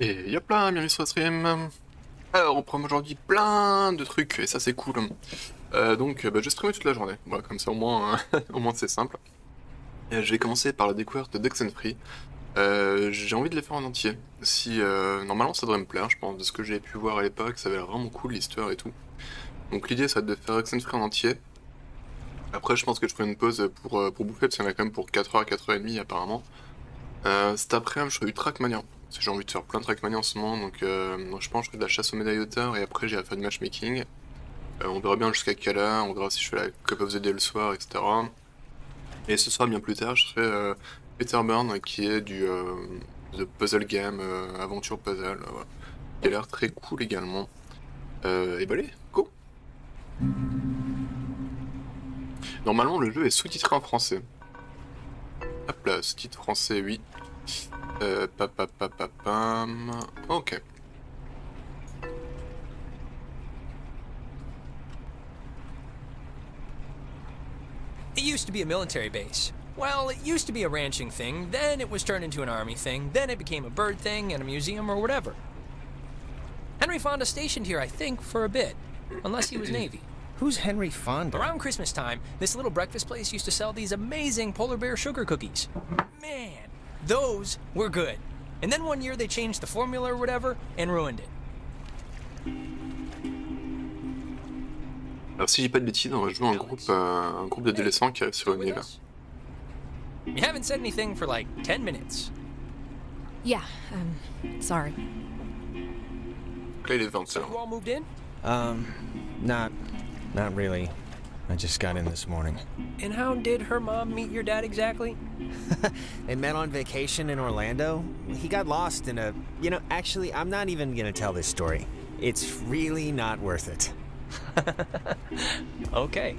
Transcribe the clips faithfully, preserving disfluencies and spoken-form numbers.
Et yop là, bienvenue sur le stream. Alors on prend aujourd'hui plein de trucs et ça c'est cool. euh, Donc bah, j'ai streamé toute la journée, voilà, comme ça au moins, euh, au moins c'est simple. Et je vais commencer par la découverte d'Oxenfree. euh, J'ai envie de les faire en entier, si, euh, normalement ça devrait me plaire je pense. De ce que j'ai pu voir à l'époque, ça avait l'air vraiment cool l'histoire et tout. Donc l'idée ça va être de faire Oxenfree en entier. Après je pense que je ferai une pause pour, pour bouffer, parce qu'il y en a quand même pour quatre heures, quatre heures trente apparemment. euh, Cet après-midi je ferai du Trackmania. Parce que j'ai envie de faire plein de Trackmania en ce moment, donc euh, je pense que je fais de la chasse aux médailles d'auteur et après j'ai à faire du matchmaking. Euh, on verra bien jusqu'à quelle heure, on verra si je fais la Cup of the Day le soir, et cetera. Et ce soir, bien plus tard, je ferai euh, Etherborn qui est du euh, de puzzle game, euh, aventure puzzle, voilà. Qui a l'air très cool également. Euh, et bah allez, go! Normalement, le jeu est sous-titré en français. Hop là, sous-titre français, oui. Euh, papapapapam... Ok. It used to be a military base. Well, it used to be a ranching thing, then it was turned into an army thing, then it became a bird thing and a museum or whatever. Henry Fonda stationed here, I think, for a bit. Unless he was Navy. Who's Henry Fonda? Around Christmas time, this little breakfast place used to sell these amazing polar bear sugar cookies. Man! Those were good. And then one year they changed the formula or whatever and ruined it. Alors si j'ai pas de bêtises, on va jouer un groupe, euh, un groupe d'adolescents qui arrive sur une île. You haven't said anything for like ten minutes. Yeah, um, sorry. Play the event, so. You all moved in? Um, not, not really. I just got in this morning. And how did her mom meet your dad exactly? They met on vacation in Orlando. He got lost in a... You know, actually, I'm not even gonna tell this story. It's really not worth it. Okay.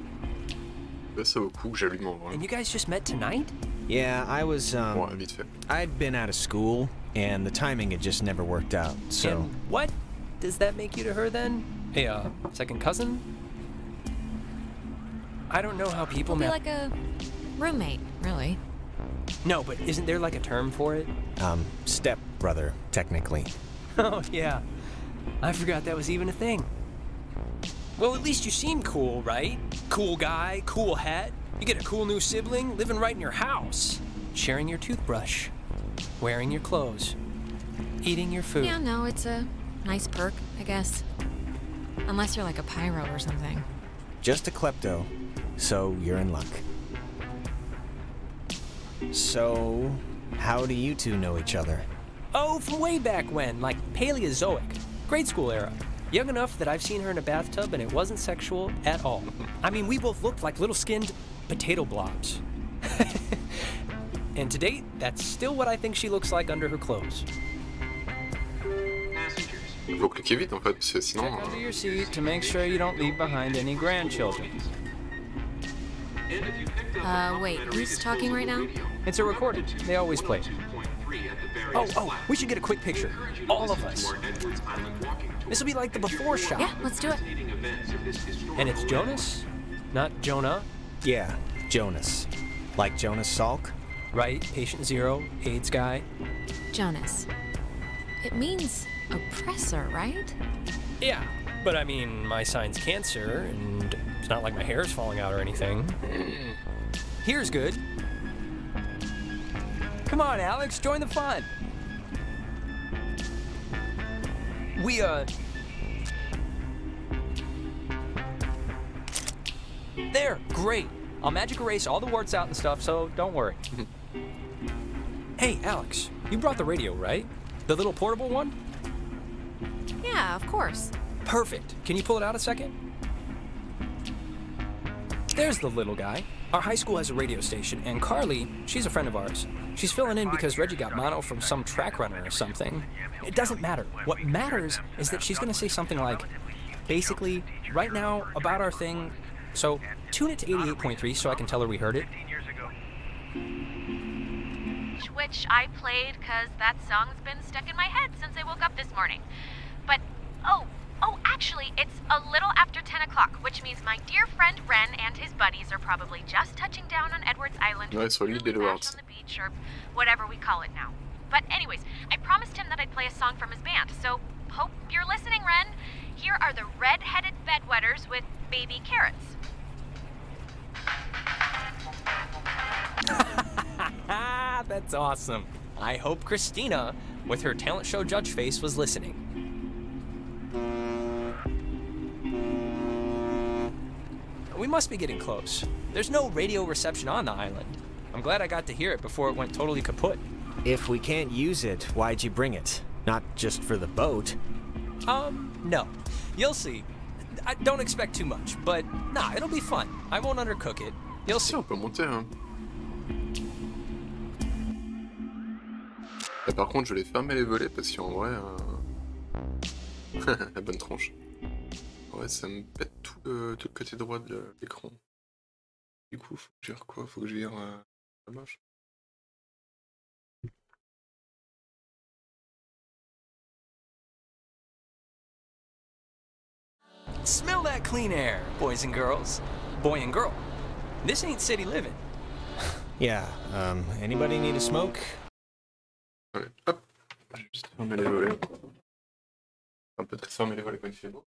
And you guys just met tonight? Yeah, I was, um... I'd been out of school, and the timing had just never worked out, so... And what does that make you to her, then? A, uh, second cousin? I don't know how people met. Like a roommate, really. No, but isn't there like a term for it? Um, stepbrother, technically. Oh, yeah. I forgot that was even a thing. Well, at least you seem cool, right? Cool guy, cool hat. You get a cool new sibling living right in your house. Sharing your toothbrush. Wearing your clothes. Eating your food. Yeah, no, it's a nice perk, I guess. Unless you're like a pyro or something. Just a klepto. So, you're in luck. So, how do you two know each other? Oh, from way back when, like Paleozoic. Grade school era. Young enough that I've seen her in a bathtub and it wasn't sexual at all. I mean, we both looked like little-skinned potato blobs. And to date, that's still what I think she looks like under her clothes. Faut cliquer vite, en fait, parce que sinon... Check under your seat to make sure you don't leave behind any grandchildren. Uh, wait, who's talking right now? It's a recording. They always play. Oh, oh, we should get a quick picture. All of us. This will be like the before shot. Yeah, let's do it. And it's Jonas? Not Jonah? Yeah, Jonas. Like Jonas Salk? Right, patient zero, AIDS guy. Jonas. It means oppressor, right? Yeah, but I mean, my sign's cancer, and... It's not like my hair's falling out or anything. Here's good. Come on, Alex, join the fun. We, uh... There, great. I'll magic erase all the warts out and stuff, so don't worry. Hey, Alex, you brought the radio, right? The little portable one? Yeah, of course. Perfect. Can you pull it out a second? There's the little guy. Our high school has a radio station, and Carly, she's a friend of ours. She's filling in because Reggie got mono from some track runner or something. It doesn't matter. What matters is that she's gonna say something like, basically, right now, about our thing, so tune it to eighty-eight point three so I can tell her we heard it. Which I played because that song's been stuck in my head since I woke up this morning. But, oh. Oh, actually, it's a little after ten o'clock, which means my dear friend Ren and his buddies are probably just touching down on Edwards Island. Nice, no, so you did it well. On the beach, or whatever we call it now. But anyways, I promised him that I'd play play a song from his band, so hope you're listening, Ren. Here are the Red-Headed Bedwetters with Baby Carrots. That's awesome. I hope Christina, with her talent show judge face, was listening. We must be getting close. There's no radio reception on the island. I'm glad I got to hear it before it went totally kaput. If we can't use it, why'd you bring it? Not just for the boat. Um, no. You'll see. I don't expect too much, but nah, it'll be fun. I won't undercook it. You'll see. Par contre, je vais fermer les volets parce qu'en vrai, euh... la bonne tronche. Ouais, ça me pète tout le, tout le côté droit de l'écran. Du coup, faut que je gère quoi? Faut que je gère euh... la moche. Smell that clean air, boys and girls. Boy and girl. This ain't city living. Yeah, um, anybody need a smoke? Allez, hop, j'ai juste fermé les volets. Enfin, peut-être fermer les volets quand il fait beau.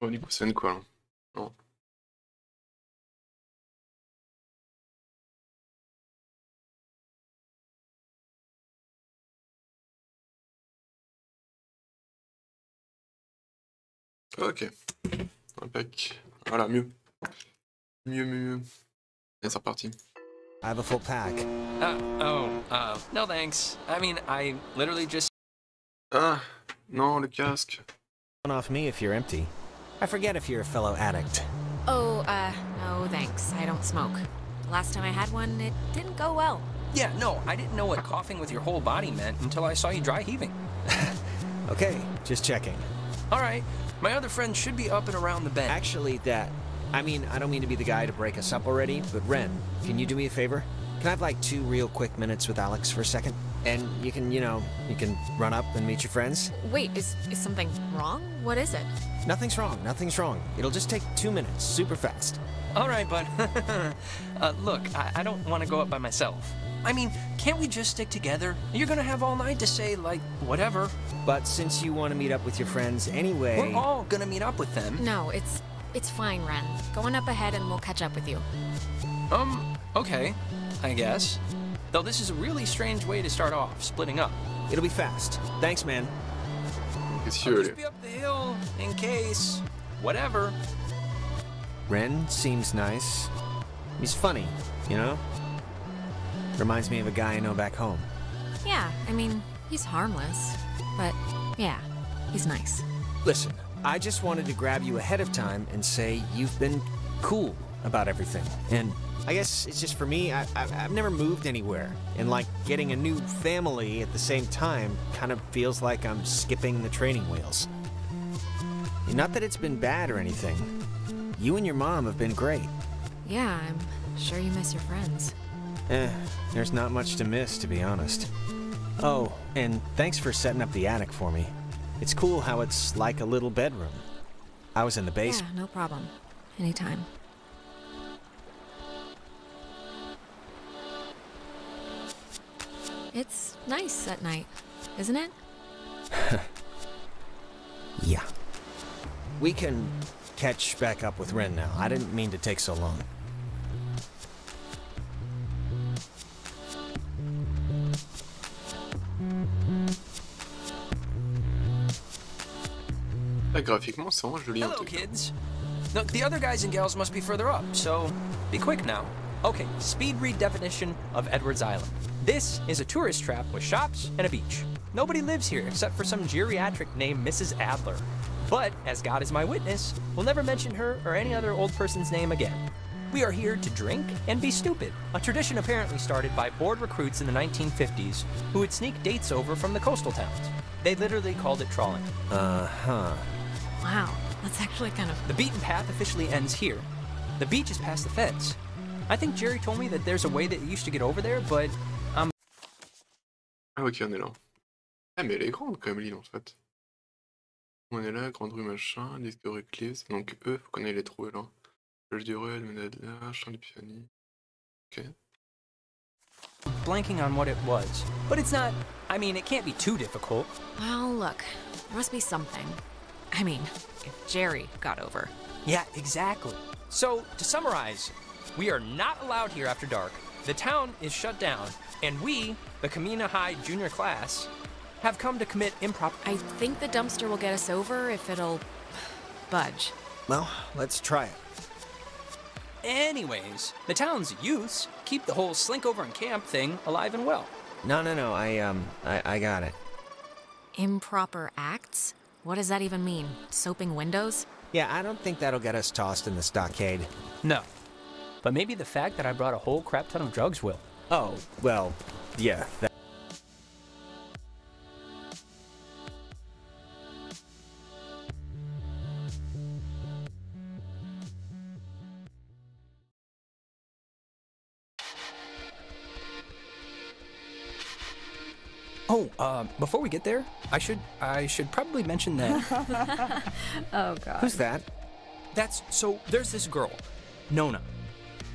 Bon, du coup, c'est quoi, là? Non. Ok. Impec. Voilà, mieux. Mieux, mieux, mieux. Et c'est reparti. I have a full pack. Uh, oh, uh, no thanks. I mean, I literally just... Ah, non, le casque. Off me if you're empty. I forget if you're a fellow addict. Oh, uh, no thanks. I don't smoke. Last time I had one, it didn't go well. Yeah, no, I didn't know what coughing with your whole body meant until I saw you dry heaving. Okay, just checking. All right, my other friend should be up and around the bend. Actually, that, I mean, I don't mean to be the guy to break us up already, but Ren, can you do me a favor? Can I have like two real quick minutes with Alex for a second? And you can, you know, you can run up and meet your friends. Wait, is, is something wrong? What is it? Nothing's wrong, nothing's wrong. It'll just take two minutes, super fast. All right, bud. uh, look, I, I don't want to go up by myself. I mean, can't we just stick together? You're going to have all night to say, like, whatever. But since you want to meet up with your friends anyway... We're all going to meet up with them. No, it's, it's fine, Ren. Go on up ahead and we'll catch up with you. Um, okay, I guess. Though this is a really strange way to start off, splitting up. It'll be fast. Thanks, man. It's I'll just be up the hill, in case... whatever. Ren seems nice. He's funny, you know? Reminds me of a guy I know back home. Yeah, I mean, he's harmless. But, yeah, he's nice. Listen, I just wanted to grab you ahead of time and say you've been cool about everything, and... I guess it's just for me, I, I, I've never moved anywhere, and like getting a new family at the same time kind of feels like I'm skipping the training wheels. And not that it's been bad or anything. You and your mom have been great. Yeah, I'm sure you miss your friends. Eh, there's not much to miss, to be honest. Oh, and thanks for setting up the attic for me. It's cool how it's like a little bedroom. I was in the basement. Yeah, no problem. Anytime. It's nice at night, isn't it? Yeah. We can catch back up with Ren now. I didn't mean to take so long. Graphiquement, c'est vraiment joli. Hello, kids. Look, the other guys and gals must be further up, so be quick now. Okay, speed read definition of Edwards Island. This is a tourist trap with shops and a beach. Nobody lives here except for some geriatric named Missus Adler. But, as God is my witness, we'll never mention her or any other old person's name again. We are here to drink and be stupid, a tradition apparently started by bored recruits in the nineteen fifties who would sneak dates over from the coastal towns. They literally called it trawling. Uh-huh. Wow, that's actually kind of... The beaten path officially ends here. The beach is past the fence. I think Jerry told me that there's a way that you used to get over there, but I'm... Ah ok, on est là. Ah mais elle est grande quand même l'île en fait. On est là, grande rue machin, Discovery Cliffs, donc eux, faut qu'on aille les trouver là. Plage du Ruel, Menade là, Champ du Piani. Ok. Blanking on what it was, but it's not... I mean, it can't be too difficult. Well, look, there must be something. I mean, if Jerry got over. Yeah, exactly. So, to summarize, we are not allowed here after dark, the town is shut down, and we, the Kamina High junior class, have come to commit improper... I think the dumpster will get us over if it'll... budge. Well, let's try it. Anyways, the town's youths keep the whole slink over and camp thing alive and well. No, no, no, I, um, I, I got it. Improper acts? What does that even mean? Soaping windows? Yeah, I don't think that'll get us tossed in the stockade. No. But maybe the fact that I brought a whole crap ton of drugs will. Oh, well, yeah. That Oh, uh, before we get there, I should I should probably mention that. Oh God. Who's that? That's so. There's this girl, Nona.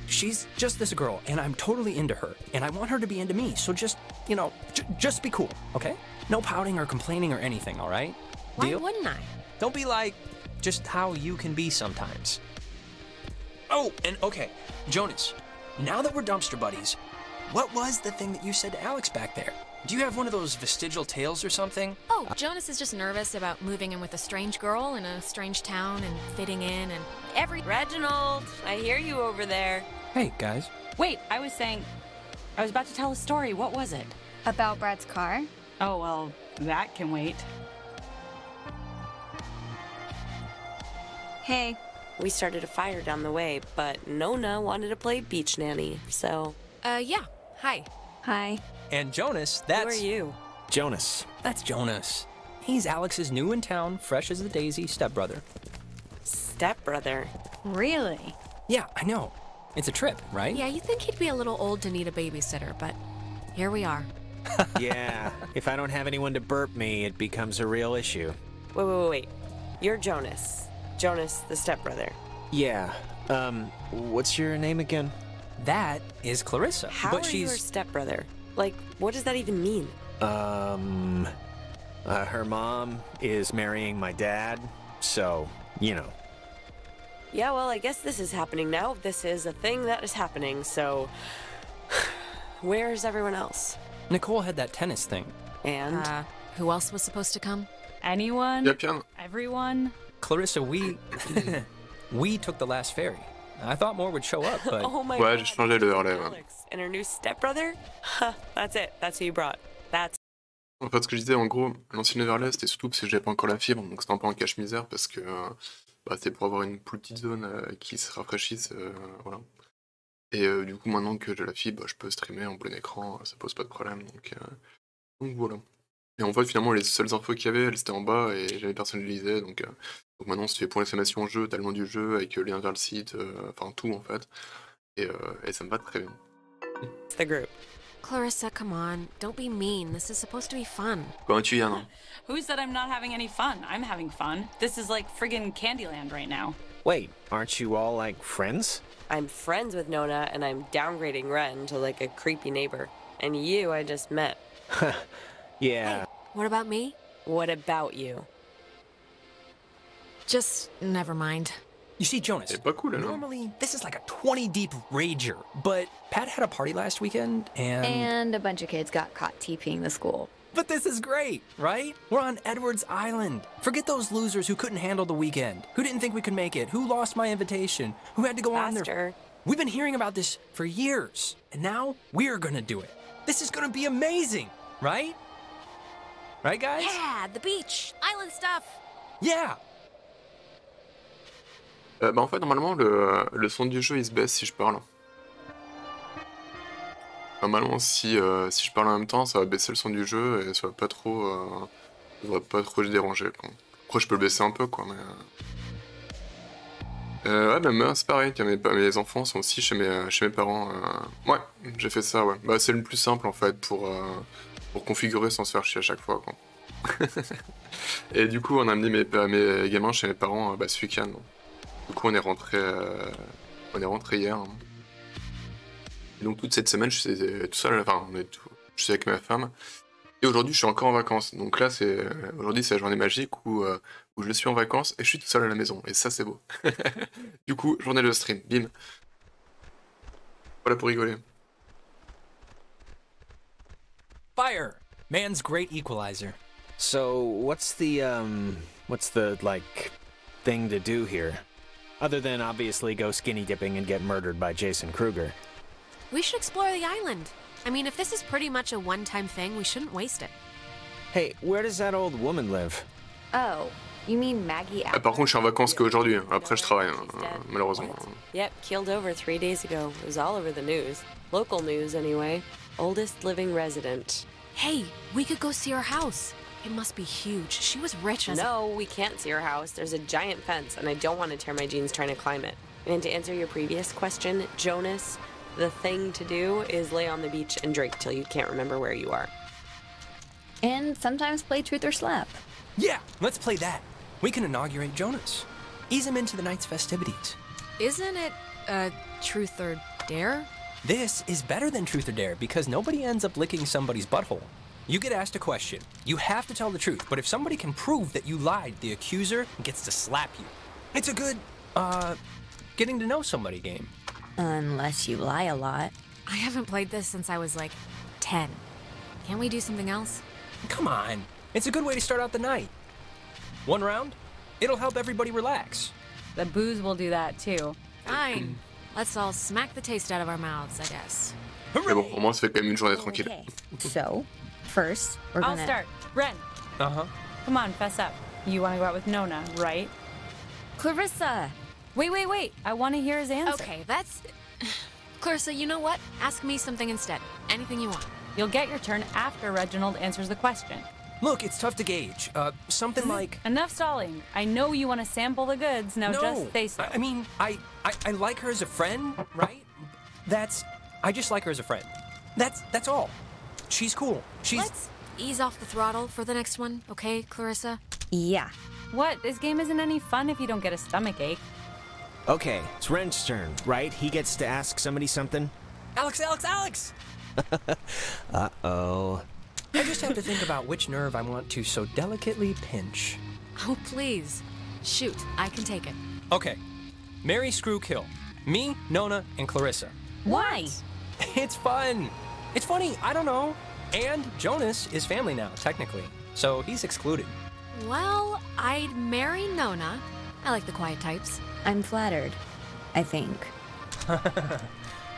She's just this girl, and I'm totally into her, and I want her to be into me. So just, you know, j just be cool, okay? No pouting or complaining or anything, all right? Why Deal? wouldn't I? Don't be like, just how you can be sometimes. Oh, and okay, Jonas. Now that we're dumpster buddies, what was the thing that you said to Alex back there? Do you have one of those vestigial tales or something? Oh, Jonas is just nervous about moving in with a strange girl in a strange town and fitting in and every- Reginald, I hear you over there. Hey, guys. Wait, I was saying, I was about to tell a story. What was it? About Brad's car. Oh, well, that can wait. Hey. We started a fire down the way, but Nona wanted to play beach nanny, so... Uh, yeah. Hi. Hi. And Jonas, that's... Who are you? Jonas. That's Jonas. He's Alex's new in town, fresh as the daisy stepbrother. Stepbrother? Really? Yeah, I know. It's a trip, right? Yeah, you'd think he'd be a little old to need a babysitter, but here we are. Yeah, if I don't have anyone to burp me, it becomes a real issue. Wait, wait, wait, wait. You're Jonas. Jonas, the stepbrother. Yeah. Um, what's your name again? That is Clarissa. How but are she's... you her stepbrother? Like, what does that even mean? Um, uh, her mom is marrying my dad, so, you know. Yeah, well, I guess this is happening now. This is a thing that is happening, so... Where's everyone else? Nicole had that tennis thing. And? Uh, who else was supposed to come? Anyone? Yep, yep. Everyone? Clarissa, we... we took the last ferry. I thought more would show up, but... Oh my God. Alex and her new stepbrother? Huh, that's it. That's who you brought. That's... En fait, ce que je disais, en gros, l'ancienne Everlast, c'était surtout parce que j'avais pas encore la fibre, donc c'était un peu en cache-misère, parce que euh, bah, c'était pour avoir une plus petite zone euh, qui se rafraîchisse, euh, voilà. Et euh, du coup, maintenant que j'ai la fibre, bah, je peux streamer en plein écran, ça pose pas de problème, donc, euh, donc voilà. Et en fait, finalement, les seules infos qu'il y avait, elles étaient en bas, et j'avais personne les lisait, donc... Euh, Donc maintenant, c'est pour l'information jeu, t'as le nom du jeu, avec lien vers le site, euh, enfin tout en fait. Et, euh, et ça me va très bien. It's the group. Clarissa, come on, don't be mean. This is supposed to be fun. Comment tu viens, non? Who said I'm not having any fun? I'm having fun. This is like friggin' Candyland right now. Wait, aren't you all like friends? I'm friends with Nona, and I'm downgrading Ren to like a creepy neighbor. And you, I just met. Yeah. Hey, what about me? What about you? Just never mind. You see, Jonas, cool, normally this is like a twenty deep rager, but Pat had a party last weekend and... And a bunch of kids got caught TPing the school. But this is great, right? We're on Edwards Island. Forget those losers who couldn't handle the weekend, who didn't think we could make it, who lost my invitation, who had to go Faster. on their... We've been hearing about this for years, and now we're gonna do it. This is gonna be amazing, right? Right, guys? Yeah, the beach, island stuff. Yeah. Euh, bah en fait, normalement, le, le son du jeu, il se baisse si je parle. Normalement, si, euh, si je parle en même temps, ça va baisser le son du jeu et ça va pas trop... Euh, ça va pas trop le déranger, quoi. Après, je peux le baisser un peu, quoi, mais... Euh, ouais, bah, bah, c'est pareil, car mes, mes enfants sont aussi chez mes, chez mes parents. Euh... Ouais, j'ai fait ça, ouais. Bah, c'est le plus simple, en fait, pour, euh, pour configurer sans se faire chier à chaque fois, quoi. Et du coup, on a amené mes, mes gamins chez mes parents bah, ce week-end. Du coup, on est rentré, euh, on est rentré hier. Hein. Donc toute cette semaine, je suis tout seul. Enfin, on est tout, je suis avec ma femme. Et aujourd'hui, je suis encore en vacances. Donc là, c'est aujourd'hui, c'est la journée magique où, euh, où je suis en vacances et je suis tout seul à la maison. Et ça, c'est beau. Du coup, journée de stream, bim. Voilà pour rigoler. Fire, man's great equalizer. So, what's the um, what's the like thing to do here? Other than obviously go skinny dipping and get murdered by Jason Kruger. We should explore the island. I mean, if this is pretty much a one-time thing, we shouldn't waste it. Hey, where does that old woman live? Oh, you mean Maggie? Ah, par contre, je suis en vacances qu'aujourd'hui. Après, je travaille, hein, malheureusement. What? Yep, killed over three days ago. It was all over the news. Local news, anyway. Oldest living resident. Hey, we could go see her house. It must be huge. She was rich as... No, we can't see her house. There's a giant fence, and I don't want to tear my jeans trying to climb it. And to answer your previous question, Jonas, the thing to do is lay on the beach and drink till you can't remember where you are. And sometimes play truth or slap. Yeah, let's play that. We can inaugurate Jonas. Ease him into the night's festivities. Isn't it, uh, truth or dare? This is better than truth or dare because nobody ends up licking somebody's butthole. You get asked a question. You have to tell the truth, but if somebody can prove that you lied, the accuser gets to slap you. It's a good, uh, getting to know somebody game. Unless you lie a lot. I haven't played this since I was like ten. Can't we do something else? Come on. It's a good way to start out the night. One round? It'll help everybody relax. The booze will do that too. Fine. Let's all smack the taste out of our mouths, I guess. Hooray! Bon, au moins, ça fait quand même une journée tranquille. Okay. So... First, we're gonna... I'll start. Ren. Uh-huh. Come on, fess up. You want to go out with Nona, right? Clarissa! Wait, wait, wait. I want to hear his answer. Okay, that's... Clarissa, you know what? Ask me something instead. Anything you want. You'll get your turn after Reginald answers the question. Look, it's tough to gauge. Uh, something like... Enough stalling. I know you want to sample the goods. Now no. Just say so. I mean, I, I, I like her as a friend, right? That's... I just like her as a friend. That's, that's all. She's cool. She's... Let's ease off the throttle for the next one, okay, Clarissa? Yeah. What? This game isn't any fun if you don't get a stomach ache. Okay, it's Ren's turn, right? He gets to ask somebody something? Alex, Alex, Alex! Uh-oh. I just have to think about which nerve I want to so delicately pinch. Oh, please. Shoot, I can take it. Okay. Marry, screw, kill. Me, Nona, and Clarissa. Why? It's fun! It's funny, I don't know. And Jonas is family now, technically, so he's excluded. Well, I'd marry Nona. I like the quiet types. I'm flattered, I think.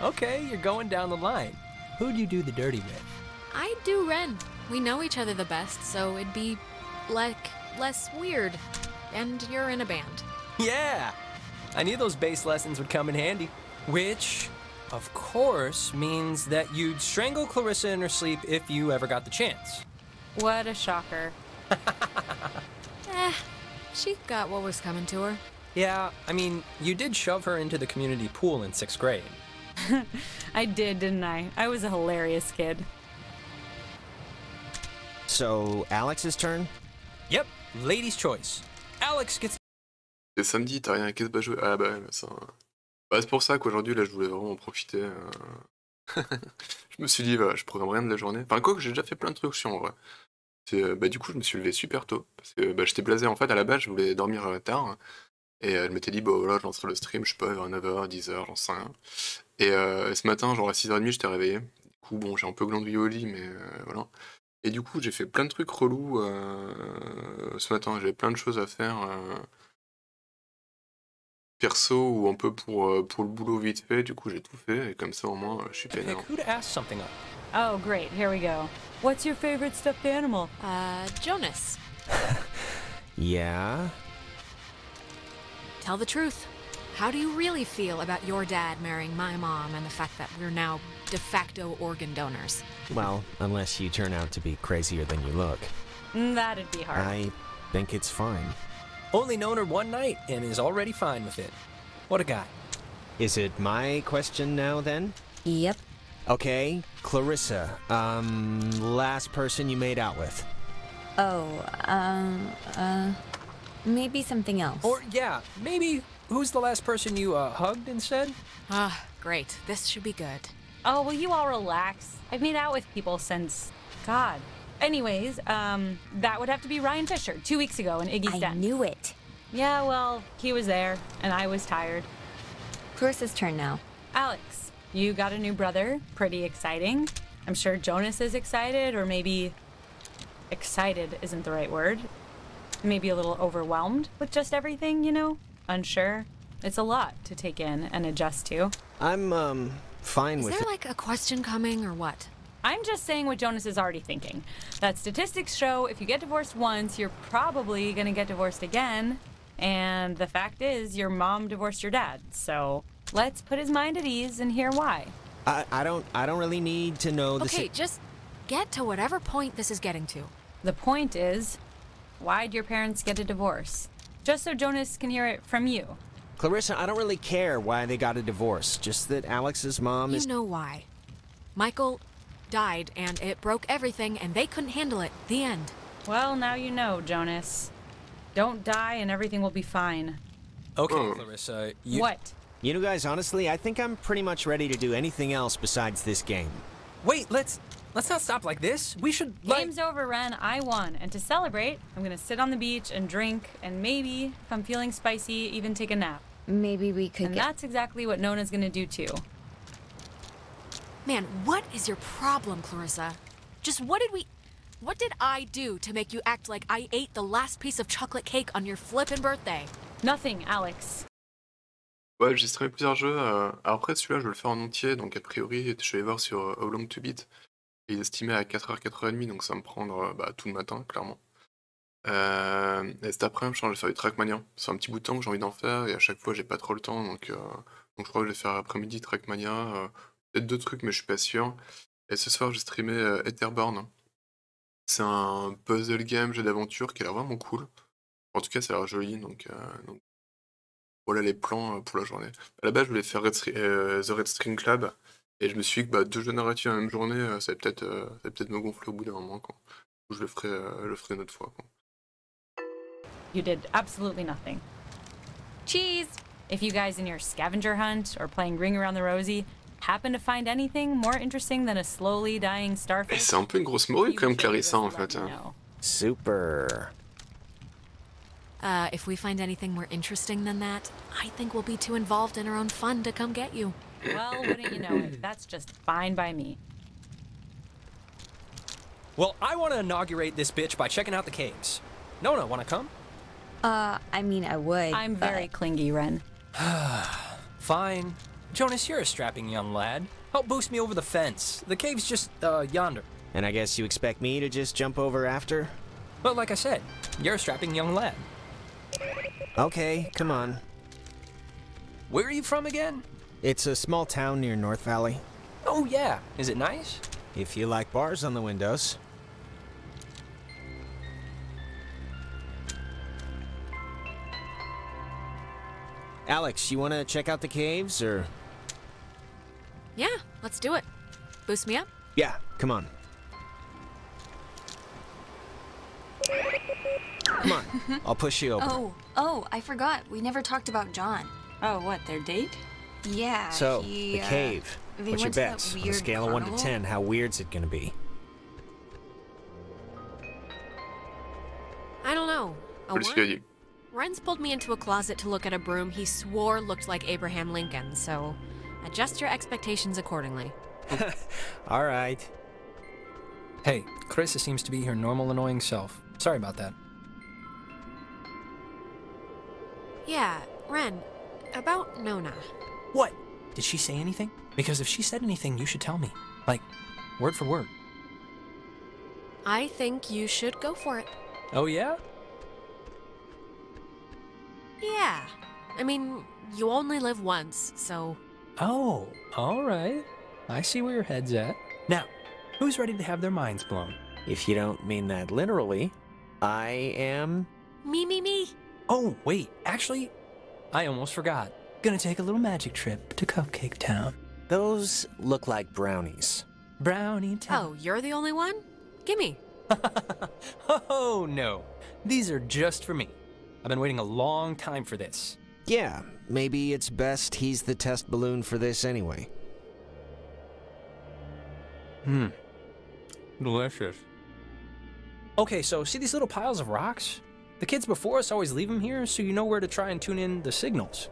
Okay, you're going down the line. Who'd you do the dirty with? I'd do Ren. We know each other the best, so it'd be, like, less weird. And you're in a band. Yeah! I knew those bass lessons would come in handy. Which... of course, means that you'd strangle Clarissa in her sleep if you ever got the chance. What a shocker. Eh, she got what was coming to her. Yeah, I mean, you did shove her into the community pool in sixth grade. I did, didn't I? I was a hilarious kid. So, Alex's turn? Yep, lady's choice. Alex gets... C'est samedi, t'as rien, qu'est-ce que je joue? Ah bah, ça... Bah, c'est pour ça qu'aujourd'hui, là, je voulais vraiment en profiter. Euh... Je me suis dit, bah, je programme rien de la journée. Enfin, quoi que j'ai déjà fait plein de trucs chiants, en vrai. Euh, bah, du coup, je me suis levé super tôt. Parce que bah, j'étais blasé, en fait, à la base, je voulais dormir tard. Et euh, je m'étais dit, bah voilà, je lancerai le stream, je sais pas, vers neuf heures, dix heures, j'en sais rien. Et euh, ce matin, genre à six heures trente, j'étais réveillé. Du coup, bon, j'ai un peu glandouillé au lit, mais euh, voilà. Et du coup, j'ai fait plein de trucs relous euh, ce matin. J'avais plein de choses à faire. Euh... perso ou un peu pour pour le boulot vite fait, du coup j'ai tout fait et comme ça au moins je suis peinard. Oh great, here we go. What's your favorite stuffed animal? Uh, Jonas. Yeah. Tell the truth. How do you really feel about your dad marrying my mom and the fact that we're now de facto organ donors? Well, unless you turn out to be crazier than you look. That'd be hard. I think it's fine. Only known her one night and is already fine with it. What a guy. Is it my question now, then? Yep. Okay, Clarissa, um, last person you made out with. Oh, um, uh, maybe something else. Or, yeah, maybe... Who's the last person you uh, hugged and said? Ah, oh, great. This should be good. Oh, will you all relax? I've made out with people since... God. Anyways, um, that would have to be Ryan Fisher, two weeks ago in Iggy's den. I knew it. Yeah, well, he was there, and I was tired. Clarissa's turn now. Alex, you got a new brother. Pretty exciting. I'm sure Jonas is excited, or maybe... Excited isn't the right word. Maybe a little overwhelmed with just everything, you know? Unsure. It's a lot to take in and adjust to. I'm, um, fine with it. Is there, like, a question coming or what? I'm just saying what Jonas is already thinking. That statistics show if you get divorced once, you're probably gonna get divorced again. And the fact is, your mom divorced your dad. So let's put his mind at ease and hear why. I, I don't, I don't really need to know the... Okay, just get to whatever point this is getting to. The point is, why'd your parents get a divorce? Just so Jonas can hear it from you. Clarissa, I don't really care why they got a divorce, just that Alex's mom is... You know why. Michael died, and it broke everything, and they couldn't handle it. The end. Well, now you know, Jonas. Don't die, and everything will be fine. Okay, mm. Clarissa, you... What? You know, guys, honestly, I think I'm pretty much ready to do anything else besides this game. Wait, let's... Let's not stop like this. We should... Like... Game's over, Ren. I won. And to celebrate, I'm gonna sit on the beach and drink, and maybe, if I'm feeling spicy, even take a nap. Maybe we could and get... And that's exactly what Nona's gonna do, too. Man, what is your problem, Clarissa? Just what did we... What did I do to make you act like I ate the last piece of chocolate cake on your flippin' birthday? Nothing, Alex. Ouais, j'ai streamé plusieurs jeux. Euh, après, celui-là, je vais le faire en entier, donc a priori, je vais voir sur How Long to Beat. Il est estimé à quatre heures, quatre heures trente, donc ça va me prendre bah, tout le matin, clairement. Euh, et cet après-midi, je suis en train de faire du Trackmania. C'est un petit bout de temps que j'ai envie d'en faire, et à chaque fois, j'ai pas trop le temps, donc, euh, donc je crois que je vais faire après-midi Trackmania. Euh, Peut-être deux trucs, mais je suis pas sûr. Et ce soir, j'ai streamé euh, Etherborn. C'est un puzzle game, jeu d'aventure, qui a l'air vraiment cool. En tout cas, ça a l'air joli, donc, euh, donc... Voilà les plans euh, pour la journée. À la base, je voulais faire Red euh, The Red String Club. Et je me suis dit que bah, deux jeux narratifs dans la même journée, euh, ça va peut-être euh, peut-être me gonfler au bout d'un moment. Quoi. Je le ferai, euh, le ferai une autre fois. Quoi. You did absolutely nothing. Cheese! If you guys in your scavenger hunt or playing Ring Around the Rosie happen to find anything more interesting than a slowly dying starfish... C'est un peu une grosse morue quand même, Clarissa, en fait. Hein. Super! Uh, if we find anything more interesting than that, I think we'll be too involved in our own fun to come get you. Well, wouldn't you know it? That's just fine by me. Well, I want to inaugurate this bitch by checking out the caves. Nona, want to come? Uh, I mean, I would. I'm but... very clingy, Ren. Fine. Jonas, you're a strapping young lad. Help boost me over the fence. The cave's just, uh, yonder. And I guess you expect me to just jump over after? Well, like I said, you're a strapping young lad. Okay, come on. Where are you from again? It's a small town near North Valley. Oh, yeah. Is it nice? If you like bars on the windows. Alex, you want to check out the caves, or...? Yeah, let's do it. Boost me up? Yeah, come on. Come on, I'll push you over. Oh, oh, I forgot. We never talked about John. Oh, what, their date? Yeah, So, he, the cave. Uh, What's your bets? On a scale of one to ten, how weird's it gonna be? I don't know. A one? Ren's pulled me into a closet to look at a broom he swore looked like Abraham Lincoln, so adjust your expectations accordingly. Alright. Hey, Carissa seems to be her normal annoying self. Sorry about that. Yeah, Ren, about Nona. What? Did she say anything? Because if she said anything, you should tell me. Like, word for word. I think you should go for it. Oh, yeah? Yeah. I mean, You only live once, so... Oh, all right. I see where your head's at. Now, who's ready to have their minds blown? If you don't mean that literally, I am... Me, me, me. Oh, wait, actually, I almost forgot. Gonna take a little magic trip to Cupcake Town. Those look like brownies. Brownie Town. Oh, you're the only one? Gimme. Oh, no. These are just for me. I've been waiting a long time for this. Yeah, maybe it's best he's the test balloon for this anyway. Hmm. Delicious. Okay, so see these little piles of rocks? The kids before us always leave them here, so you know where to try and tune in the signals.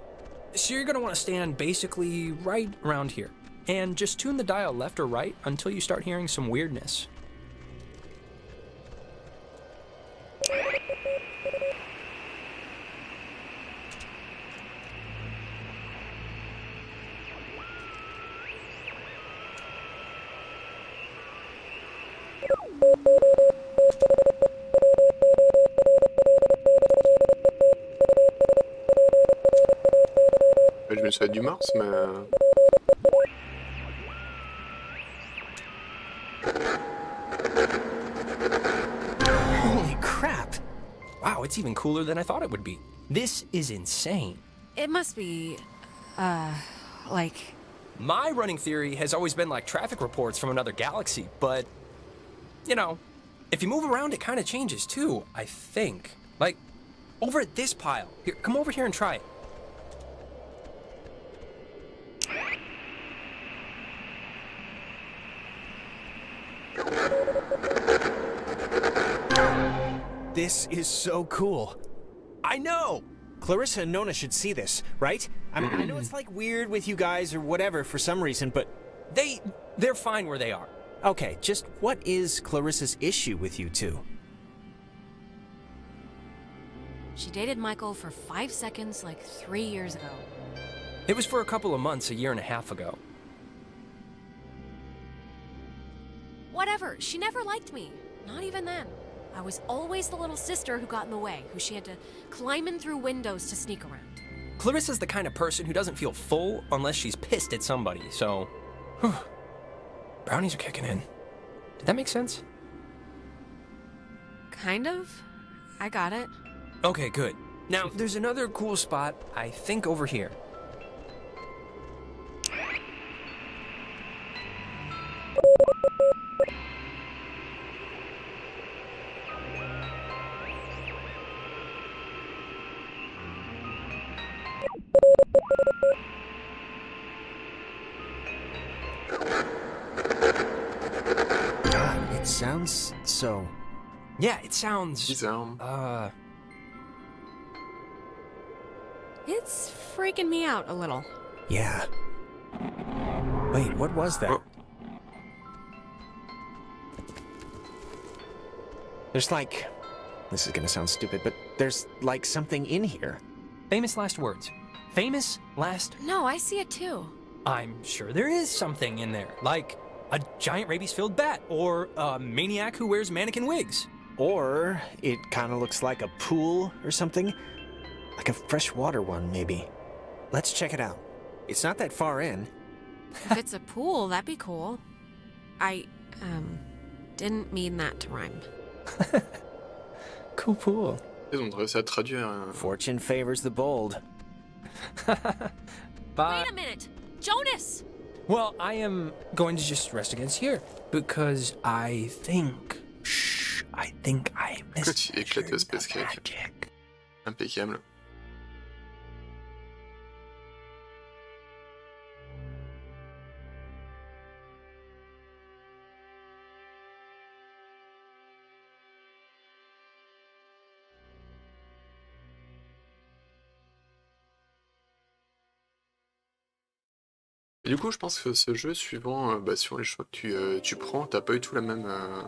So you're going to want to stand basically right around here. And just tune the dial left or right until you start hearing some weirdness. Je me souviens du Mars, mais... Holy crap! Wow, it's even cooler than I thought it would be. This is insane. It must be... uh... like... My running theory has always been like traffic reports from another galaxy, but... You know, if you move around, it kind of changes too, I think. Like, over at this pile. Here, come over here and try it. This is so cool. I know! Clarissa and Nona should see this, right? I mean, I know it's like weird with you guys or whatever for some reason, but... They... they're fine where they are. Okay, just what is Clarissa's issue with you two? She dated Michael for five seconds like three years ago. It was for a couple of months a year and a half ago. Whatever, she never liked me. Not even then. I was always the little sister who got in the way, who she had to climb in through windows to sneak around. Clarissa's the kind of person who doesn't feel full unless she's pissed at somebody, so... Whew. Brownies are kicking in. Did that make sense? Kind of. I got it. Okay, good. Now, there's another cool spot, I think, over here. Sounds so. Yeah, it sounds. Uh. It's freaking me out a little. Yeah. Wait, what was that? There's like. This is gonna sound stupid, but there's like something in here. Famous last words. Famous last. No, I see it too. I'm sure there is something in there. Like. A giant rabies-filled bat, or a maniac who wears mannequin wigs. Or it kind of looks like a pool or something. Like a freshwater one, maybe. Let's check it out. It's not that far in. If it's a pool, that'd be cool. I, um, didn't mean that to rhyme. Cool pool. Fortune favors the bold. Bye. Wait a minute! Jonas! Well, I am going to just rest against here, because I think... Shh, I think I missed the magic. Impeccable. Et du coup, je pense que ce jeu, suivant, euh, bah, suivant les choix que tu, euh, tu prends, t'as pas du tout la même, euh,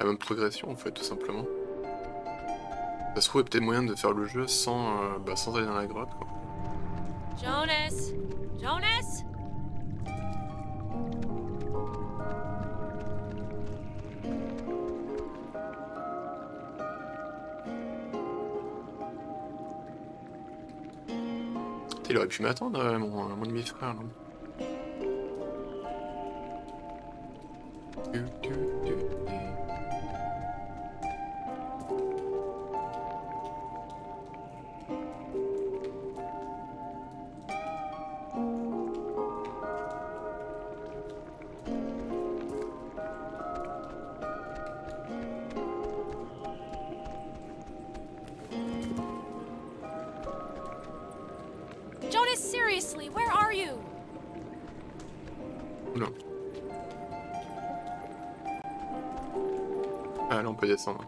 la même progression, en fait, tout simplement. Ça se trouve, il y a peut-être moyen de faire le jeu sans, euh, bah, sans aller dans la grotte, quoi. Jonas! Jonas! Il aurait pu m'attendre, euh, mon, mon demi-frère. Du, du, du, du. Descendre.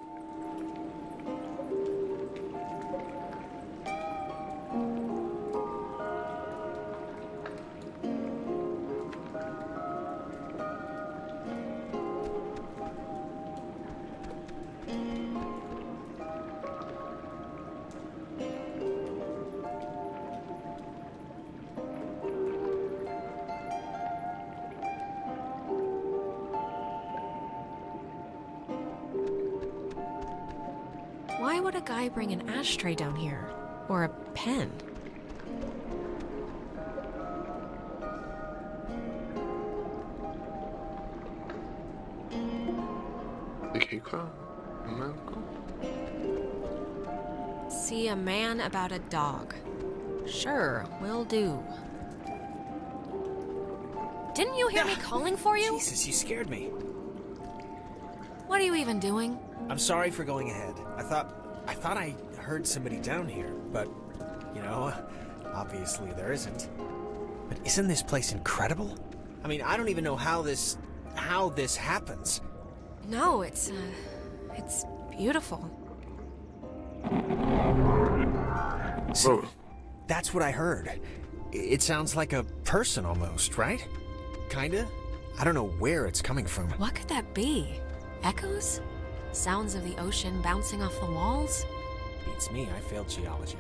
Why bring an ashtray down here? Or a pen? See a man about a dog. Sure, will do. Didn't you hear ah, me calling for you? Jesus, you scared me. What are you even doing? I'm sorry for going ahead. I thought... I thought I heard somebody down here, but, you know, obviously there isn't. But isn't this place incredible? I mean, I don't even know how this, how this happens. No, it's, uh, it's beautiful. So, that's what I heard. It sounds like a person almost, right? Kinda? I don't know where it's coming from. What could that be? Echoes? Sounds of the ocean bouncing off the walls? Beats me, I failed geology.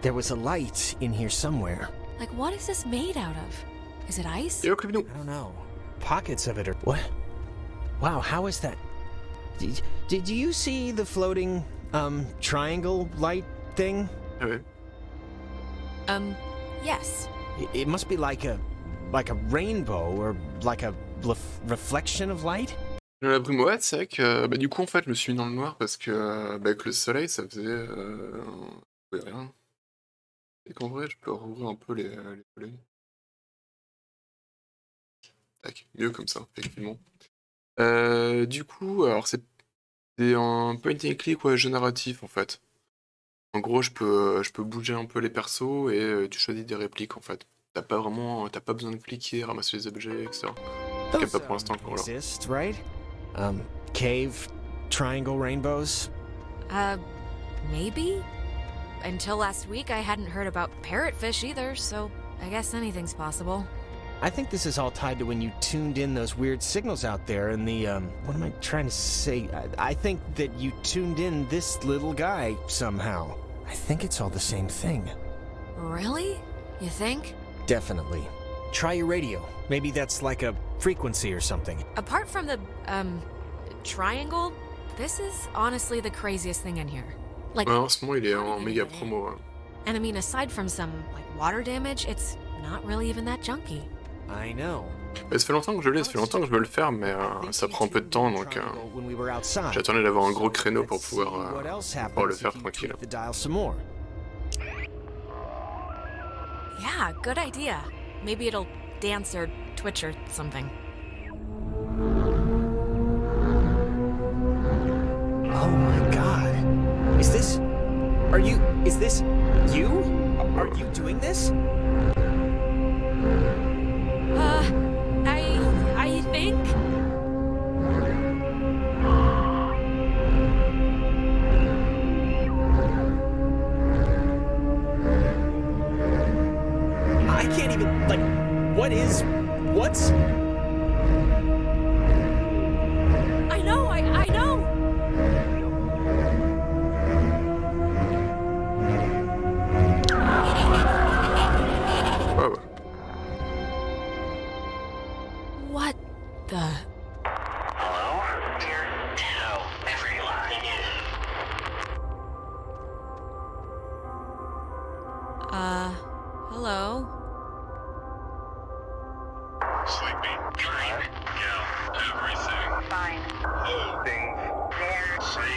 There was a light in here somewhere. Like, what is this made out of? Is it ice? I don't know. Pockets of it are... What? Wow, how is that? Did, did you see the floating, um, triangle light thing? Okay. Um, yes. It, it must be like a... like a rainbow, or like a reflection of light? La brume, ouais, c'est vrai que bah, du coup, en fait, je me suis mis dans le noir parce que bah, avec le soleil, ça faisait euh, ouais, rien. Et qu'en vrai, je peux rouvrir un peu les, les volets. Tac, mieux comme ça, effectivement. Euh, du coup, alors c'est un point and click ouais, génératif, en fait. En gros, je peux, je peux bouger un peu les persos et euh, tu choisis des répliques, en fait. T'as pas vraiment, t'as pas besoin de cliquer, ramasser les objets, et cetera. T'as pas pour l'instant encore là. Um, cave, triangle rainbows? Uh, maybe? Until last week I hadn't heard about parrotfish either, so I guess anything's possible. I think this is all tied to when you tuned in those weird signals out there and the, um, what am I trying to say? I, I think that you tuned in this little guy somehow. I think it's all the same thing. Really? You think? Definitely. Try your radio. Maybe that's like a frequency or something. Apart from the, um, triangle, this is honestly the craziest thing in here. Like, well, it's more ideal, mega promo. And I mean, aside from some, like, water damage, it's not really even that junky. I know. Ça fait longtemps que je l'ai, ça fait longtemps que je veux le faire, mais euh, ça prend un peu de temps, donc euh, j'attendais d'avoir un gros créneau pour pouvoir, euh, pouvoir le faire tranquille. Yeah, good idea. Maybe it'll dance or twitch or something. Oh my god. Is this... Are you... Is this... You? Are you doing this? Uh... I... I think... I can't even, like, what is, what's? I know, I, I know. Oh. What the? Hello? Dear Tao, everyone. Uh. me. Dream. Yeah. Everything. Fine. Those things. They're same.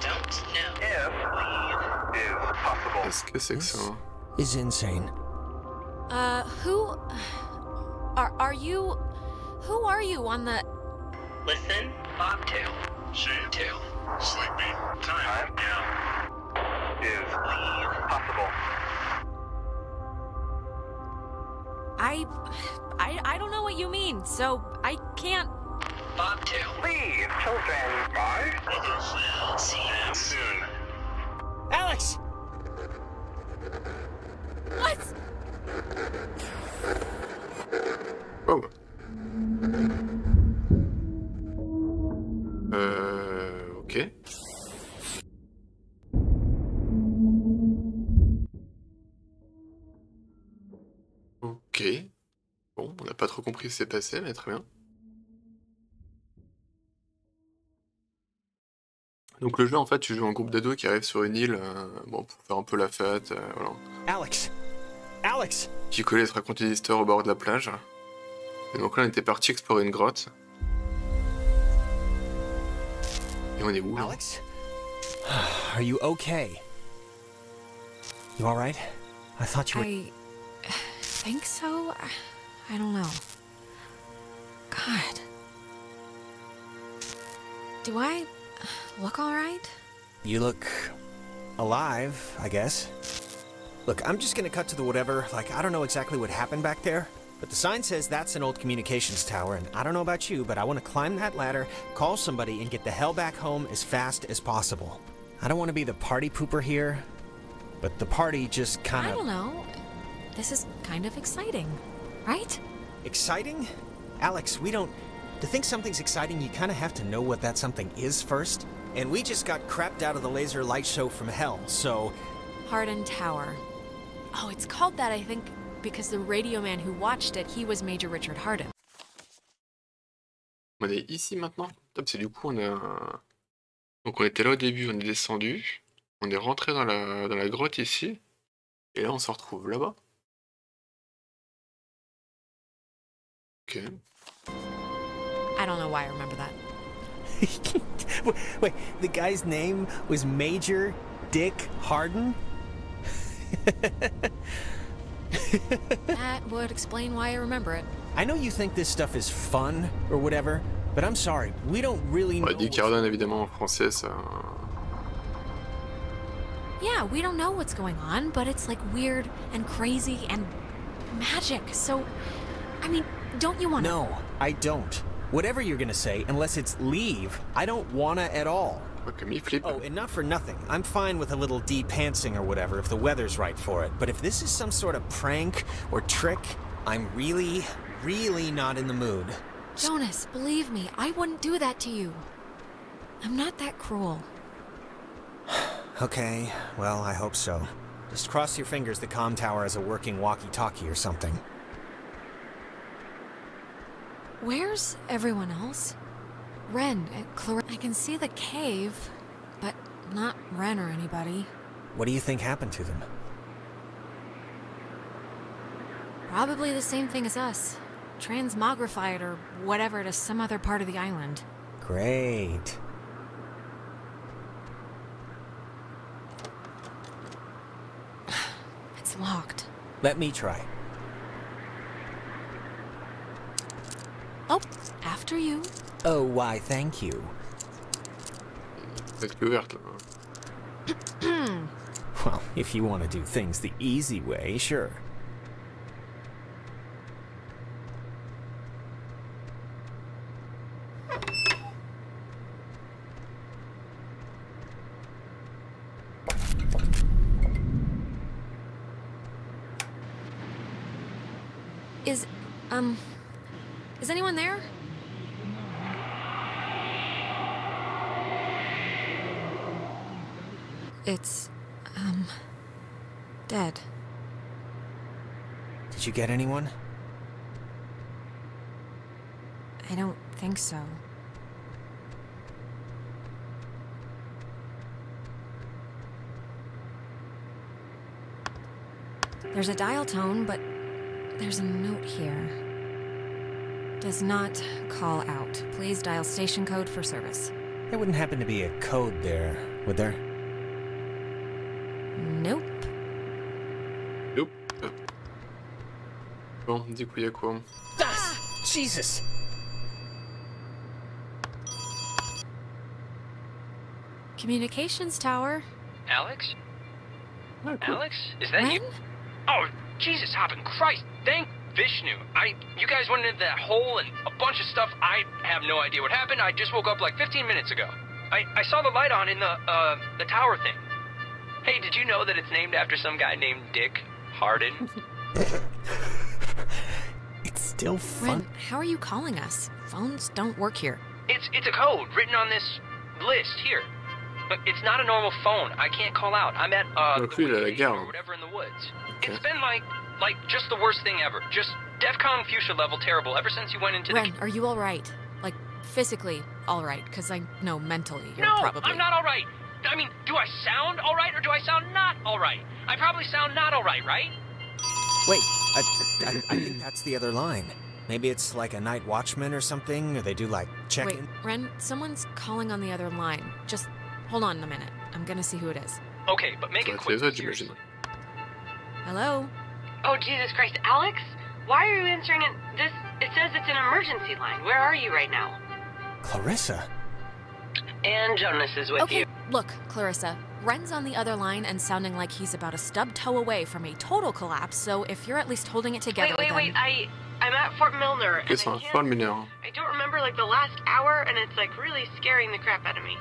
Don't know. If is possible. This is excellent. Is insane. Uh, who are are you? Who are you on the? Listen, bobtail. Shave tail. Sleepy. Time. Yeah. Is possible. I, I, I don't know what you mean, so I can't. Bobtail. Leave children. Bye. We'll see you soon. Alex. What? Oh. Euh, ok. Ok. Bon, on n'a pas trop compris ce qui s'est passé, mais très bien. Donc le jeu, en fait, tu joues un groupe d'ados qui arrive sur une île, euh, bon, pour faire un peu la fête, euh, voilà. Alex. Alex. Qui collait se raconter des histoires au bord de la plage. Et donc là, on était parti explorer une grotte. Et on est où? Alex, are you okay? You all right? I thought you were. I think so. I don't know. God. Do I look all right? You look alive, I guess. Look, I'm just gonna cut to the whatever. Like, I don't know exactly what happened back there, but the sign says that's an old communications tower, and I don't know about you, but I want to climb that ladder, call somebody, and get the hell back home as fast as possible. I don't want to be the party pooper here, but the party just kind of... I don't know. This is kind of exciting, right? Exciting? Alex, we don't... To think something's exciting, you kind of have to know what that something is first. And we just got crapped out of the laser light show from hell, so... Harden Tower. Oh, it's called that, I think, because the radio man who watched it, he was Major Richard Harden. On est ici maintenant. Top, c'est du coup on a... Donc on était là au début, on est descendu, on est rentré dans la dans la grotte ici, et là on se retrouve là-bas. Ok. I don't know why I remember that. Wait, the guy's name was Major Dick Harden? That would explain why I remember it. I know you think this stuff is fun or whatever, but I'm sorry, we don't really know. Dick Harden, évidemment en français, ça. Yeah, we don't know what's going on, but it's like weird and crazy and magic. So, I mean, don't you want to? No, I don't. Whatever you're gonna say, unless it's leave, I don't wanna at all. Oh, and not for nothing. I'm fine with a little de-pantsing or whatever if the weather's right for it. But if this is some sort of prank or trick, I'm really, really not in the mood. Jonas, believe me, I wouldn't do that to you. I'm not that cruel. Okay, well, I hope so. Just cross your fingers the comm tower has a working walkie-talkie or something. Where's everyone else? Ren, Clarissa. I can see the cave, but not Ren or anybody. What do you think happened to them? Probably the same thing as us. Transmogrified or whatever to some other part of the island. Great. It's locked. Let me try. Oh, after you. Oh, why, thank you. Well, if you want to do things the easy way, sure. Is, um, is anyone there? It's, um, dead. Did you get anyone? I don't think so. There's a dial tone, but there's a note here. Does not call out. Please dial station code for service. There wouldn't happen to be a code there, would there? Nope. Nope. Bon, du coup, y'a quoi? Ah! Jesus! Communications tower. Alex? Oh, cool. Alex? Is that Ren? You? Oh, Jesus, hopping Christ. Thank Vishnu. I, you guys went into that hole and a bunch of stuff. I have no idea what happened. I just woke up like fifteen minutes ago. I, I saw the light on in the, uh, the tower thing. Hey, did you know that it's named after some guy named Dick Harden? It's still fun. Ren, how are you calling us? Phones don't work here. It's, it's a code written on this list here. But it's not a normal phone. I can't call out. I'm at, uh, the or whatever in the woods. Okay. It's been like, like, just the worst thing ever. Just DEFCON fuchsia level terrible ever since you went into Ren, the... Ren, are you alright? Like, physically alright? Because I know mentally you're no, probably... No, I'm not alright! I mean, do I sound alright or do I sound not alright? I probably sound not alright, right? Wait, I, I, I think that's the other line. Maybe it's like a night watchman or something, or they do, like, check-in... Wait, Ren, someone's calling on the other line. Just... Hold on a minute. I'm gonna see who it is. Okay, but make it quick. Seriously. Hello? Oh, Jesus Christ. Alex? Why are you answering it? This, it says it's an emergency line. Where are you right now? Clarissa? And Jonas is with okay, you. Okay, look, Clarissa. Ren's on the other line and sounding like he's about a stub toe away from a total collapse, so if you're at least holding it together... Wait, wait, wait. I... I'm at Fort Milner. It's on Fort Milner. I don't remember, like, the last hour, and it's, like, really scaring the crap out of me.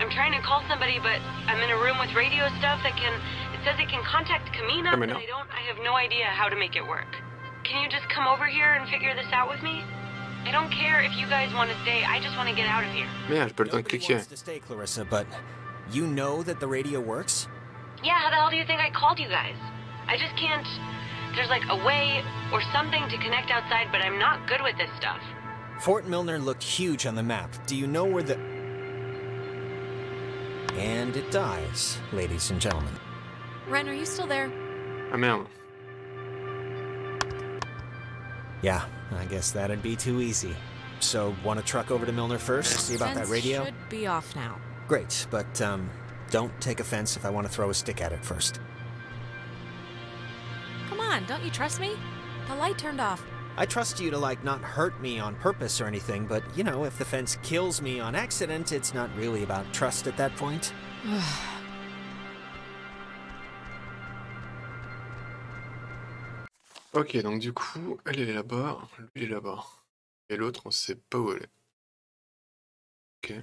I'm trying to call somebody, but I'm in a room with radio stuff that can... It says it can contact Kamina, but I don't... I have no idea how to make it work. Can you just come over here and figure this out with me? I don't care if you guys want to stay. I just want to get out of here. Yeah, but nobody wants to stay, Clarissa, but you know that the radio works? Yeah, how the hell do you think I called you guys? I just can't... There's like a way or something to connect outside, but I'm not good with this stuff. Fort Milner looked huge on the map. Do you know where the... And it dies, ladies and gentlemen. Ren, are you still there? I'm out. Yeah, I guess that'd be too easy. So, want to truck over to Milner first, see about that radio? Should be off now. Great, but um, don't take offense if I want to throw a stick at it first. Come on, don't you trust me? The light turned off. I trust you to, like, not hurt me on purpose or anything, but, you know, if the fence kills me on accident, it's not really about trust at that point. Ok, donc du coup, elle est là-bas, lui est là-bas. Et l'autre, on sait pas où elle est. Ok.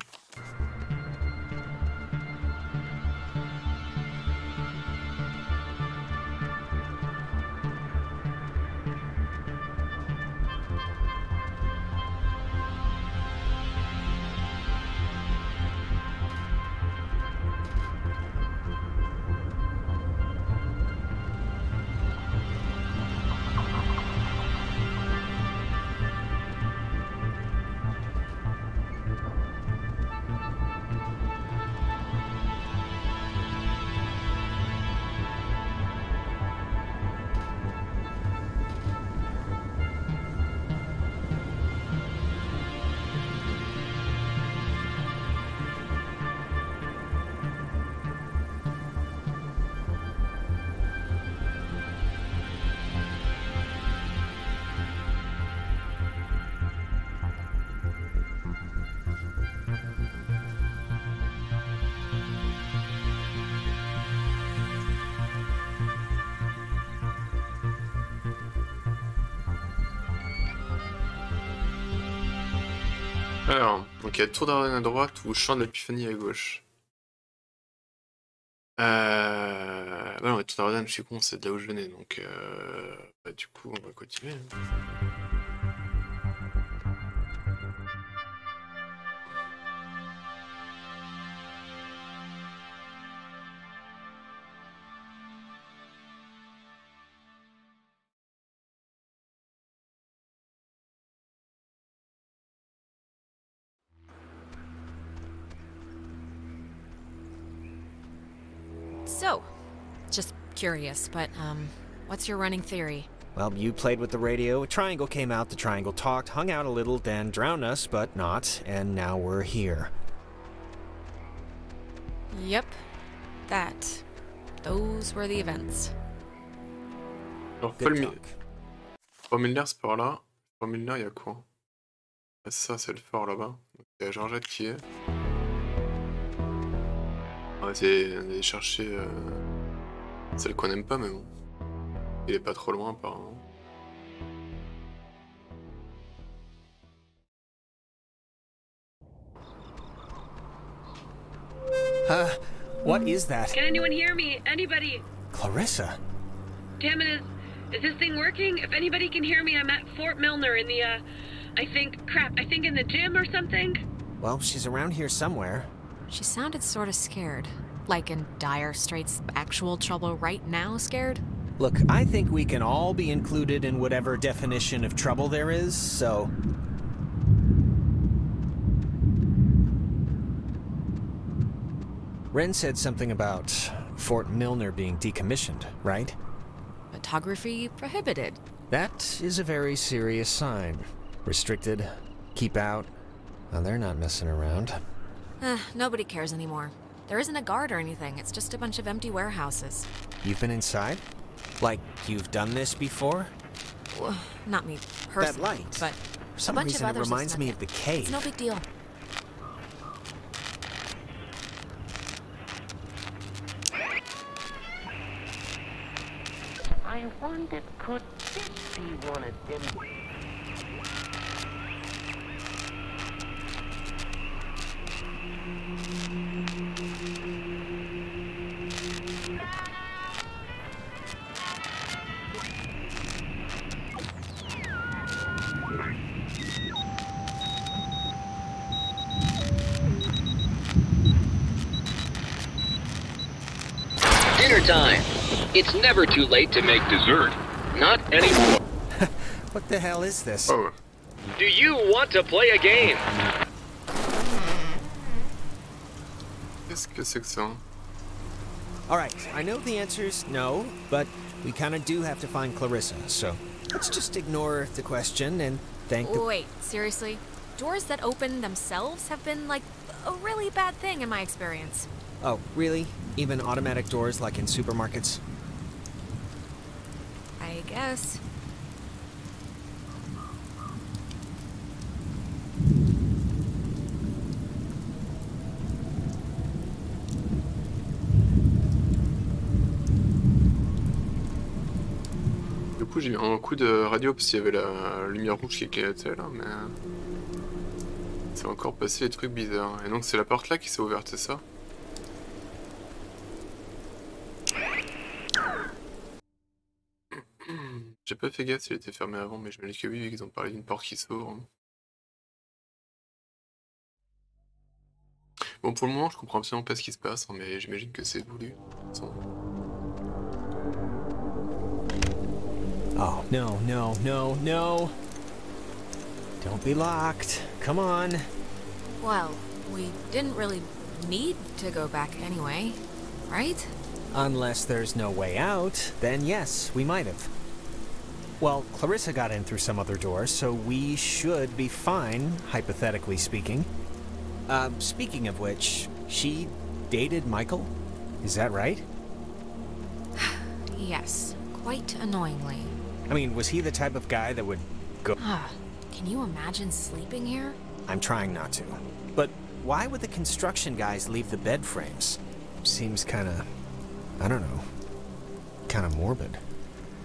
Alors, donc il y a Tour d'Arène à droite ou Champ de l'Épiphanie à gauche. Euh... Bah non, Tour d'Arène, je suis con, c'est de là où je venais, donc... Euh... Bah du coup, on va continuer. Just curious, but, um, what's your running theory? Well, you played with the radio, a triangle came out, the triangle talked, hung out a little, then drowned us, but not, and now we're here. Yep. That. Those were the events. Alors, Fort Milner, c'est par là. Fort Milner, il y a quoi? Ça, c'est le fort là-bas. Il y a Georgette qui est. On va essayer d'aller chercher euh, celle qu'on n'aime pas, mais bon. Il est pas trop loin apparemment. Huh? What is that? Can anyone hear me? Anybody? Clarissa? Damn it, is, is this thing working? If anybody can hear me, I'm at Fort Milner in the, uh, I think, crap, I think in the gym or something? Well, she's around here somewhere. She sounded sort of scared. Like in dire straits, actual trouble right now scared? Look, I think we can all be included in whatever definition of trouble there is, so... Ren said something about Fort Milner being decommissioned, right? Photography prohibited. That is a very serious sign. Restricted, keep out. Well, they're not messing around. Uh, nobody cares anymore. There isn't a guard or anything, it's just a bunch of empty warehouses. You've been inside? Like, you've done this before? Well, not me personally, that light. But for some reason it reminds me of the cave. It's no big deal. I wonder, could this be one of them? Time. It's never too late to make dessert. Not anymore. What the hell is this? Oh. Do you want to play a game? Qu'est-ce que c'est que ça? All right, I know the answer is no, but we kind of do have to find Clarissa, so let's just ignore the question and thank the... Wait, seriously? Doors that open themselves have been, like, a really bad thing in my experience. Oh, really? Even automatic doors like in supermarkets? I guess. Du coup, j'ai eu un coup de radio parce qu'il y avait la lumière rouge qui éclatait là, mais... C'est encore passé des trucs bizarres. Et donc c'est la porte là qui s'est ouverte, c'est ça? J'ai pas fait gaffe s'il était fermé avant, mais je me dis que oui, vu qu'ils ont parlé d'une porte qui s'ouvre. Bon, pour le moment, je comprends absolument pas ce qui se passe, mais j'imagine que c'est voulu. Oh, no, no, no, no! Don't be locked, come on! Well, we didn't really need to go back anyway, right? Unless there's no way out, then yes, we might have. Well, Clarissa got in through some other door, so we should be fine, hypothetically speaking. Uh, speaking of which, she dated Michael? Is that right? Yes, quite annoyingly. I mean, was he the type of guy that would go... Ah, can you imagine sleeping here? I'm trying not to. But why would the construction guys leave the bed frames? Seems kinda... I don't know. Kinda morbid.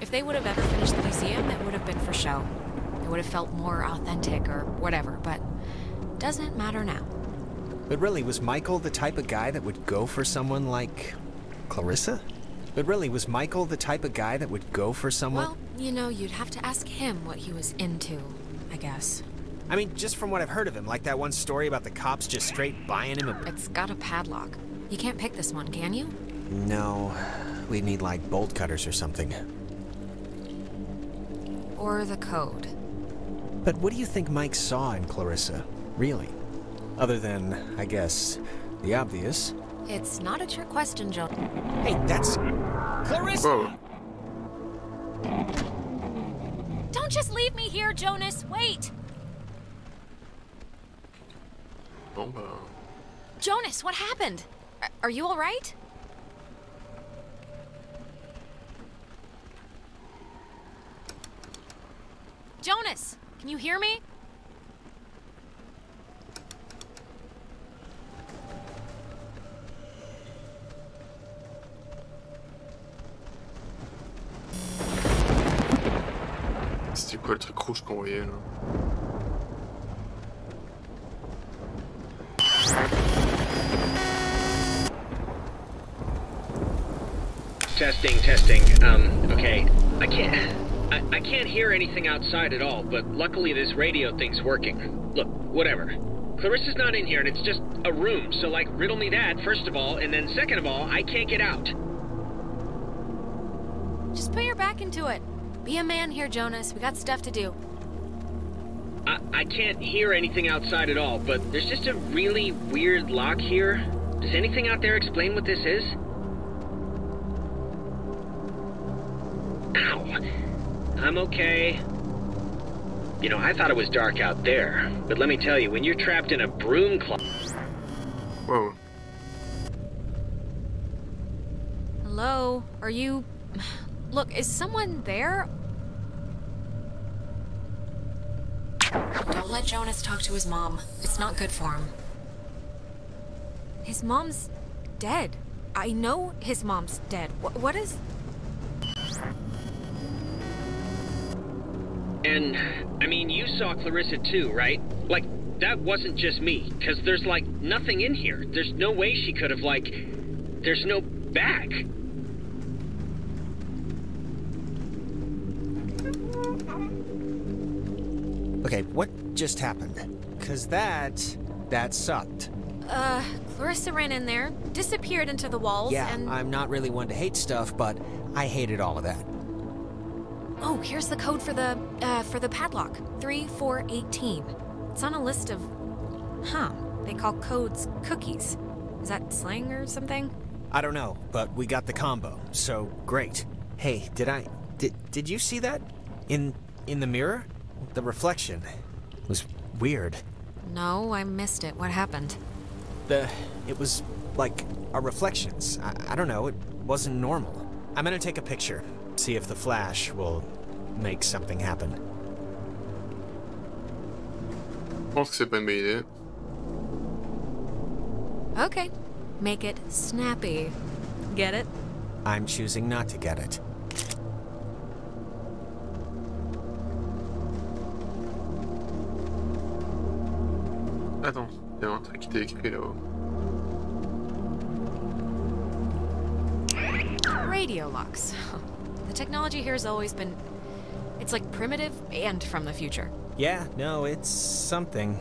If they would have ever finished the museum, that would have been for show. It would have felt more authentic or whatever, but doesn't matter now. But really, was Michael the type of guy that would go for someone like Clarissa? But really, was Michael the type of guy that would go for someone? Well, you know, you'd have to ask him what he was into, I guess. I mean, just from what I've heard of him, like that one story about the cops just straight buying him a... It's got a padlock. You can't pick this one, can you? No, we'd need like bolt cutters or something. Or the code. But what do you think Mike saw in Clarissa, really? Other than, I guess, the obvious. It's not a trick question, Joe. Hey, that's... Clarissa! Whoa. Don't just leave me here, Jonas. Wait. Oh, uh... Jonas, what happened? Are, are you all right? Jonas, can you hear me? C'était quoi le truc rouge qu'on voyait là? Testing, testing. Um, okay. I can't... I, I can't hear anything outside at all, but luckily this radio thing's working. Look, whatever. Clarissa's not in here, and it's just a room, so, like, riddle me that, first of all, and then second of all, I can't get out. Just put your back into it. Be a man here, Jonas. We got stuff to do. I, I can't hear anything outside at all, but there's just a really weird lock here. Does anything out there explain what this is? Ow. I'm okay. You know, I thought it was dark out there, but let me tell you, when you're trapped in a broom closet... Whoa. Hello? Are you... Look, is someone there? Don't let Jonas talk to his mom. It's not good for him. His mom's... dead. I know his mom's dead. Wh- what is... And, I mean, you saw Clarissa too, right? Like, that wasn't just me, because there's, like, nothing in here. There's no way she could have, like... There's no back. Okay, what just happened? Because that... that sucked. Uh, Clarissa ran in there, disappeared into the walls, yeah, and... Yeah, I'm not really one to hate stuff, but I hated all of that. Oh, here's the code for the, uh, for the padlock. three four one eight. It's on a list of... Huh. They call codes cookies. Is that slang or something? I don't know, but we got the combo, so great. Hey, did I... Did, did you see that? In... in the mirror? The reflection was weird. No, I missed it. What happened? The... it was, like, our reflections. I, I don't know, it wasn't normal. I'm gonna take a picture. See if the flash will make something happen. I think it's a bad idea. Okay. Make it snappy. Get it? I'm choosing not to get it. Attends, il y a un truc qui t'est écrit là-haut. Radio locks. The technology here has always been... It's like primitive and from the future. Yeah, no, it's something.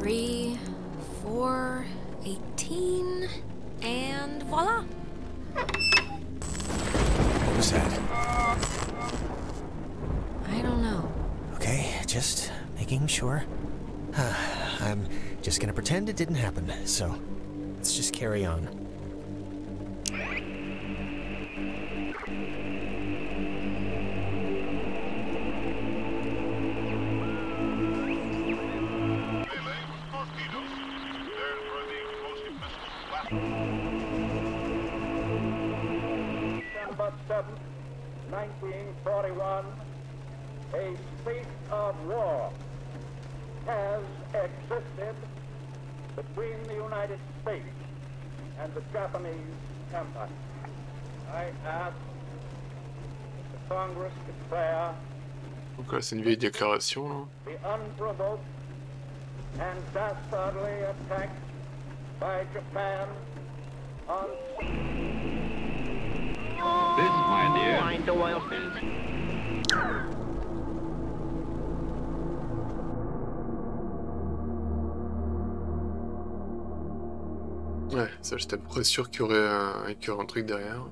Three, four, eighteen, and voila. What was that? I don't know. Okay, just making sure. I'm just gonna pretend it didn't happen, so let's just carry on. December seventh, nineteen forty-one. A state of war has existed between the United States and the Japanese Empire. I ask the Congress to declare the unprovoked and dastardly attack by Japan on... This, my dear, mind the oil fields. Ouais, ça j'étais presque sûr qu'il y aurait un, qu'il y aurait un truc derrière.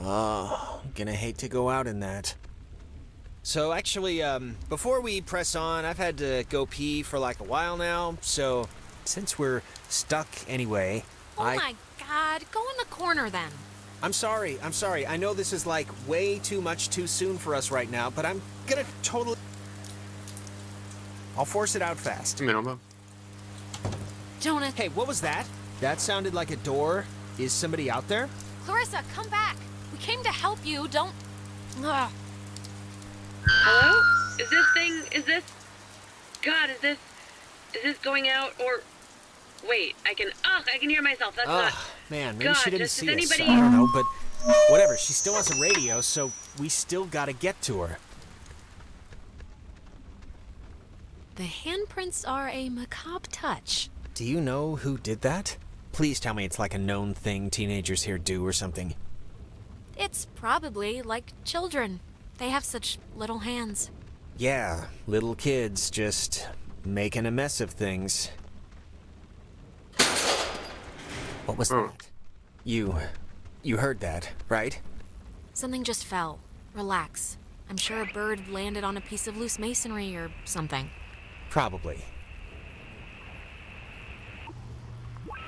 Oh, I'm gonna hate to go out in that. So actually, um, before we press on, I've had to go pee for like a while now, so since we're stuck anyway, oh I... my God, go in the corner then. I'm sorry, I'm sorry. I know this is like way too much too soon for us right now, but I'm gonna totally... I'll force it out fast. Minimum. Jonas. Hey, what was that? That sounded like a door. Is somebody out there? Clarissa, come back. We came to help you. Don't... Ugh. Hello? Is this thing... Is this... God, is this... Is this going out or... Wait, I can... Ugh, I can hear myself. That's not... man, maybe God, she didn't see us. Anybody... I don't know, but... Whatever, she still has a radio, so we still gotta get to her. The handprints are a macabre touch. Do you know who did that? Please tell me it's like a known thing teenagers here do or something. It's probably like children. They have such little hands. Yeah, little kids just making a mess of things. What was mm. that? You... you heard that, right? Something just fell. Relax. I'm sure a bird landed on a piece of loose masonry or something. Probably.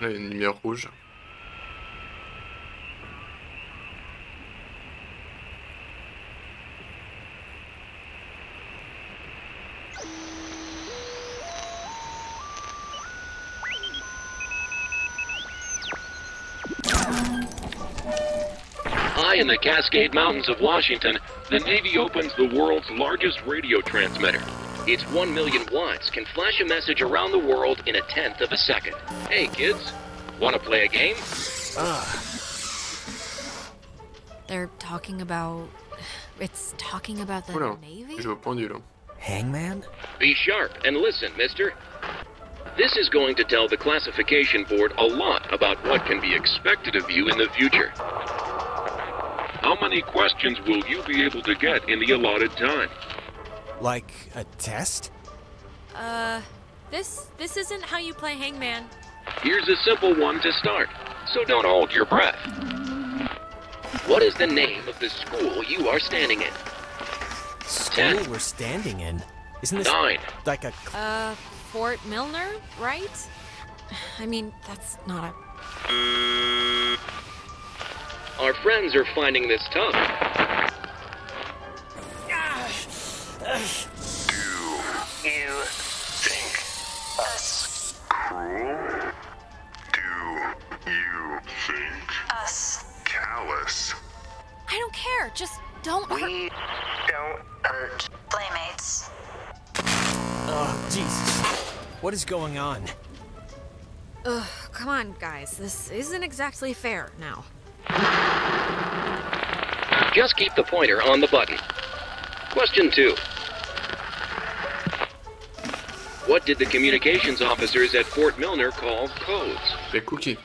Là, il y a une lumière rouge. High in the Cascade Mountains of Washington, the Navy opens the world's largest radio transmitter. Its one million watts can flash a message around the world in a tenth of a second. Hey kids, wanna play a game? Ah. They're talking about... It's talking about the oh Navy? Je veux pendule. Hangman? Be sharp and listen, mister. This is going to tell the classification board a lot about what can be expected of you in the future. How many questions will you be able to get in the allotted time? Like a test? Uh, this this isn't how you play Hangman. Here's a simple one to start, so don't hold your breath. What is the name of the school you are standing in? School Ten. We're standing in? Isn't this Nine. Like a... Uh, Fort Milner, right? I mean, that's not a... Our friends are finding this tough. Do you think us cruel? Do you think us callous? I don't care. Just don't hurt. We don't hurt playmates. Oh, Jesus. What is going on? Ugh, come on, guys. This isn't exactly fair now. Just keep the pointer on the button. Question two. What did the communications officers at Fort Milner call codes? The cookie.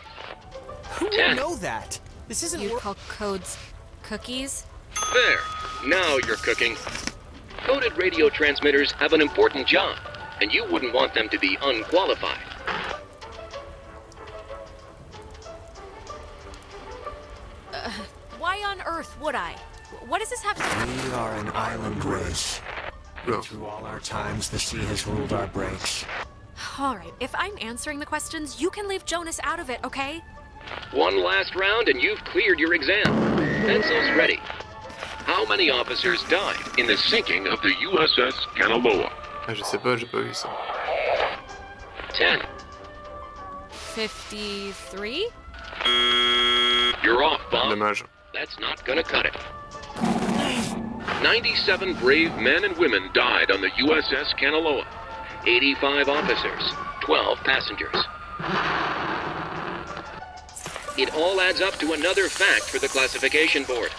Who would know that? This isn't... You call codes cookies? There. Now you're cooking. Coded radio transmitters have an important job, and you wouldn't want them to be unqualified. Uh, why on earth would I? What does this have to... We are an island race. And through all our times, the sea has ruled our breaks. All right, if I'm answering the questions, you can leave Jonas out of it, okay? One last round and you've cleared your exam. Pencils ready. How many officers died in the sinking of the U S S Kanaloa? Je sais pas, j'ai pas vu ça. Ten. Fifty-three? You're off, Bob. Dommage. That's not gonna cut it. ninety-seven brave men and women died on the U S S Kanaloa. eighty-five officers, twelve passengers. It all adds up to another fact for the classification board.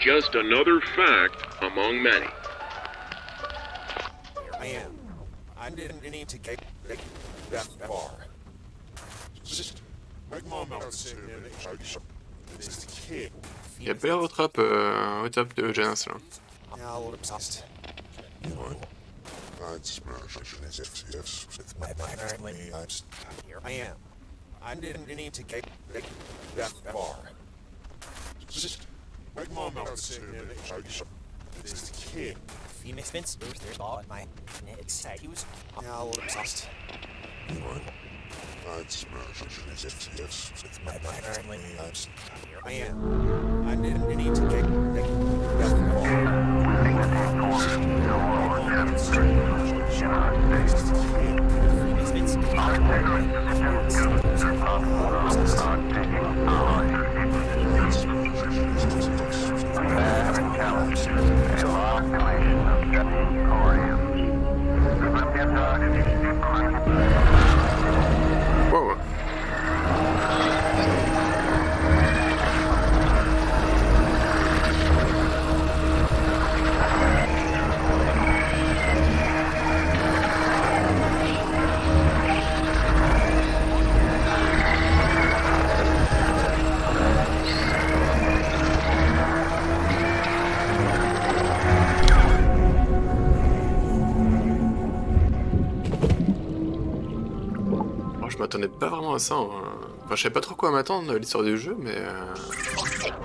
Just another fact among many. Man, I didn't need to get that far. Just make my mouth sit in it. This kid. Il a pas l'air au trap, euh, au trap de Jonas là. I didn't need to get that far. Just my mom out there. This kid. Phoenix Vince lose their ball at my next. He was now obsessed. What? I'd smash it as if yes, with my family. Here I am. I didn't need to get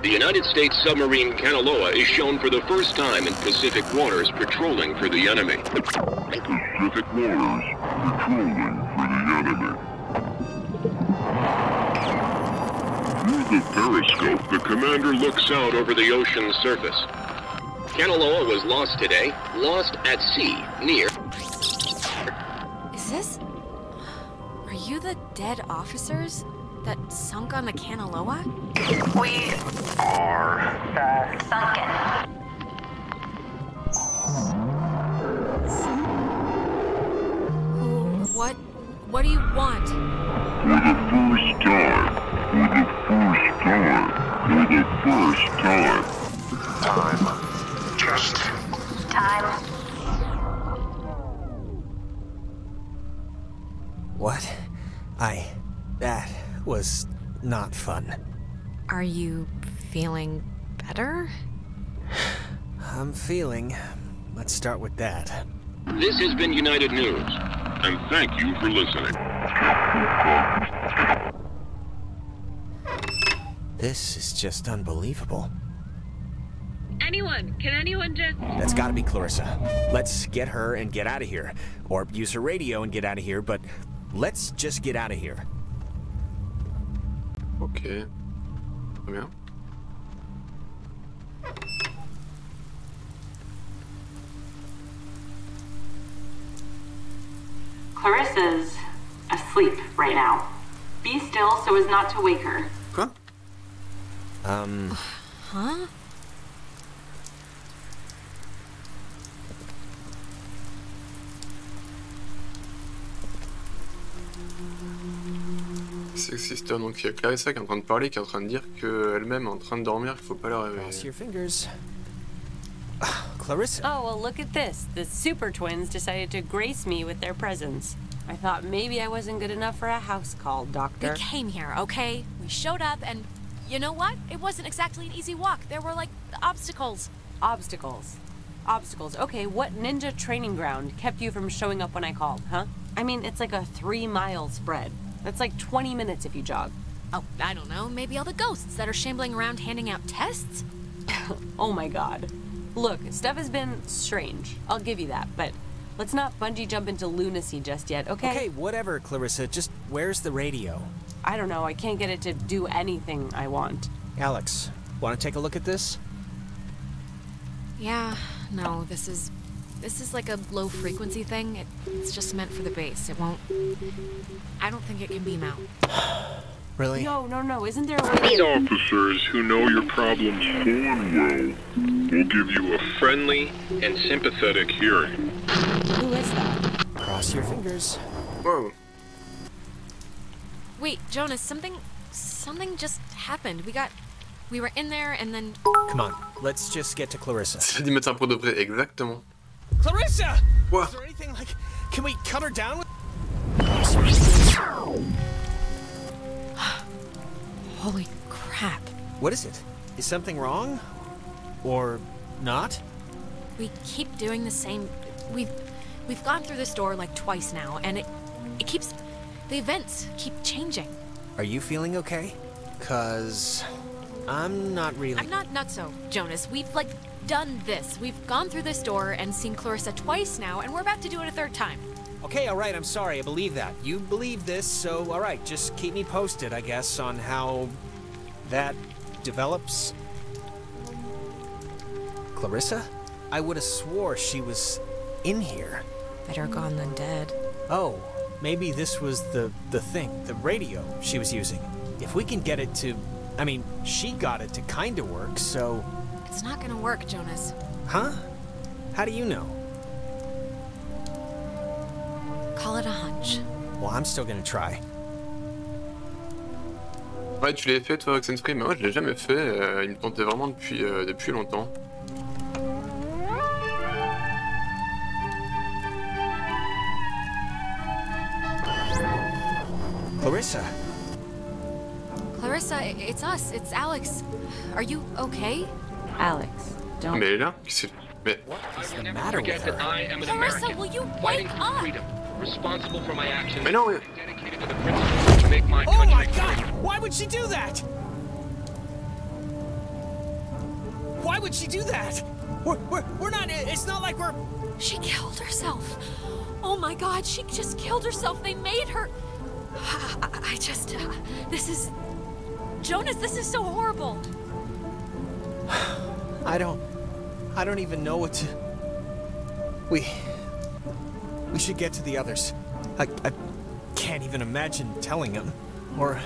The United States submarine Kanaloa is shown for the first time in Pacific waters patrolling for the enemy. Pacific waters patrolling for the enemy. Through the periscope, the commander looks out over the ocean's surface. Kanaloa was lost today, lost at sea, near... Is this... Are you the dead officers that sunk on the Kanaloa? We are the sunken. What? What do you want? For the first time. For the first time. For the first time. Time. Just. Time. What? I... that was not fun. Are you feeling better? I'm feeling... Let's start with that. This has been United News, and thank you for listening. This is just unbelievable. Anyone? Can anyone just... That's gotta be Clarissa. Let's get her and get out of here. Or use her radio and get out of here, but... Let's just get out of here. Okay. Très bien. Clarissa's asleep right now. Be still so as not to wake her. Quoi? Um. Huh? Sister, donc il y a Clarissa qui est en train de parler, qui est en train de dire qu'elle-même est en train de dormir, qu'il faut pas la réveiller. Cross your fingers. Clarissa. Oh well, look at this. The Super Twins decided to grace me with their presence. I thought maybe I wasn't good enough for a house call, Doctor. We came here, okay? We showed up, and you know what? It wasn't exactly an easy walk. There were like obstacles. Obstacles. Obstacles. Okay, what ninja training ground kept you from showing up when I called, huh? I mean, it's like a three-mile spread. That's like twenty minutes if you jog. Oh, I don't know. Maybe all the ghosts that are shambling around handing out tests? Oh my god. Look, stuff has been strange. I'll give you that, but let's not bungee jump into lunacy just yet, okay? Okay, whatever, Clarissa. Just where's the radio? I don't know. I can't get it to do anything I want. Alex, want to take a look at this? Yeah, no, this is... This is like a low-frequency thing. It, it's just meant for the bass. It won't... I don't think it can beam out. Really? No, no, no. Isn't there a way... Officers who know your problems full and well will give you a friendly and sympathetic hearing. Who is that? Cross your fingers. Whoa. Wait, Jonas, something... Something just happened. We got... We were in there and then... Come on. Let's just get to Clarissa. Exactement. Clarissa! What? Is there anything like... Can we cut her down with... Holy crap. What is it? Is something wrong? Or... not? We keep doing the same... We've... We've gone through this door like twice now, and it... It keeps... The events keep changing. Are you feeling okay? Cause I'm not really. I'm not nutso, Jonas. We've like done this. We've gone through this door and seen Clarissa twice now, and we're about to do it a third time. Okay, all right, I'm sorry, I believe that. You believe this, so all right, just keep me posted, I guess, on how that develops. Clarissa? I would have swore she was in here. Better gone than dead. Oh, maybe this was the, the thing, the radio she was using. If we can get it to, I mean, she got it to kinda work, so... It's not gonna work, Jonas. Huh? How do you know? Call it a hunch. Well, I'm still gonna try. Ouais, tu l'avais fait toi, Oxenfree, mais moi je l'ai jamais fait. Euh, il me tentait vraiment depuis, euh, depuis longtemps. Clarissa. Clarissa, it's us. It's Alex. Are you okay? Alex, don't. Mais là, mais... What is the matter with her? Clarissa, will you wake up? Responsible for my actions. I know it. Dedicated to the principles to make my country. Oh my God! Why would she do that? Why would she do that? We're, we're, we're not. It's not like we're. She killed herself. Oh my God! She just killed herself. They made her. I just, uh, this is, Jonas, this is so horrible. I don't, I don't even know what to, we, we should get to the others. I, I can't even imagine telling them, or,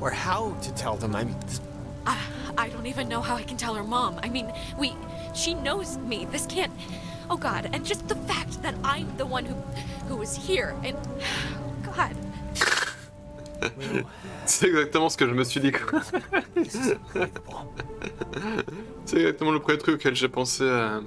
or how to tell them. I'm, I, I don't even know how I can tell her mom. I mean, we, she knows me. This can't, oh God, and just the fact that I'm the one who, who was here, and, God. C'est exactement ce que je me suis dit. C'est exactement le premier truc auquel j'ai pensé à...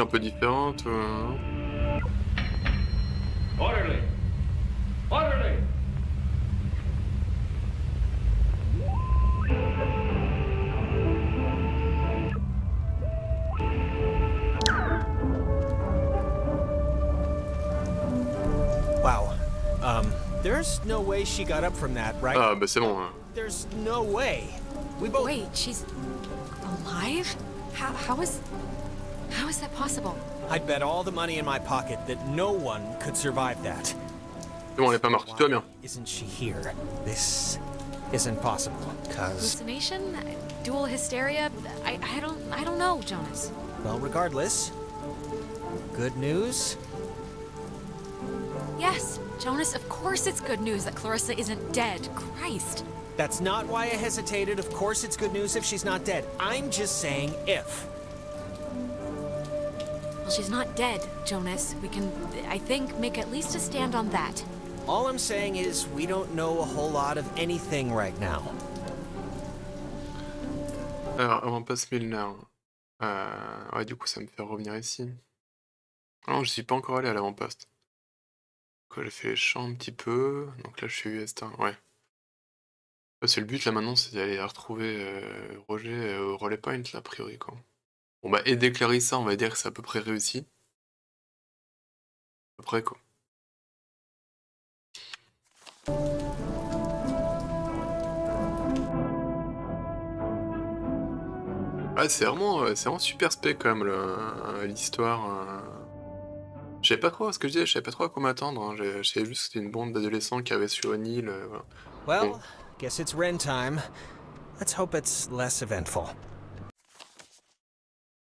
Un peu différente. Orderly. Orderly. Wow. Um, there's no way she got up from that, right? Ah, bah c'est bon. Hein. There's no way. We both. Wait, she's alive? How? How is? How is that possible? I'd bet all the money in my pocket that no one could survive that. Bon, on n'est pas mort, tout va bien. Isn't she here? This isn't possible. Cause hallucination, dual hysteria. I, I don't, I don't know, Jonas. Well, regardless, good news. Yes, Jonas. Of course, it's good news that Clarissa isn't dead. Christ. That's not why I hesitated. Of course, it's good news if she's not dead. I'm just saying if. She's not dead, Jonas. We can, I think, make at least a stand on that. All I'm saying is we don't know a whole lot of anything right now. Alors, on passe Milner. Euh, ouais, du coup, ça me fait revenir ici. Non, je suis pas encore allé à l'avant-poste. Quoi, j'ai fait les champs un petit peu. Donc là, je suis U S un. Ouais. C'est le but là maintenant, c'est d'aller retrouver euh, Roger au Relay Point, là, a priori, quoi. Bon bah aider Clarissa, on va dire que c'est à peu près réussi. À peu près quoi. Ah c'est vraiment, vraiment super spec quand même l'histoire. Je savais pas trop ce que je disais, je savais pas trop à quoi m'attendre. Hein. Je savais juste que c'était une bande d'adolescents qui avait sur une île. Voilà. Well, bon. Guess it's Ren time. Let's hope it's less eventful.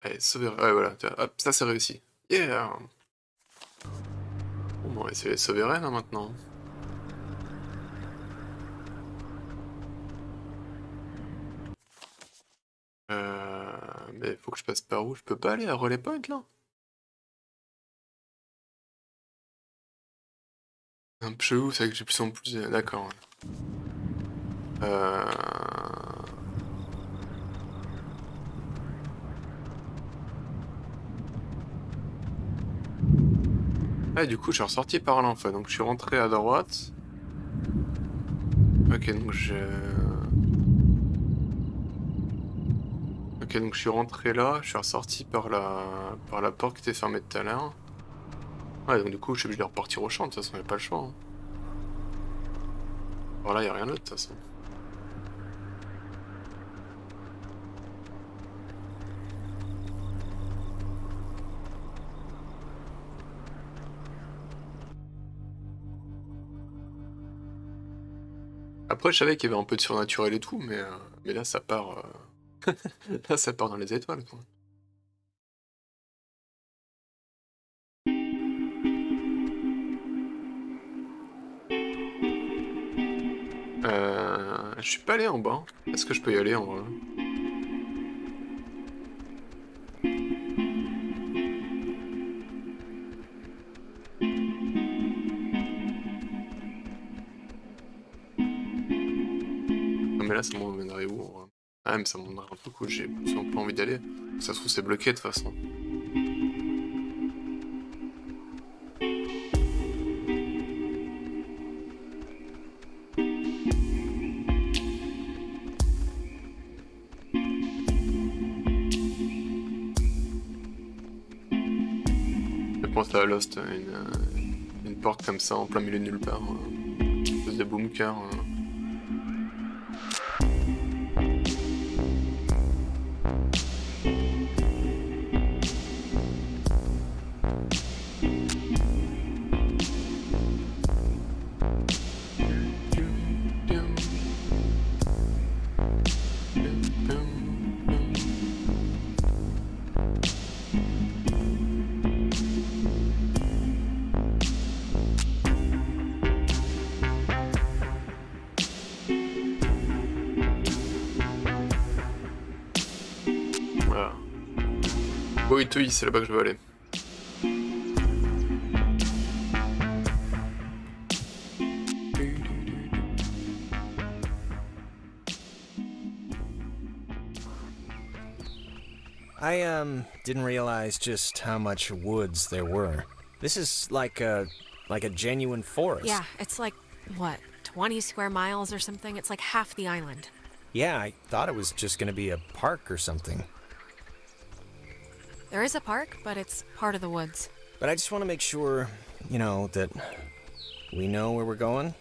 Allez, sauver... Ouais, voilà, hop, ça c'est réussi. Yeah! Bon, on va essayer de sauver Ren, hein, maintenant. Euh... Mais faut que je passe par où? Je peux pas aller à Relay Point, là? Un peu chelou, c'est que j'ai plus en plus... D'accord. Euh... Ah, du coup, je suis ressorti par là en fait. Donc, je suis rentré à droite. Ok, donc je... Ok, donc je suis rentré là. Je suis ressorti par la, par la porte qui était fermée tout à l'heure. Ouais, donc du coup, je suis obligé de repartir au champ. De toute façon, il n'y a pas le choix. Hein. Bon, là, il n'y a rien d'autre de toute façon. Après, je savais qu'il y avait un peu de surnaturel et tout, mais, euh, mais là, ça part, euh... là, ça part dans les étoiles, quoi. Euh... Je suis pas allé en bas. Est-ce que je peux y aller en vrai? Mais là, ça m'emmènerait où en vrai? Ah, mais ça m'emmènerait un peu cool, j'ai pas envie d'aller. Ça se trouve, c'est bloqué de toute façon. Je pense à Lost, une, une porte comme ça en plein milieu de nulle part. Une espèce de bunker. C'est là-bas que je veux aller. I um didn't realize just how much woods there were. This is like a like a genuine forest. Yeah, it's like what, twenty square miles or something. It's like half the island. Yeah, I thought it was just going to be a park or something. There is a park, but it's part of the woods. But I just want to make sure, you know, that we know where we're going.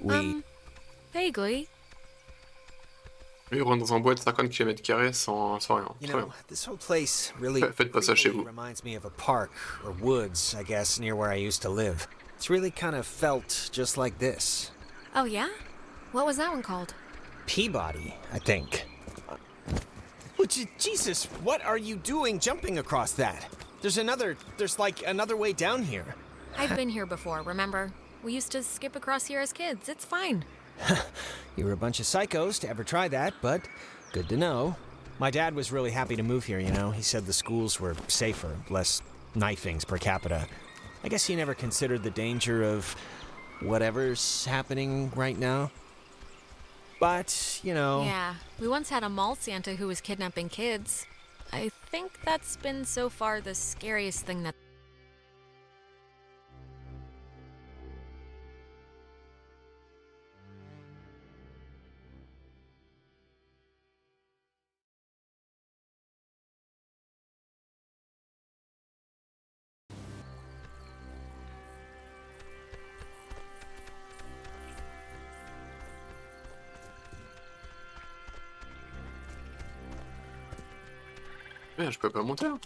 We... Um, vaguely. You know, this whole place really, really reminds me of a park or woods, I guess, near where I used to live. It's really kind of felt just like this. Oh, yeah? What was that one called? Peabody, I think. Jesus, what are you doing jumping across that? There's another, there's like another way down here. I've been here before, remember? We used to skip across here as kids, it's fine. You were a bunch of psychos to ever try that, but good to know. My dad was really happy to move here, you know? He said the schools were safer, less knifings per capita. I guess he never considered the danger of whatever's happening right now. But, you know... Yeah, we once had a mall Santa who was kidnapping kids. I think that's been so far the scariest thing that... Je peux pas monter là.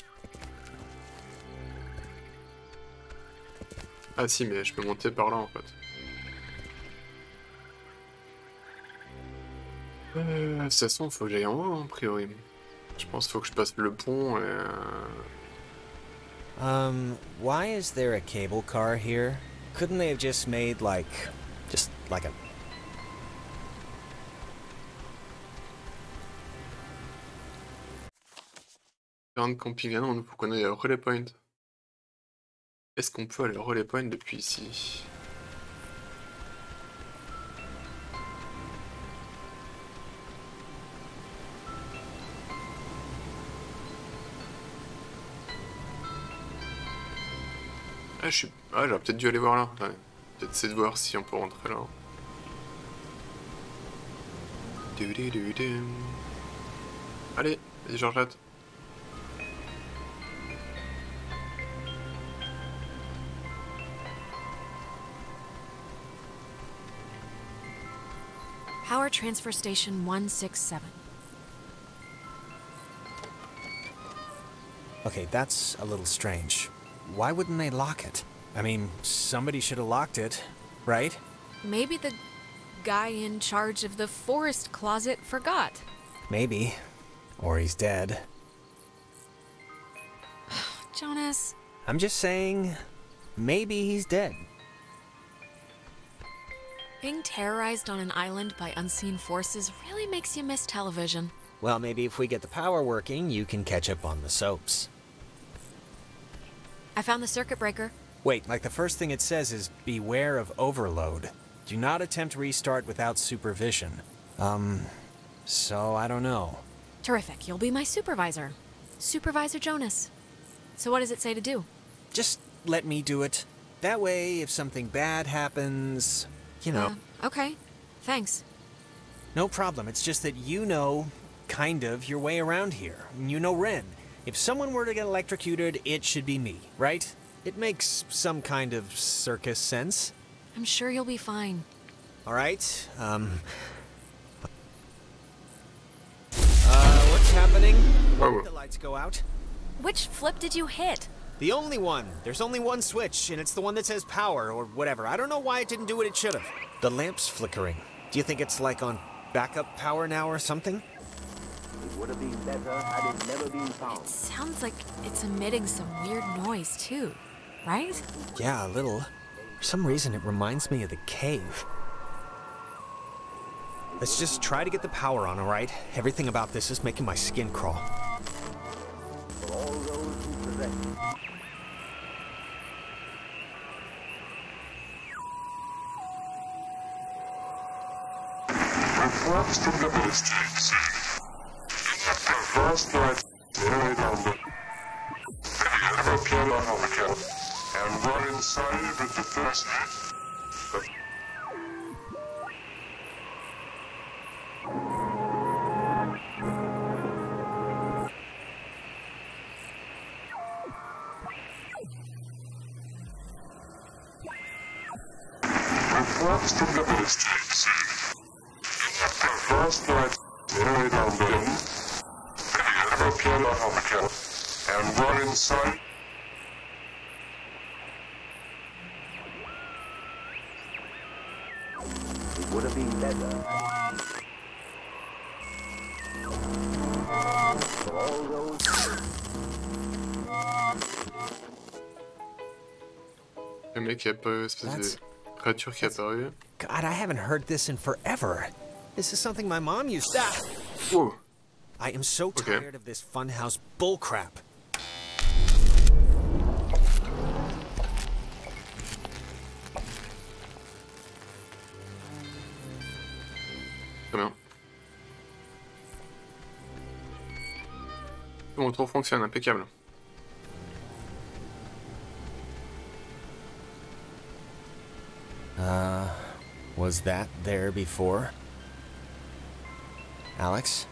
Ah si, mais je peux monter par là en fait. Euh, de toute façon, faut que j'aille en haut, hein, a priori. Je pense qu'il faut que je passe le pont et. Euh... Um, why is there a cable car here? Couldn't they have just made like, just like a. Camping, ah non, pourquoi on est à Relay Point? Est-ce qu'on peut aller au Relay Point depuis ici? Ah, je suis... ah j'aurais peut-être dû aller voir là. Ouais. Peut-être essayer de voir si on peut rentrer là. Du -du -du -du. Allez, vas-y Georgette. Power transfer station one six seven. Okay, that's a little strange. Why wouldn't they lock it? I mean, somebody should have locked it, right? Maybe the guy in charge of the forest closet forgot. Maybe. Or he's dead. Jonas... I'm just saying, maybe he's dead. Being terrorized on an island by unseen forces really makes you miss television. Well, maybe if we get the power working, you can catch up on the soaps. I found the circuit breaker. Wait, like the first thing it says is, beware of overload. Do not attempt restart without supervision. Um, so I don't know. Terrific, you'll be my supervisor. Supervisor Jonas. So what does it say to do? Just let me do it. That way, if something bad happens, you know. Uh, okay, thanks. No problem, it's just that you know, kind of, your way around here. You know Ren. If someone were to get electrocuted, it should be me, right? It makes some kind of circus sense. I'm sure you'll be fine. All right, um... Uh, what's happening? Why did the lights go out? Which flip did you hit? The only one. There's only one switch, and it's the one that says power or whatever. I don't know why it didn't do what it should have. The lamp's flickering. Do you think it's like on backup power now or something? Would have been better had it never been found. It sounds like it's emitting some weird noise too, right? Yeah, a little. For some reason it reminds me of the cave. Let's just try to get the power on, alright? Everything about this is making my skin crawl. For all those who prevent. Reports from the ballistic. Last night, they laid on the... They have a kill on our camp, and were inside with the first night. Reports from the ballistic scene. Last night, they laid on the... and we're inside. It would have been better. All those... Le mec qui a apparu, espèce de créature qui a apparu. God, I haven't heard this in forever. This is something my mom used to... Whoa. I am so tired okay. of this funhouse bullcrap. Très bien. Mon tour fonctionne, impeccable. Uh, was that there before? Alex?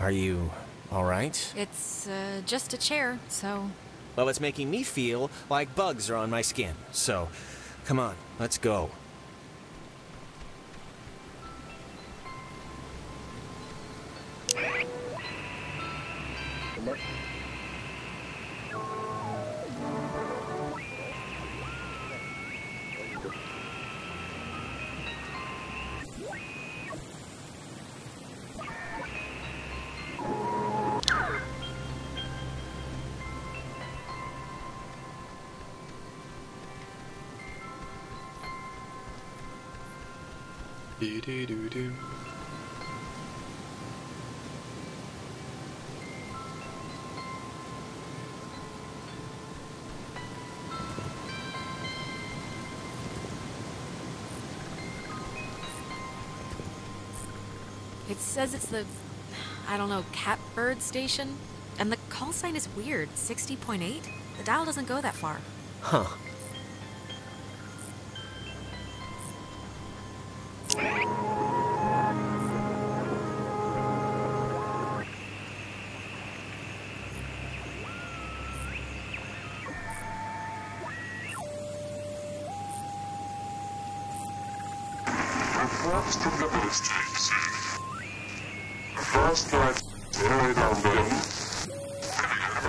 Are you all right? It's uh, just a chair, so... Well, it's making me feel like bugs are on my skin, so come on, let's go. It says it's the, I don't know, Catbird Station? And the call sign is weird, sixty point eight? The dial doesn't go that far. Huh. Reports from the police chief said, first flight zero eight Alabama. Regardez,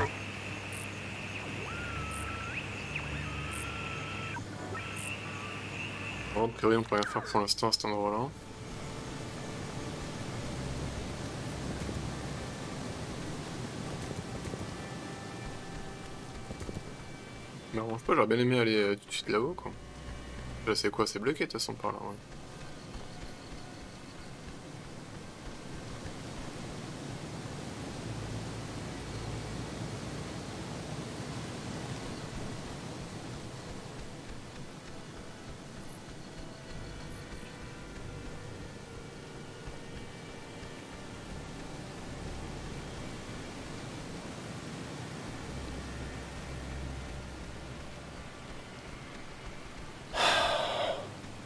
on peut rien faire pour l'instant à cet endroit-là. Mais on range pas, j'aurais bien aimé aller euh, tout de suite là-haut quoi. Là c'est quoi? C'est bloqué de toute façon par là, ouais.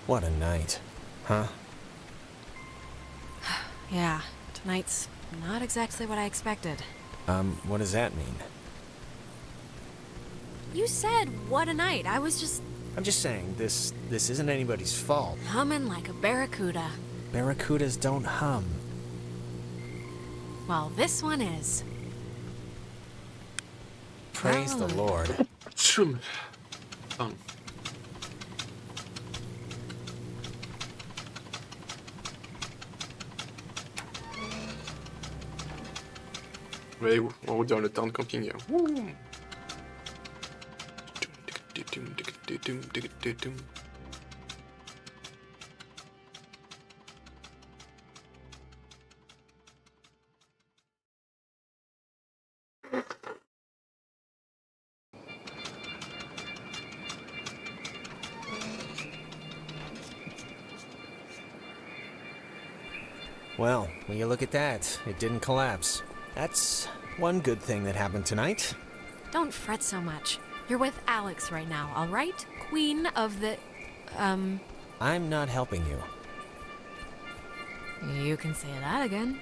What a night, huh? Yeah, tonight's not exactly what I expected. Um, what does that mean? You said, what a night, I was just... I'm just saying, this this isn't anybody's fault. Humming like a barracuda. Barracudas don't hum. Well, this one is. Praise oh. the Lord. um. Mais en route vers le terrain de camping. Well, when you look at that, it didn't collapse. That's one good thing that happened tonight. Don't fret so much. You're with Alex right now, all right? Queen of the... um... I'm not helping you. You can say that again.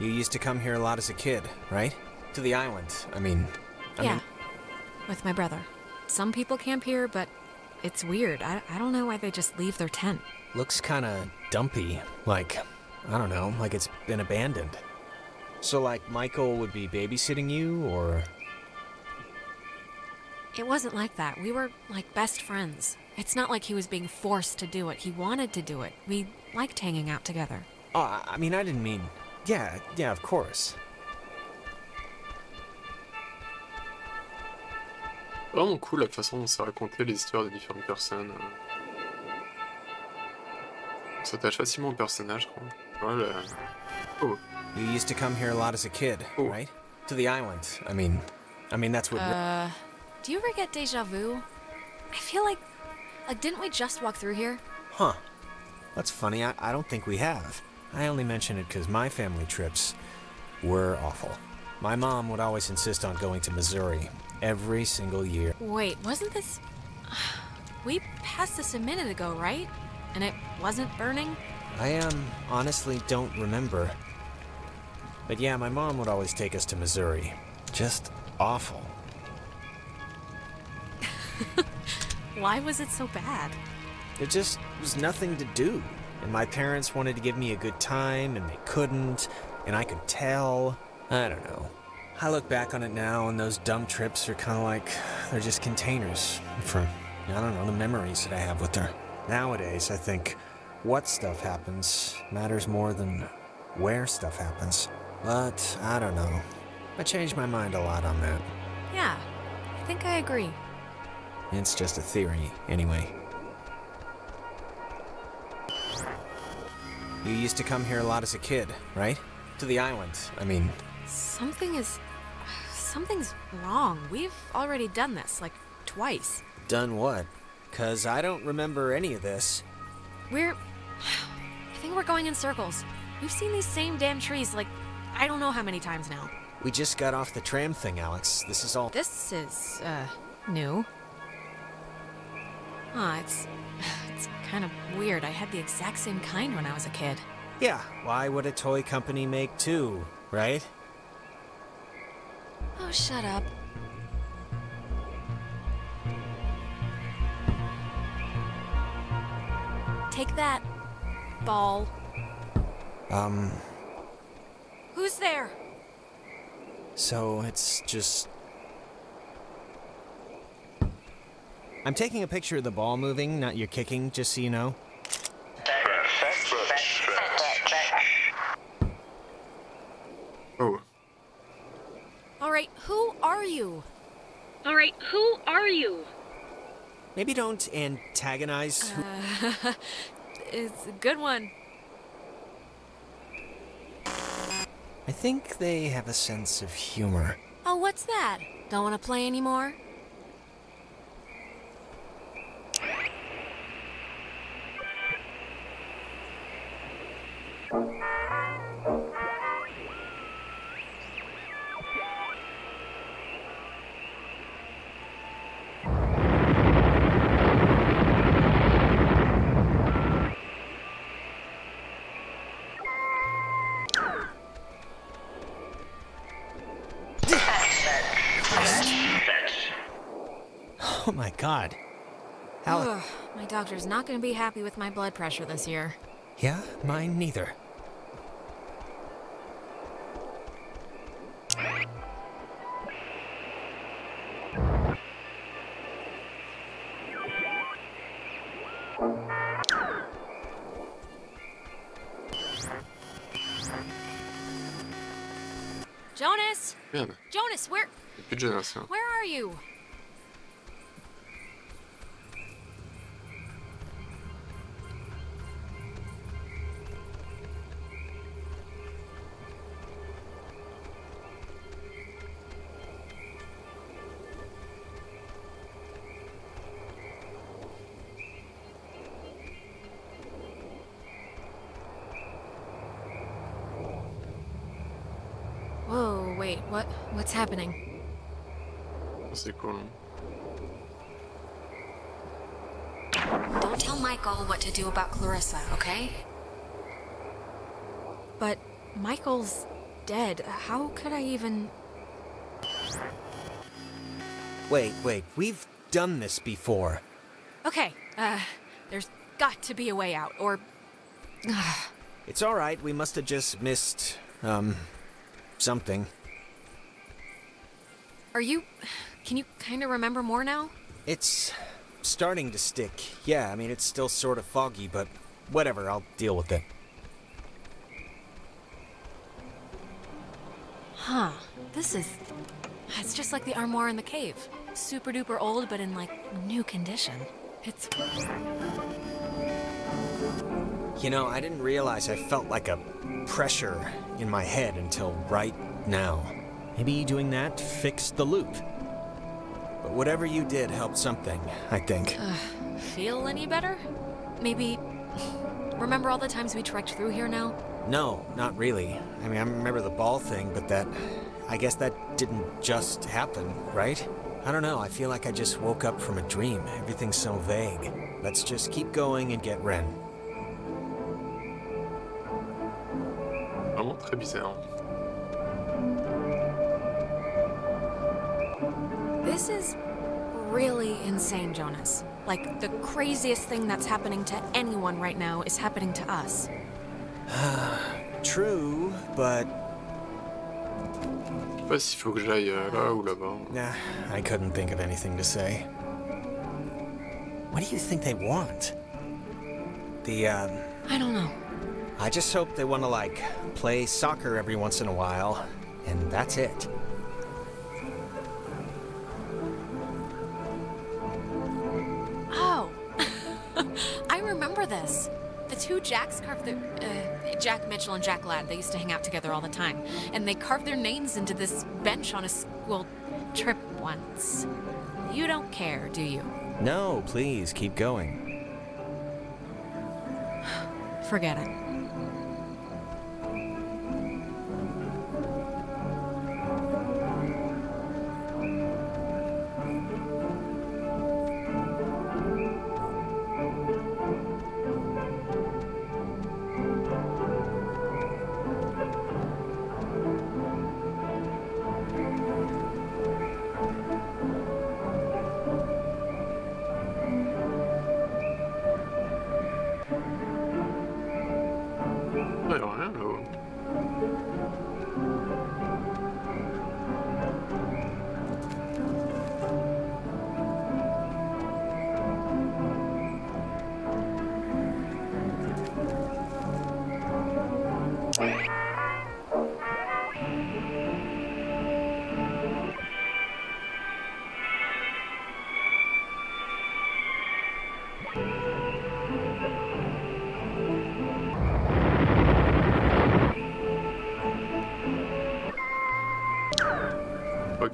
You used to come here a lot as a kid, right? To the island, I mean... I yeah, mean... with my brother. Some people camp here, but it's weird. I, I don't know why they just leave their tent. Looks kinda dumpy, like, I don't know, like it's been abandoned. So, like, Michael would be babysitting you, or...? It wasn't like that. We were, like, best friends. It's not like he was being forced to do it. He wanted to do it. We liked hanging out together. Oh, I mean, I didn't mean... Yeah, yeah, of course. Vraiment cool, la façon dont ça racontait les histoires de différentes personnes. On s'attache facilement aux personnages, je crois. Voilà. Oh. You used to come here a lot as a kid, Ooh. right? To the island. I mean, I mean that's what. Uh, do you ever get déjà vu? I feel like, like didn't we just walk through here? Huh? That's funny. I, I don't think we have. I only mention it because my family trips were awful. My mom would always insist on going to Missouri every single year. Wait, wasn't this? We passed this a minute ago, right? And it wasn't burning? I um honestly don't remember. But yeah, my mom would always take us to Missouri. Just awful. Why was it so bad? There just was nothing to do. And my parents wanted to give me a good time, and they couldn't. And I could tell. I don't know. I look back on it now, and those dumb trips are kind of like... They're just containers for, I don't know, the memories that I have with her. Nowadays, I think what stuff happens matters more than where stuff happens. But, I don't know. I changed my mind a lot on that. Yeah, I think I agree. It's just a theory, anyway. You used to come here a lot as a kid, right? To the island, I mean... Something is... Something's wrong. We've already done this, like, twice. Done what? 'Cause I don't remember any of this. We're... I think we're going in circles. We've seen these same damn trees like I don't know how many times now. We just got off the tram thing, Alex. This is all... This is, uh, new. Aw, oh, it's... it's kind of weird. I had the exact same kind when I was a kid. Yeah, why would a toy company make two, right? Oh, shut up. Take that, ball. Um... Who's there? So, it's just... I'm taking a picture of the ball moving, not your kicking, just so you know. Oh. Alright, who are you? Alright, who are you? Maybe don't antagonize who... Uh, it's a good one. I think they have a sense of humor. Oh, what's that? Don't want to play anymore? God. Ugh, my doctor's not going to be happy with my blood pressure this year. Yeah, mine neither. Jonas! Yeah. Jonas, where... Where are you? What? What's happening? Don't tell Michael what to do about Clarissa, okay? But Michael's dead. How could I even... Wait, wait. We've done this before. Okay. Uh, there's got to be a way out, or... It's all right. We must have just missed, um, something. Are you... can you kind of remember more now? It's starting to stick. Yeah, I mean, it's still sort of foggy, but whatever, I'll deal with it. Huh. This is... it's just like the armoire in the cave. Super duper old, but in, like, new condition. It's... You know, I didn't realize I felt like a pressure in my head until right now. Maybe doing that fixed the loop. But whatever you did helped something, I think. Uh, feel any better? Maybe... Remember all the times we trekked through here now? No, not really. I mean, I remember the ball thing, but that... I guess that didn't just happen, right? I don't know, I feel like I just woke up from a dream. Everything's so vague. Let's just keep going and get Ren. Vraiment très bizarre. This is really insane, Jonas. Like, the craziest thing that's happening to anyone right now is happening to us. True, but... Je sais pas s'il faut que j'aille là ou là-bas. Nah, I couldn't think of anything to say. What do you think they want? The, um... I don't know. I just hope they want to, like, play soccer every once in a while, and that's it. This. The two Jacks carved their... Uh, Jack Mitchell and Jack Ladd, they used to hang out together all the time. And they carved their names into this bench on a school trip once. You don't care, do you? No, please, keep going. Forget it.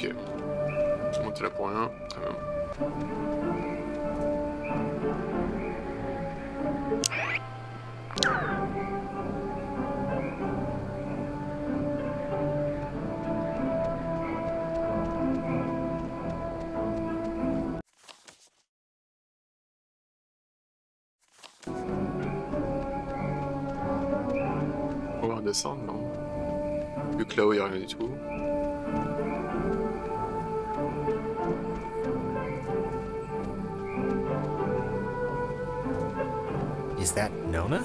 Okay. On montait là pour rien. Très bien. On va redescendre, non? Vu que là-haut il n'y a rien du tout. Is that Nona?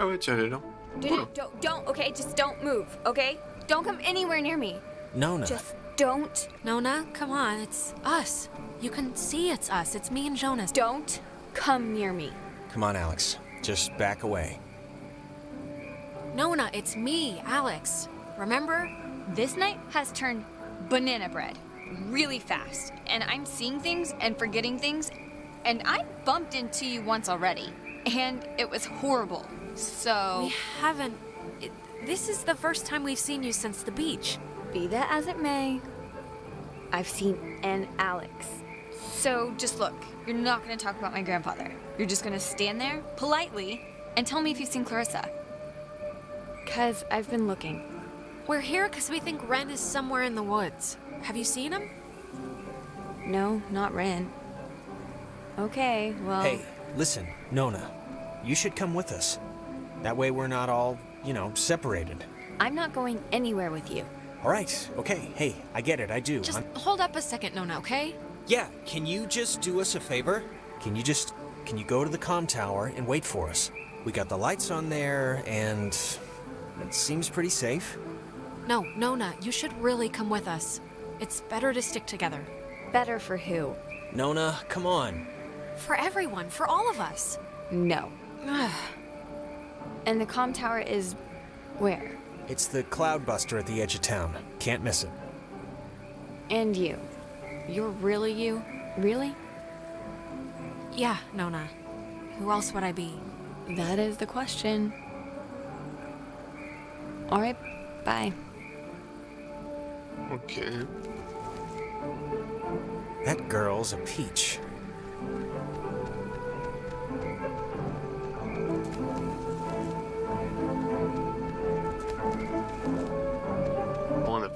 Oh, it's Nona. Dude, don't, don't, okay? Just don't move, okay? Don't come anywhere near me. Nona. Just don't. Nona, come on, it's us. You can see it's us. It's me and Jonas. Don't come near me. Come on, Alex. Just back away. Nona, it's me, Alex. Remember? This night has turned banana bread really fast. And I'm seeing things and forgetting things. And I bumped into you once already, and it was horrible, so... We haven't... It, this is the first time we've seen you since the beach. Be that as it may, I've seen an Alex. So just look, you're not going to talk about my grandfather. You're just going to stand there, politely, and tell me if you've seen Clarissa. 'Cause I've been looking. We're here 'cause we think Ren is somewhere in the woods. Have you seen him? No, not Ren. Okay, well... Hey, listen, Nona. You should come with us. That way we're not all, you know, separated. I'm not going anywhere with you. All right, okay. Hey, I get it, I do. Just I'm... hold up a second, Nona, okay? Yeah, can you just do us a favor? Can you just... Can you go to the comm tower and wait for us? We got the lights on there, and... It seems pretty safe. No, Nona, you should really come with us. It's better to stick together. Better for who? Nona, come on. For everyone, for all of us. No. And the comm tower is... where? It's the cloud buster at the edge of town. Can't miss it. And you. You're really you? Really? Yeah, Nona. Who else would I be? That is the question. Alright, bye. Okay. That girl's a peach.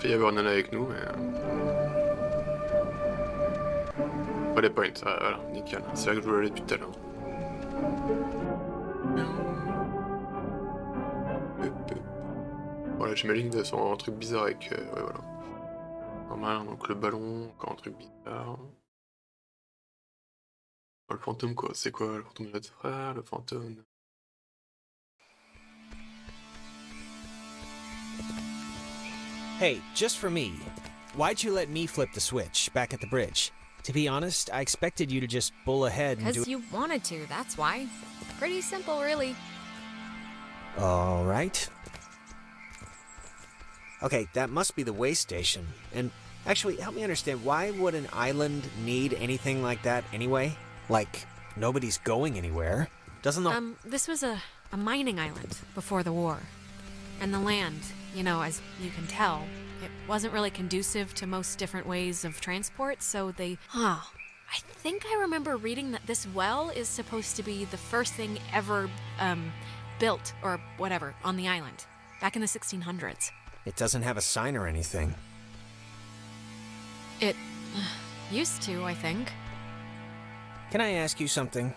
Il y avait un nana avec nous, mais... Relay Point, ça, voilà, nickel. C'est là que je voulais aller depuis tout à l'heure. Voilà, j'imagine que ça sera un truc bizarre avec... Euh, ouais, voilà. Normal, donc le ballon, encore un truc bizarre. Oh, le fantôme, quoi. C'est quoi, le fantôme de notre frère, le fantôme... Hey, just for me, why'd you let me flip the switch back at the bridge? To be honest, I expected you to just bull ahead and do- 'Cause you wanted to, that's why. Pretty simple, really. All right. Okay, that must be the way station. And actually, help me understand, why would an island need anything like that anyway? Like, nobody's going anywhere. Doesn't the- Um, this was a, a mining island before the war. And the land, you know, as you can tell, it wasn't really conducive to most different ways of transport, so they... Huh. I think I remember reading that this well is supposed to be the first thing ever, um, built, or whatever, on the island, back in the sixteen hundreds. It doesn't have a sign or anything. It used to, I think. Can I ask you something?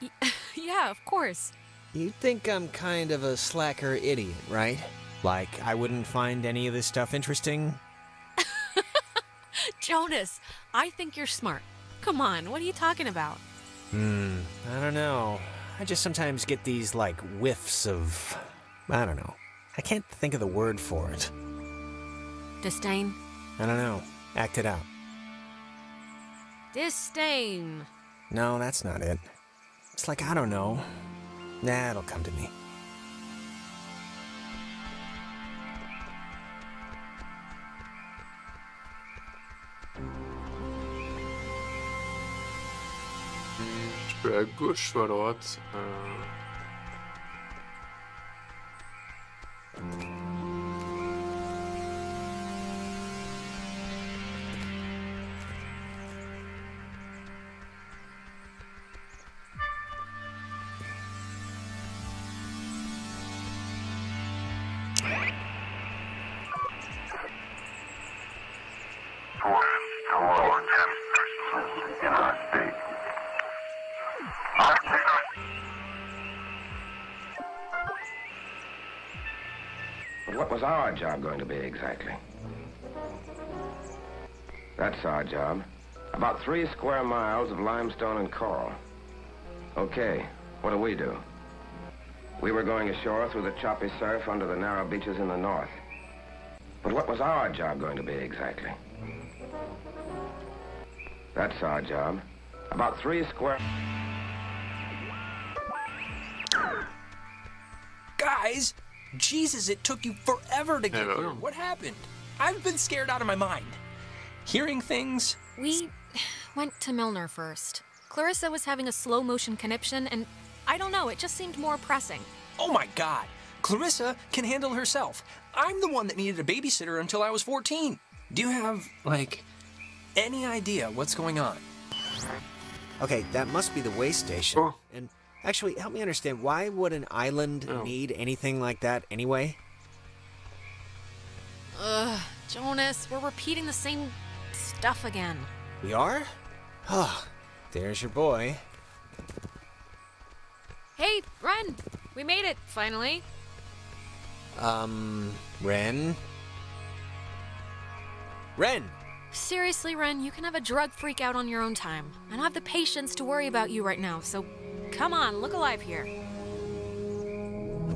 Y- yeah, of course. You think I'm kind of a slacker idiot, right? Like, I wouldn't find any of this stuff interesting? Jonas, I think you're smart. Come on, what are you talking about? Hmm, I don't know. I just sometimes get these, like, whiffs of... I don't know. I can't think of the word for it. Disdain? I don't know. Act it out. Disdain. No, that's not it. It's like, I don't know. Nah, it'll come to me. Je peux à gauche ou à droite. Euh... was our job going to be exactly? That's our job. About three square miles of limestone and coral. Okay, what do we do? We were going ashore through the choppy surf under the narrow beaches in the north. But what was our job going to be exactly? That's our job. About three square... Guys, Jesus, it took you forever to get Hello. Here. What happened? I've been scared out of my mind. Hearing things... We went to Milner first. Clarissa was having a slow motion conniption and I don't know, it just seemed more pressing. Oh my God, Clarissa can handle herself. I'm the one that needed a babysitter until I was fourteen. Do you have, like, any idea what's going on? Okay, that must be the way station. Oh. And actually, help me understand, why would an island oh. need anything like that anyway? Ugh, Jonas, we're repeating the same stuff again. We are? Oh, there's your boy. Hey, Ren! We made it, finally. Um, Ren? Ren! Seriously, Ren, you can have a drug freak out on your own time. I don't have the patience to worry about you right now, so come on, look alive here.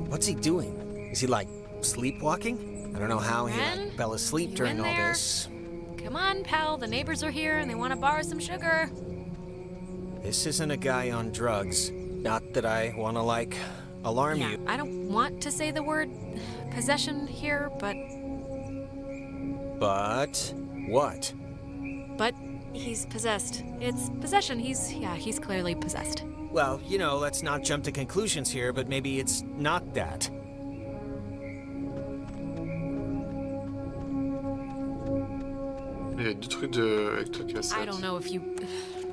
What's he doing? Is he, like, sleepwalking? I don't know how Ren, he like, fell asleep during all there? This. Come on, pal, the neighbors are here and they want to borrow some sugar. This isn't a guy on drugs. Not that I want to, like, alarm yeah, you. I don't want to say the word possession here, but... But what? But he's possessed. It's possession. He's, yeah, he's clearly possessed. Well, you know, let's not jump to conclusions here, but maybe it's not that. I don't know if you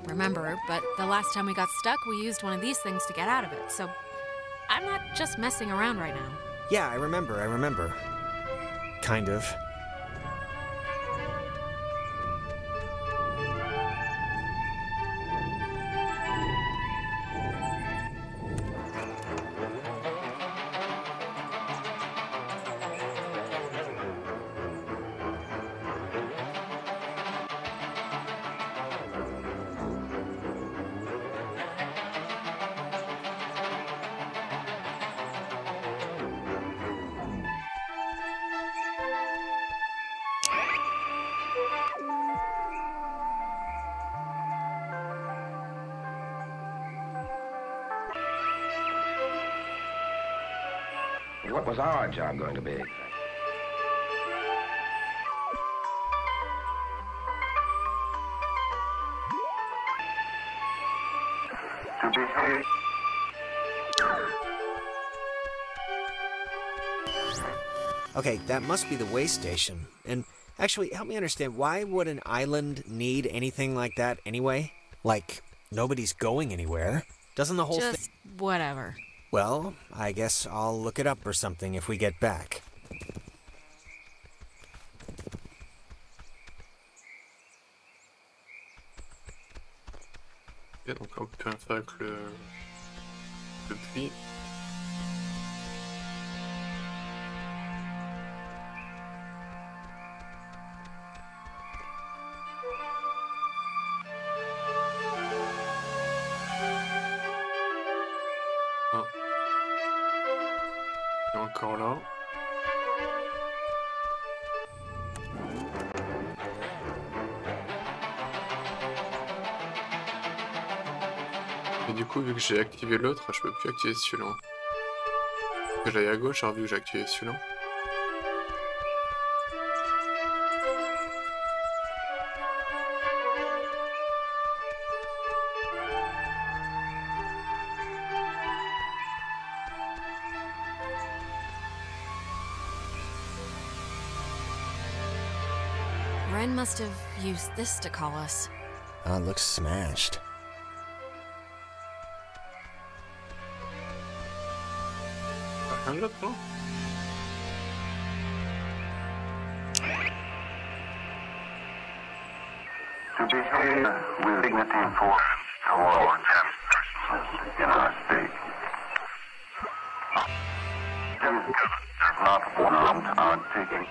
remember, but the last time we got stuck, we used one of these things to get out of it, so I'm not just messing around right now. Yeah, I remember, I remember. Kind of. What was our job going to be? Okay, that must be the way station. And actually, help me understand, why would an island need anything like that anyway? Like, nobody's going anywhere. Doesn't the whole thing... Just whatever. Well, I guess I'll look it up or something if we get back. Yeah, donc on peut faire le le puits. J'ai activé l'autre, je peux plus activer celui-là. J'allais à gauche, alors vu que j'ai activé celui-là. Ren must have used this to call us. Ah, it looks smashed. Look, no? To be seen with dignity and force to all persons in our state. not found on taking.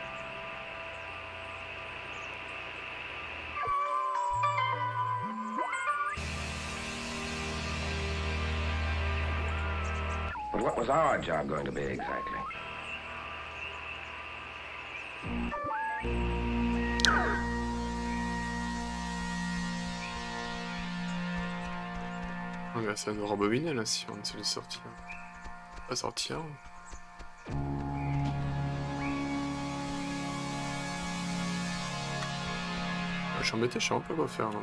But what was our job going to be exactly? On va essayer de rembobiner là si on ne sait les sortir. Pas sortir. Je suis embêté, je sais pas quoi faire là.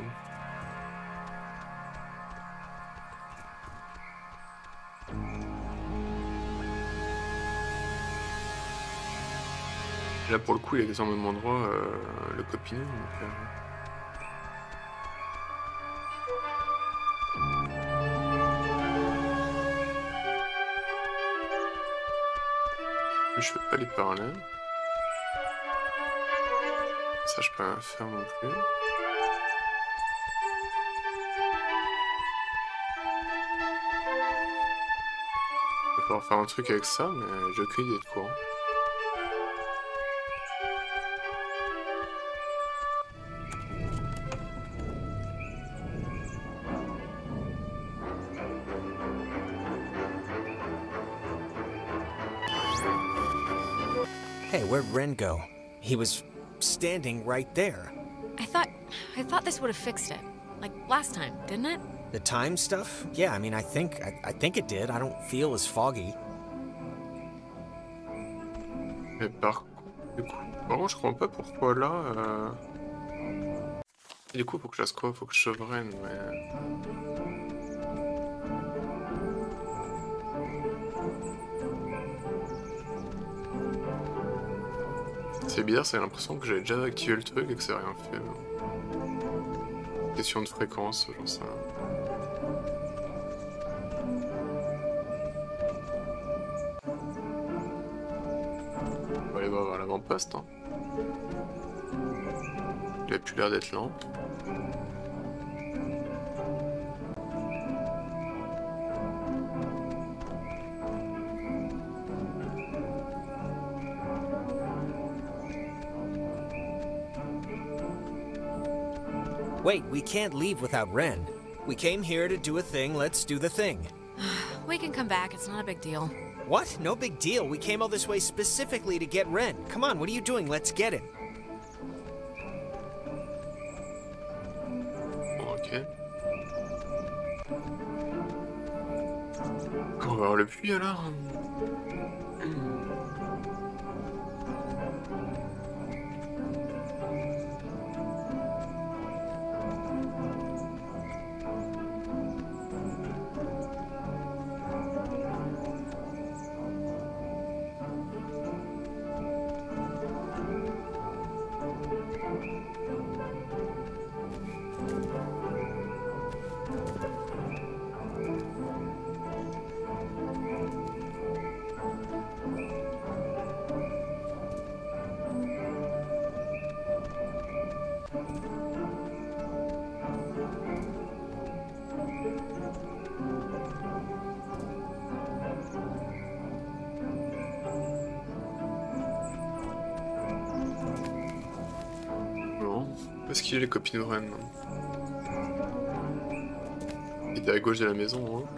Là pour le coup il est exactement au même endroit euh, le copine. Donc, euh... je peux pas les parler. Ça je peux rien faire non plus. Je vais pouvoir faire un truc avec ça, mais j'ai aucune idée de quoi. Where'd Ren go? He was standing right there. I thought... I thought this would have fixed it. Like, last time, didn't it? The time stuff? Yeah, I mean, I think... I, I think it did. I don't feel as foggy. Mais par... Du coup... Vraiment, je comprends pas pourquoi là... Euh... Et du coup, faut que je fasse quoi? Faut que je sauve Ren, mais... C'est bizarre, c'est l'impression que j'ai déjà activé le truc et que ça n'a rien fait. Mais... Question de fréquence, j'en sais rien. On va aller voir l'avant-poste. Hein. Il a plus l'air d'être lent. Wait, we can't leave without Ren. We came here to do a thing, let's do the thing. We can come back, it's not a big deal. What? No big deal. We came all this way specifically to get Ren. Come on, what are you doing? Let's get him. Ok. On va voir le puits alors. Les copines de Ren. Il était à gauche de la maison. Hein.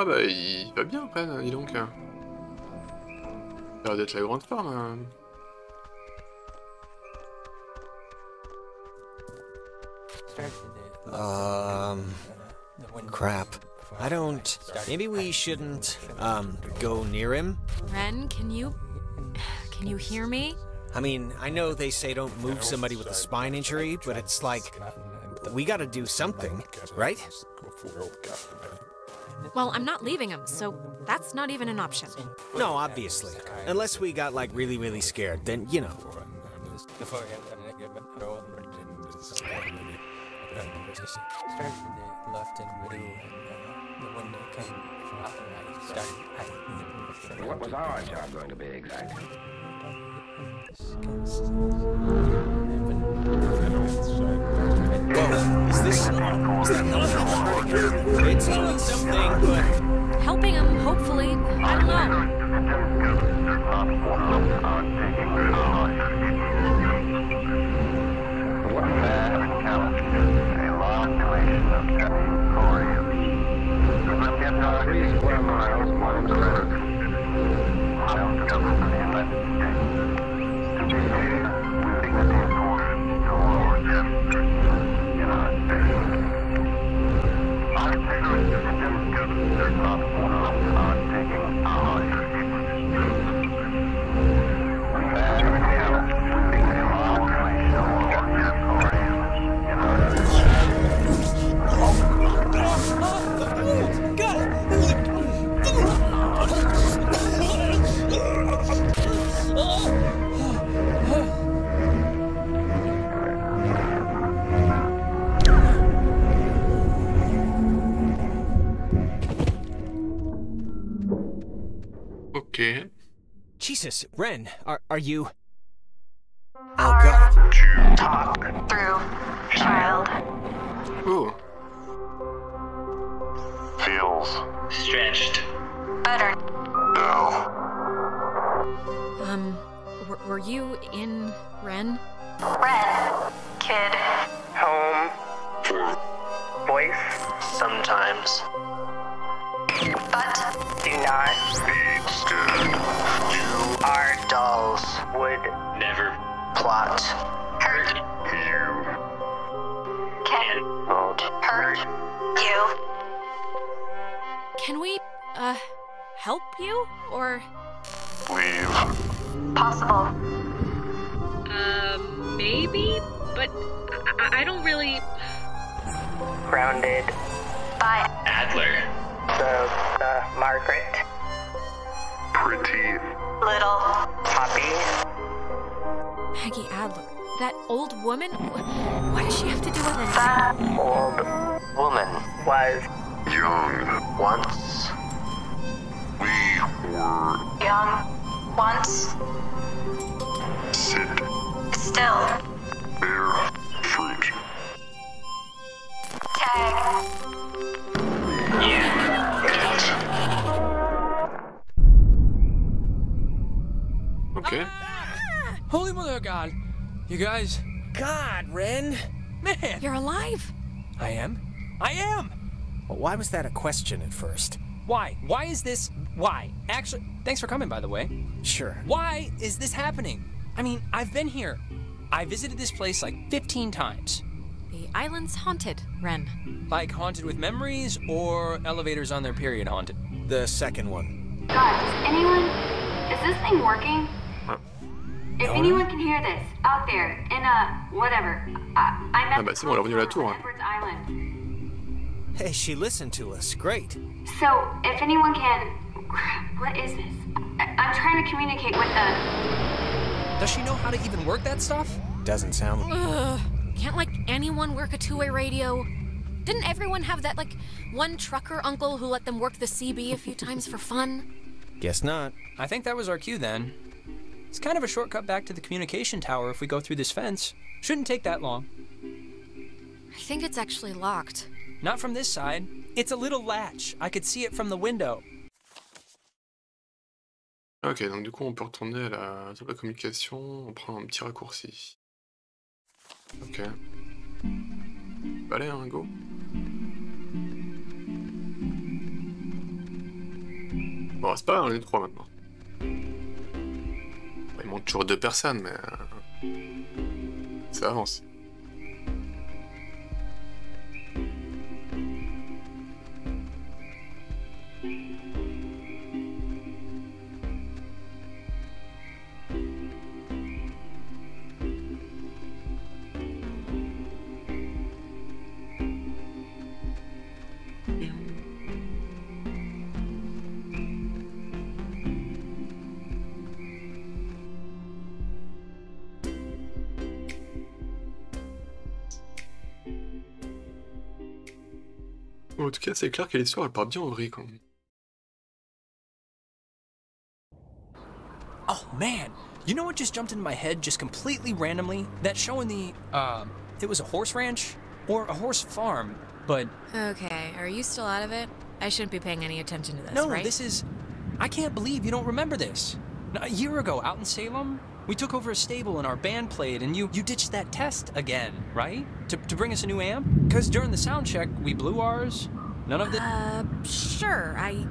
Ah bah il va bien après, dis donc. Il a l'air d'être la grande forme. Hein. Um, crap. I don't... Maybe we shouldn't, um, go near him? Ren, can you... Can you hear me? I mean, I know they say don't move somebody with a spine injury, but it's like... We gotta do something, right? Well, I'm not leaving him, so that's not even an option. No, obviously. Unless we got, like, really, really scared, then, you know. What was our job going to be exactly? Whoa, is this... is that elephant? It's doing something, but... helping him, hopefully. I don't know. What man and talent? A long collection of cutting glorious. The Olympian are at least one miles, one river. Miles come from the inlet. To be here, we'll be the dead horse. Okay. Jesus, Ren, are are you? Oh God. Talk through, child. Ooh. Feels stretched. Better. No. Um, were, were you in Ren? Ren, kid. Home. Voice. Sometimes. But do not be scared. You are dolls. Would never plot. Hurt you. Can won't hurt you. Can we, uh, help you? Or... leave. Possible. Uh, maybe? But I, I don't really... Grounded. By Adler. So, uh, Margaret. Pretty. Little. Poppy. Peggy Adler. That old woman? What does she have to do with it? That old woman was young once. We were young once. Sit. Still. Bear fruit. Tag. Okay. Ah! Holy mother of God. You guys. God, Ren. Man. You're alive. I am. I am. Well, why was that a question at first? Why? Why is this? Why? Actually, thanks for coming, by the way. Sure. Why is this happening? I mean, I've been here. I visited this place like fifteen times. The island's haunted, Ren. Like haunted with memories or elevators on their period haunted? The second one. God, is anyone... is this thing working? If anyone can hear this, out there, in a whatever, I, I'm at the Edwards Island. Hey, she listened to us. Great. So, if anyone can, what is this? I, I'm trying to communicate with the... Does she know how to even work that stuff? Doesn't sound. Ugh. Can't like anyone work a two-way radio? Didn't everyone have that like one trucker uncle who let them work the C B a few times for fun? Guess not. I think that was our cue then. It's kind of a shortcut back to the communication tower if we go through this fence. Shouldn't take that long. I think it's actually locked. Not from this side. It's a little latch. I could see it from the window. Ok, donc du coup on peut retourner à la table de communication, on prend un petit raccourci. Ok. Allez, hein, go. Bon, c'est pas un lieu de trois maintenant. Il manque toujours deux personnes, mais ça avance. En tout cas, c'est clair que l'histoire, elle part bien en vrille quand même. Oh man, you know what just jumped into my head just completely randomly? That show in the, uh, it was a horse ranch or a horse farm, but... Okay, are you still out of it? I shouldn't be paying any attention to this, no, right? No, this is... I can't believe you don't remember this. A year ago, out in Salem, we took over a stable and our band played, and you, you ditched that test again, right? To, to bring us a new amp? Because during the sound check, we blew ours. None of the... Uh, sure. I...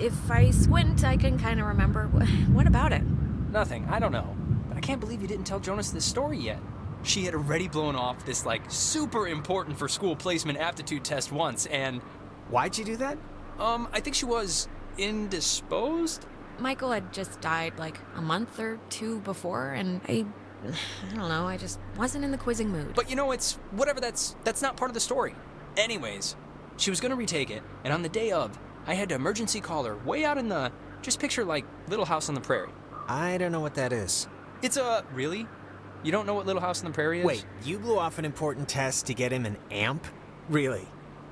If I squint, I can kind of remember. What about it? Nothing. I don't know. But I can't believe you didn't tell Jonas this story yet. She had already blown off this, like, super important for school placement aptitude test once, and... Why'd you do that? Um, I think she was... indisposed? Michael had just died, like, a month or two before, and I... I don't know, I just wasn't in the quizzing mood. But you know, it's... whatever, that's... that's not part of the story. Anyways... She was gonna retake it, and on the day of, I had to emergency call her way out in the... Just picture, like, Little House on the Prairie. I don't know what that is. It's a... Really? You don't know what Little House on the Prairie is? Wait, you blew off an important test to get him an amp? Really?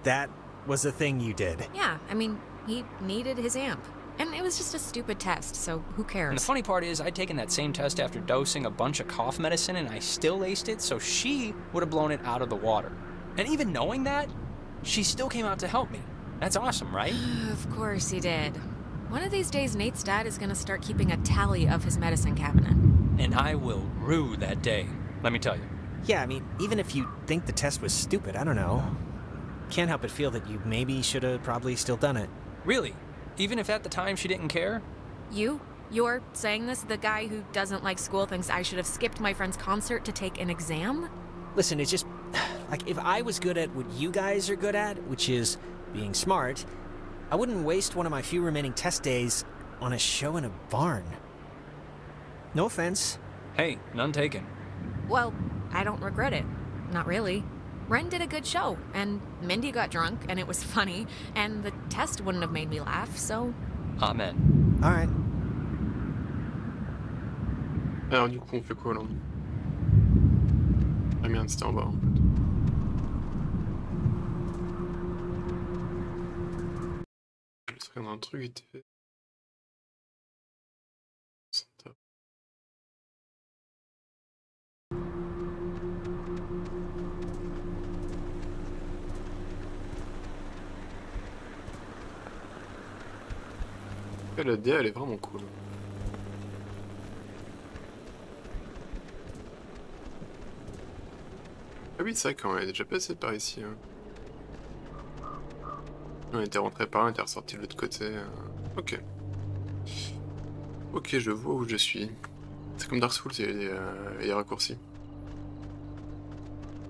That was a thing you did? Yeah, I mean, he needed his amp. And it was just a stupid test, so who cares? And the funny part is, I'd taken that same test after dosing a bunch of cough medicine, and I still aced it, so she would have blown it out of the water. And even knowing that... She still came out to help me. That's awesome, right? Of course he did. One of these days, Nate's dad is gonna start keeping a tally of his medicine cabinet. And I will rue that day, let me tell you. Yeah, I mean, even if you think the test was stupid, I don't know. Can't help but feel that you maybe should've probably still done it. Really? Even if at the time she didn't care? You? You're saying this? The guy who doesn't like school thinks I should've skipped my friend's concert to take an exam? Listen, it's just... Like, if I was good at what you guys are good at, which is being smart, I wouldn't waste one of my few remaining test days on a show in a barn. No offense. Hey, none taken. Well, I don't regret it. Not really. Ren did a good show, and Mindy got drunk, and it was funny, and the test wouldn't have made me laugh, so... Amen. All right. Alors, du coup, on fait quoi, là? Ah merde, c'était en bas, en fait. Regarde un truc vite fait. La D A elle est vraiment cool. Ah oui c'est vrai qu'on est déjà passé par ici. Hein. On était rentré par là, on était ressorti de l'autre côté. Ok. Ok, je vois où je suis. C'est comme Dark Souls, il y a des, euh, des raccourcis.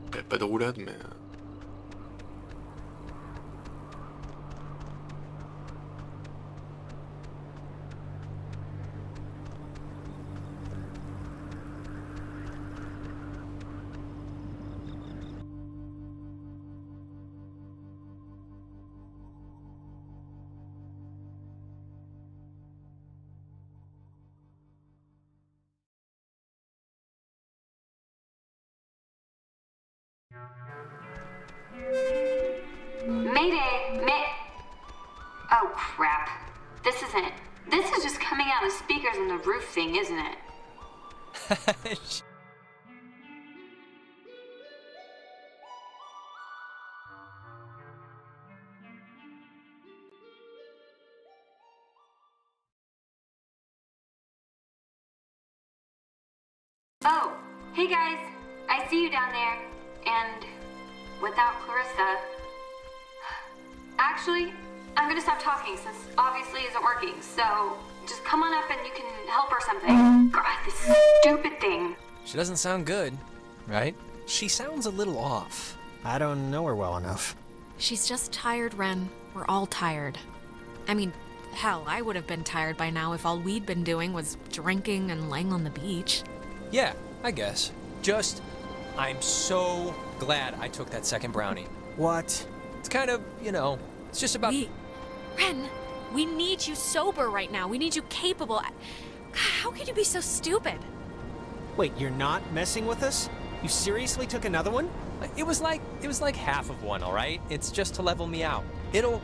Il n'y a pas de roulade, mais... Thing, isn't it? Oh, hey guys, I see you down there, and without Clarissa. Actually, I'm gonna stop talking since obviously it isn't working, so... Just come on up and you can help her something. God, this stupid thing. She doesn't sound good, right? She sounds a little off. I don't know her well enough. She's just tired, Ren. We're all tired. I mean, hell, I would have been tired by now if all we'd been doing was drinking and laying on the beach. Yeah, I guess. Just, I'm so glad I took that second brownie. What? It's kind of, you know, it's just about... We... Ren! We need you sober right now. We need you capable. How could you be so stupid? Wait, you're not messing with us? You seriously took another one? It was like, it was like half of one, all right? It's just to level me out. It'll,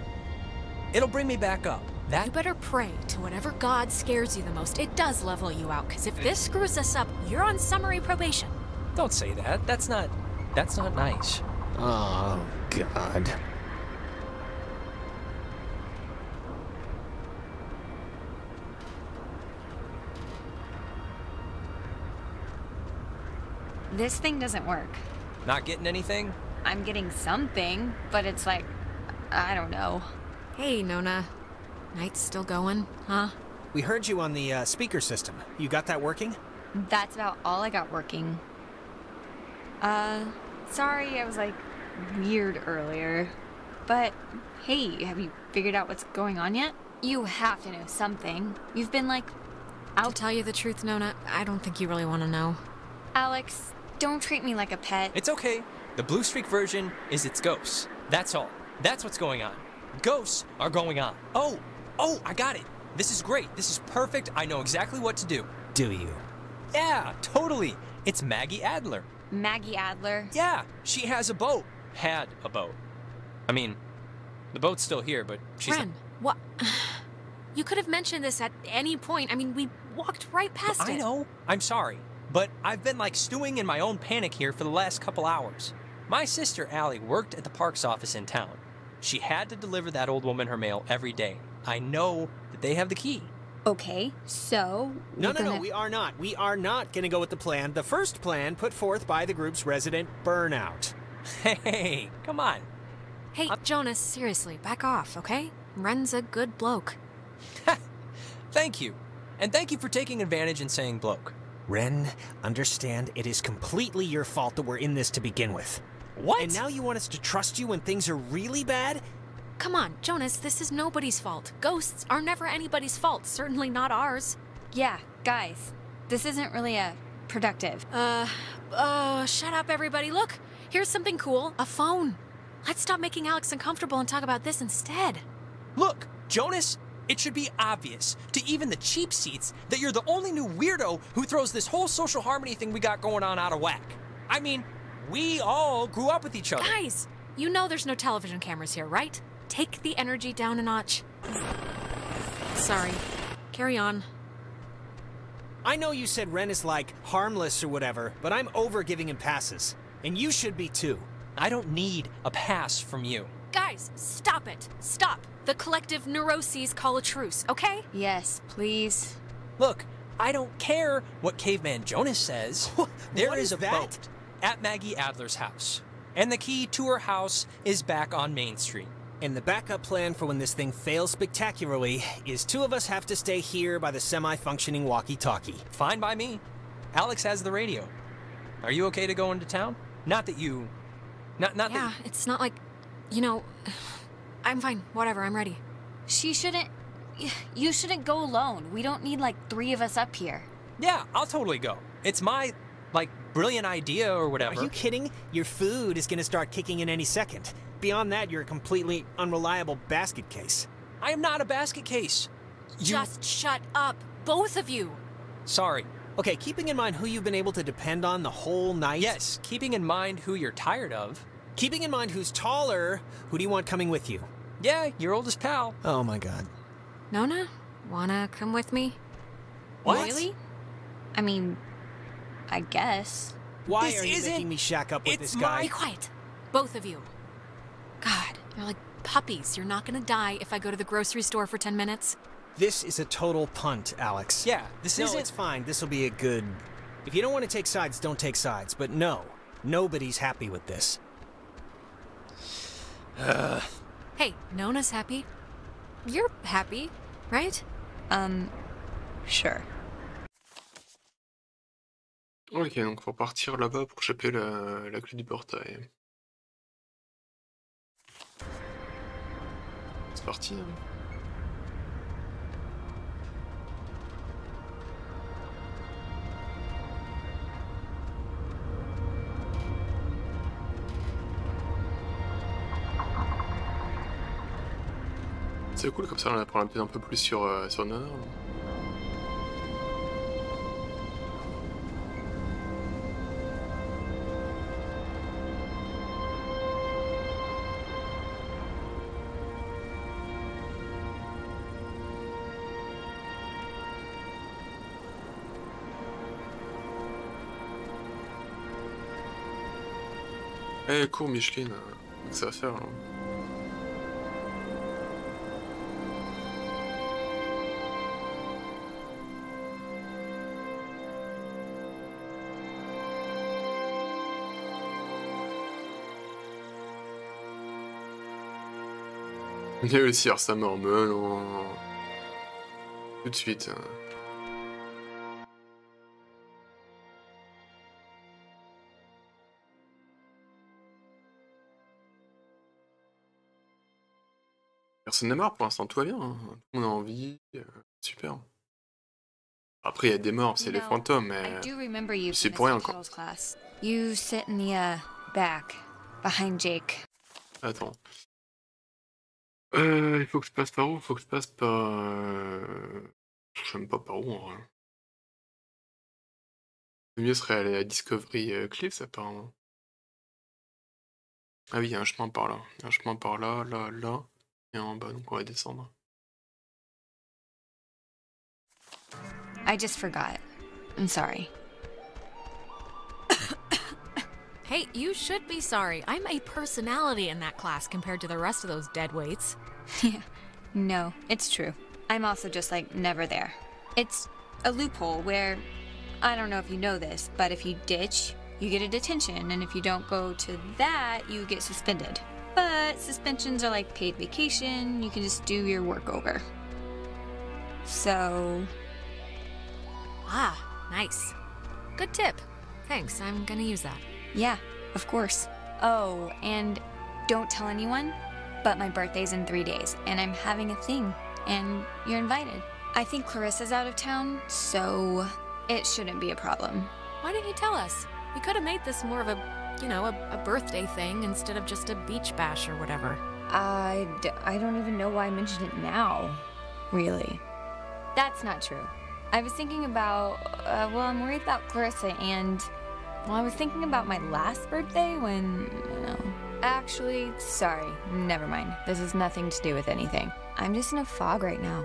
it'll bring me back up. That... You better pray to whatever god scares you the most. It does level you out, because if this screws us up, you're on summary probation. Don't say that. That's not, that's not nice. Oh, God. This thing doesn't work. Not getting anything? I'm getting something, but it's like, I don't know. Hey, Nona. Night's still going, huh? We heard you on the uh, speaker system. You got that working? That's about all I got working. Uh, sorry I was like weird earlier. But hey, have you figured out what's going on yet? You have to know something. You've been like... I'll tell you the truth, Nona. I don't think you really want to know. Alex, don't treat me like a pet. It's okay. The Blue Streak version is its ghosts. That's all. That's what's going on. Ghosts are going on. Oh, oh, I got it. This is great. This is perfect. I know exactly what to do. Do you? Yeah, totally. It's Maggie Adler. Maggie Adler? Yeah, she has a boat. Had a boat. I mean, the boat's still here, but she's... Ren, what? You could have mentioned this at any point. I mean, we walked right past it. I know. I'm sorry. But I've been like stewing in my own panic here for the last couple hours. My sister, Allie, worked at the parks office in town. She had to deliver that old woman her mail every day. I know that they have the key. Okay, so... No, no, no, we are not. We are not gonna go with the plan. The first plan put forth by the group's resident burnout. Hey, come on. Hey, I'm... Jonas, seriously, back off, okay? Ren's a good bloke. Thank you. And thank you for taking advantage and saying bloke. Ren, understand it is completely your fault that we're in this to begin with. What? And now you want us to trust you when things are really bad? Come on, Jonas, this is nobody's fault. Ghosts are never anybody's fault, certainly not ours. Yeah, guys, this isn't really a productive. Uh, uh, shut up, everybody. Look, here's something cool, a phone. Let's stop making Alex uncomfortable and talk about this instead. Look, Jonas... It should be obvious to even the cheap seats that you're the only new weirdo who throws this whole social harmony thing we got going on out of whack. I mean, we all grew up with each other. Guys, you know there's no television cameras here, right? Take the energy down a notch. Sorry. Carry on. I know you said Ren is like harmless or whatever, but I'm over giving him passes. And you should be too. I don't need a pass from you. Guys, stop it. Stop. The collective neuroses call a truce, okay? Yes, please. Look, I don't care what Caveman Jonas says. There is, is a that? boat at Maggie Adler's house. And the key to her house is back on Main Street. And the backup plan for when this thing fails spectacularly is two of us have to stay here by the semi-functioning walkie-talkie. Fine by me. Alex has the radio. Are you okay to go into town? Not that you... Not, not yeah, that... Yeah, it's not like... You know... I'm fine. Whatever. I'm ready. She shouldn't... You shouldn't go alone. We don't need, like, three of us up here. Yeah, I'll totally go. It's my, like, brilliant idea or whatever. Are you kidding? Your food is gonna start kicking in any second. Beyond that, you're a completely unreliable basket case. I am not a basket case. You... Just shut up. Both of you. Sorry. Okay, keeping in mind who you've been able to depend on the whole night... Yes, keeping in mind who you're tired of... Keeping in mind who's taller, who do you want coming with you? Yeah, your oldest pal. Oh my god. Nona, wanna come with me? What? Really? I mean, I guess. Why this are you making me shack up with it's this guy? My... Be quiet, both of you. God, you're like puppies. You're not gonna die if I go to the grocery store for ten minutes. This is a total punt, Alex. Yeah, this no, isn't... it's fine. This will be a good... If you don't want to take sides, don't take sides. But no, nobody's happy with this. Uh. Hey, Nona's happy. You're happy, right? Um, sure. Ok, donc faut partir là-bas pour choper la, la clé du portail. C'est parti. Hein. C'est cool, comme ça on apprend peut-être un peu plus sur, euh, sur Nona. Eh, hey, cours Micheline, que ça va faire hein. Il y a aussi sa mort, mais non. Tout de suite. Personne n'est mort pour l'instant, tout va bien. Hein. Tout le monde a envie. Euh, super. Après, il y a des morts, c'est les fantômes, mais c'est pour rien encore. You sit in the uh, back, behind Jake. Attends. Euh, il faut que je passe par où? Il faut que je passe par... Euh... Je sais même pas par où, en vrai. Le mieux serait aller à Discovery Cliffs, apparemment. Ah oui, il y a un chemin par là. Un chemin par là, là, là, et en bas, donc on va descendre. I just forgot. I'm sorry. Hey, you should be sorry. I'm a personality in that class compared to the rest of those deadweights. Yeah, no, it's true. I'm also just like never there. It's a loophole where, I don't know if you know this, but if you ditch, you get a detention, and if you don't go to that, you get suspended. But suspensions are like paid vacation, you can just do your work over. So... Ah, nice. Good tip. Thanks, I'm gonna use that. Yeah, of course. Oh, and don't tell anyone, but my birthday's in three days, and I'm having a thing, and you're invited. I think Clarissa's out of town, so it shouldn't be a problem. Why didn't you tell us? We could have made this more of a, you know, a, a birthday thing instead of just a beach bash or whatever. I, d I don't even know why I mentioned it now, really. That's not true. I was thinking about, uh, well, I'm worried about Clarissa and... Well, I was thinking about my last birthday when, you know... Actually, sorry, never mind. This has nothing to do with anything. I'm just in a fog right now.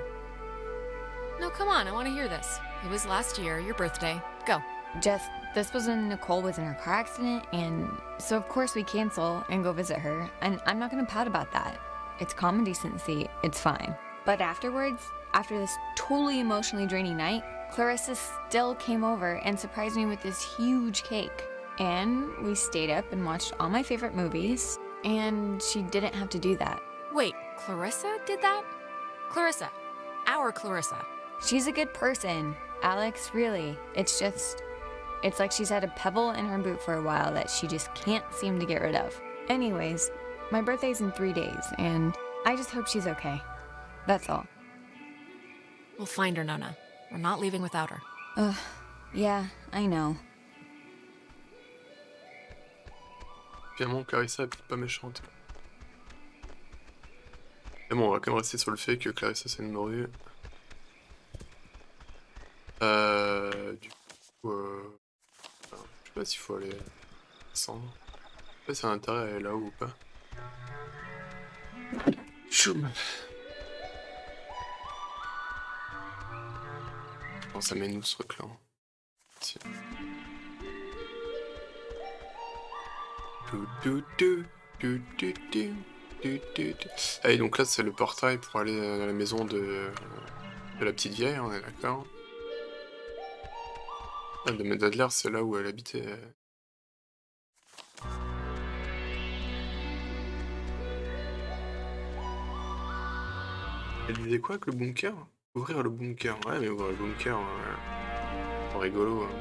No, come on, I want to hear this. It was last year, your birthday. Go. Just, this was when Nicole was in her car accident, and so of course we cancel and go visit her, and I'm not going to pout about that. It's common decency, it's fine. But afterwards, after this totally emotionally draining night, Clarissa still came over and surprised me with this huge cake. And we stayed up and watched all my favorite movies, and she didn't have to do that. Wait, Clarissa did that? Clarissa. Our Clarissa. She's a good person, Alex, really. It's just, it's like she's had a pebble in her boot for a while that she just can't seem to get rid of. Anyways, my birthday's in three days, and I just hope she's okay. That's all. We'll find her, Nona. We're not leaving without her. Ugh, yeah, I know. Clairement, Clarissa est pas méchante. Mais bon, on va quand même rester sur le fait que Clarissa c'est une morue. Euh, du coup, euh, enfin, je sais pas s'il faut aller descendre. Je sais pas si c'est un intérêt à aller là-haut ou pas. Choum. Ça mène où ce truc là? Tiens. Allez, donc là c'est le portail pour aller à la maison de, de la petite vieille, on est d'accord. Ah, le domaine d'Adler c'est là où elle habitait. Elle disait quoi que le bunker? Ouvrir le bunker, ouais, mais ouvrir le bunker, ouais. Rigolo. Ouais.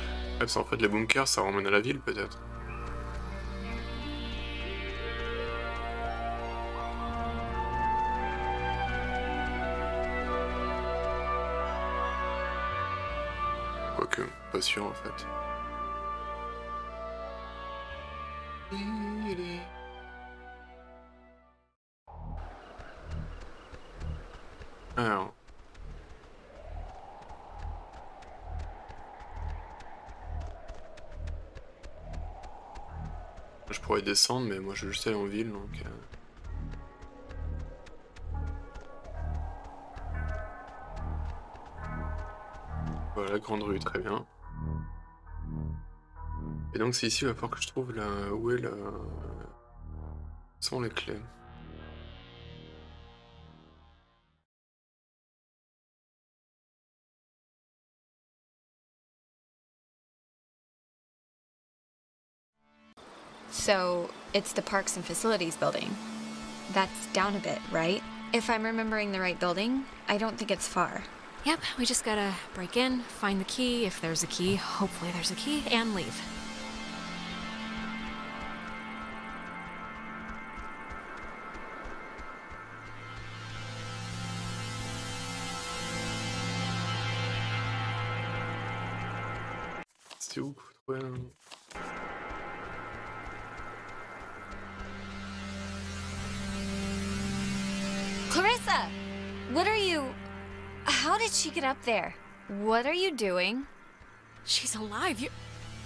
Ouais, parce qu'en fait, les bunkers, ça ramène à la ville, peut-être. Quoique, pas sûr, en fait. Alors. Je pourrais descendre, mais moi je veux juste aller en ville, donc... Euh... Voilà, grande rue, très bien. Et donc c'est ici, il va falloir que je trouve la... où est la... Où sont les clés? So, it's the Parks and Facilities building. That's down a bit, right? If I'm remembering the right building, I don't think it's far. Yep, we just gotta break in, find the key, if there's a key, hopefully there's a key, and leave. C'est où faut trouver un... Clarissa! What are you... How did she get up there? What are you doing? She's alive. You...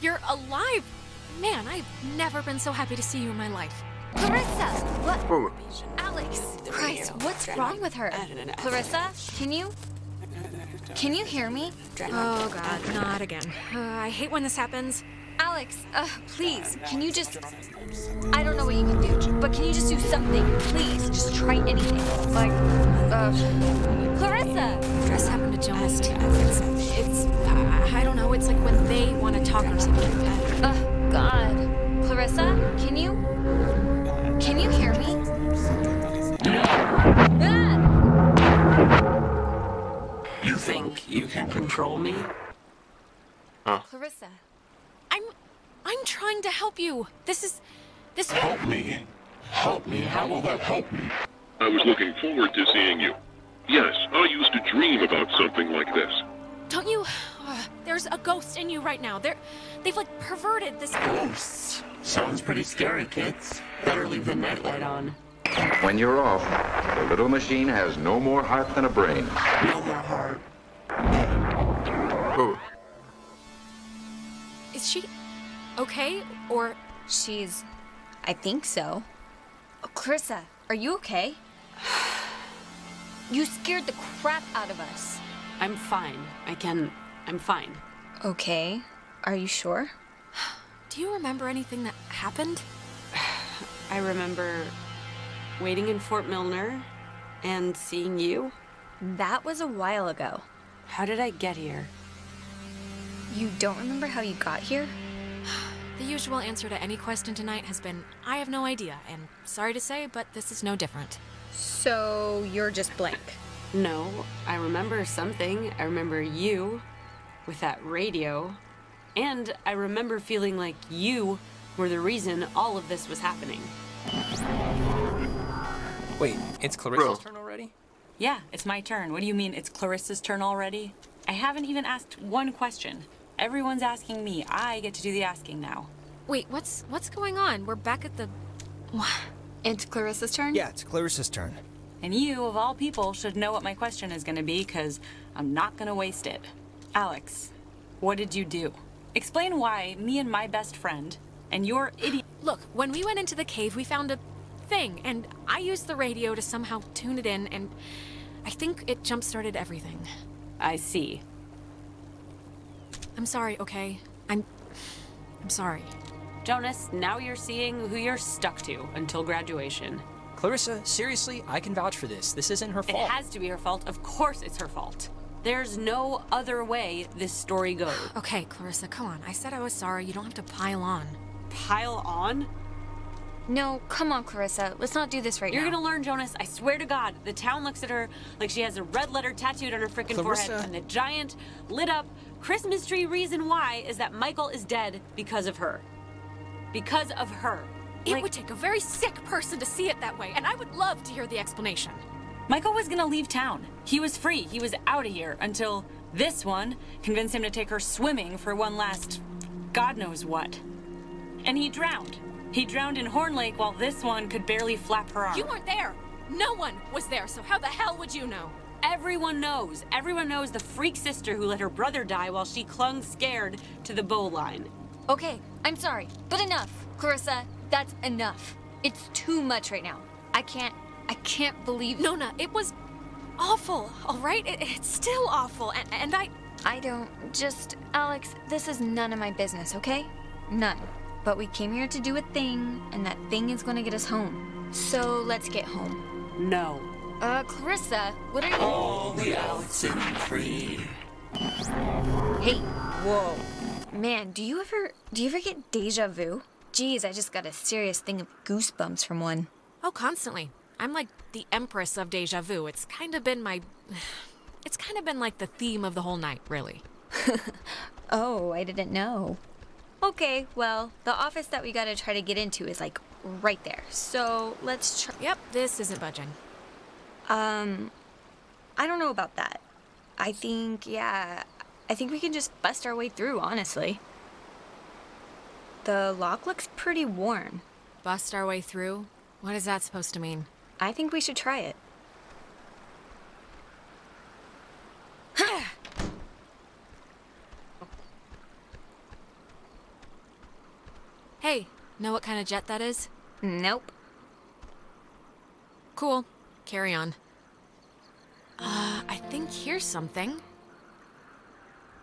You're alive! Man, I've never been so happy to see you in my life. Clarissa! What... Oh. Alex! Christ, what's wrong with her? Clarissa, can you... Can you hear me? Oh God, not again. Uh, I hate when this happens. Alex, uh, please, can you just... I don't know what you can do, but can you just do something? Please, just try anything. Like, uh... Clarissa! This happened to Jonas, too. It's... it's uh, I don't know, it's like when they want to talk or something. Uh, God. Clarissa, can you... Can you hear me? Ah! You think you can control me? Huh? Clarissa... I'm... I'm trying to help you. This is... this... Help me. Help me. How will that help me? I was looking forward to seeing you. Yes, I used to dream about something like this. Don't you... Uh, there's a ghost in you right now. They're... They've, like, perverted this... Ghosts? Sounds pretty scary, kids. Better leave the nightlight on. When you're off, the little machine has no more heart than a brain. No more heart. Oh. Is she okay, or...? She's... I think so. Oh, Clarissa, are you okay? You scared the crap out of us. I'm fine. I can... I'm fine. Okay. Are you sure? Do you remember anything that happened? I remember waiting in Fort Milner and seeing you. That was a while ago. How did I get here? You don't remember how you got here? The usual answer to any question tonight has been, I have no idea, and sorry to say, but this is no different. So, you're just blank? No, I remember something. I remember you, with that radio, and I remember feeling like you were the reason all of this was happening. Wait, it's Clarissa's turn already? Yeah, it's my turn. What do you mean, it's Clarissa's turn already? I haven't even asked one question. Everyone's asking me. I get to do the asking now. Wait, what's what's going on? We're back at the... It's Clarissa's turn? Yeah, it's Clarissa's turn. And you, of all people, should know what my question is going to be, because I'm not going to waste it. Alex, what did you do? Explain why me and my best friend and your idiot... Look, when we went into the cave, we found a thing, and I used the radio to somehow tune it in, and I think it jump-started everything. I see. I'm sorry, okay? I'm... I'm sorry. Jonas, now you're seeing who you're stuck to until graduation. Clarissa, seriously, I can vouch for this. This isn't her fault. It has to be her fault. Of course it's her fault. There's no other way this story goes. Okay, Clarissa, come on. I said I was sorry. You don't have to pile on. Pile on? No, come on, Clarissa. Let's not do this right now. You're gonna learn, Jonas. I swear to God. The town looks at her like she has a red letter tattooed on her frickin' forehead. And the giant, lit-up, Christmas tree reason why is that Michael is dead because of her. Because of her. It would take a very sick person to see it that way, and I would love to hear the explanation. Michael was gonna leave town. He was free. He was out of here until this one convinced him to take her swimming for one last God knows what. And he drowned. He drowned in Horn Lake while this one could barely flap her arm. You weren't there! No one was there, so how the hell would you know? Everyone knows. Everyone knows the freak sister who let her brother die while she clung scared to the bowline. Okay, I'm sorry, but enough. Clarissa, that's enough. It's too much right now. I can't, I can't believe... Nona, it was awful, all right? It, it's still awful, and, and I... I don't... Just, Alex, this is none of my business, okay? None. But we came here to do a thing, and that thing is gonna get us home. So let's get home. No. Uh, Clarissa, what are you... All the Alex and Creed. Hey. Whoa. Man, do you ever... Do you ever get deja vu? Geez, I just got a serious thing of goosebumps from one. Oh, constantly. I'm like the empress of deja vu. It's kind of been my... It's kind of been like the theme of the whole night, really. Oh, I didn't know. Okay, well, the office that we gotta try to get into is like right there. So let's try... Yep, this isn't budging. Um, I don't know about that. I think, yeah, I think we can just bust our way through, honestly. The lock looks pretty worn. Bust our way through? What is that supposed to mean? I think we should try it. Hey, know what kind of jet that is? Nope. Cool. Carry on. Uh, I think here's something.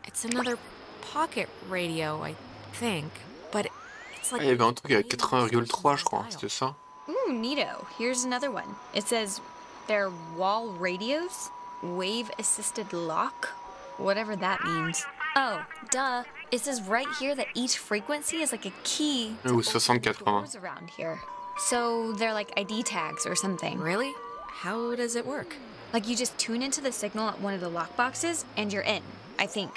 It's another pocket radio, I think. But it's like... Il y avait un truc à quatre-vingts virgule trois, je crois. C'était ça? Ooh, neato. Here's another one. It says, they're wall radios? Wave-assisted lock? Whatever that means. Oh, duh. It says right here that each frequency is like a key to open doors around here. So they're like I D tags or something. Really? How does it work? Like you just tune into the signal at one of the lock boxes and you're in, I think.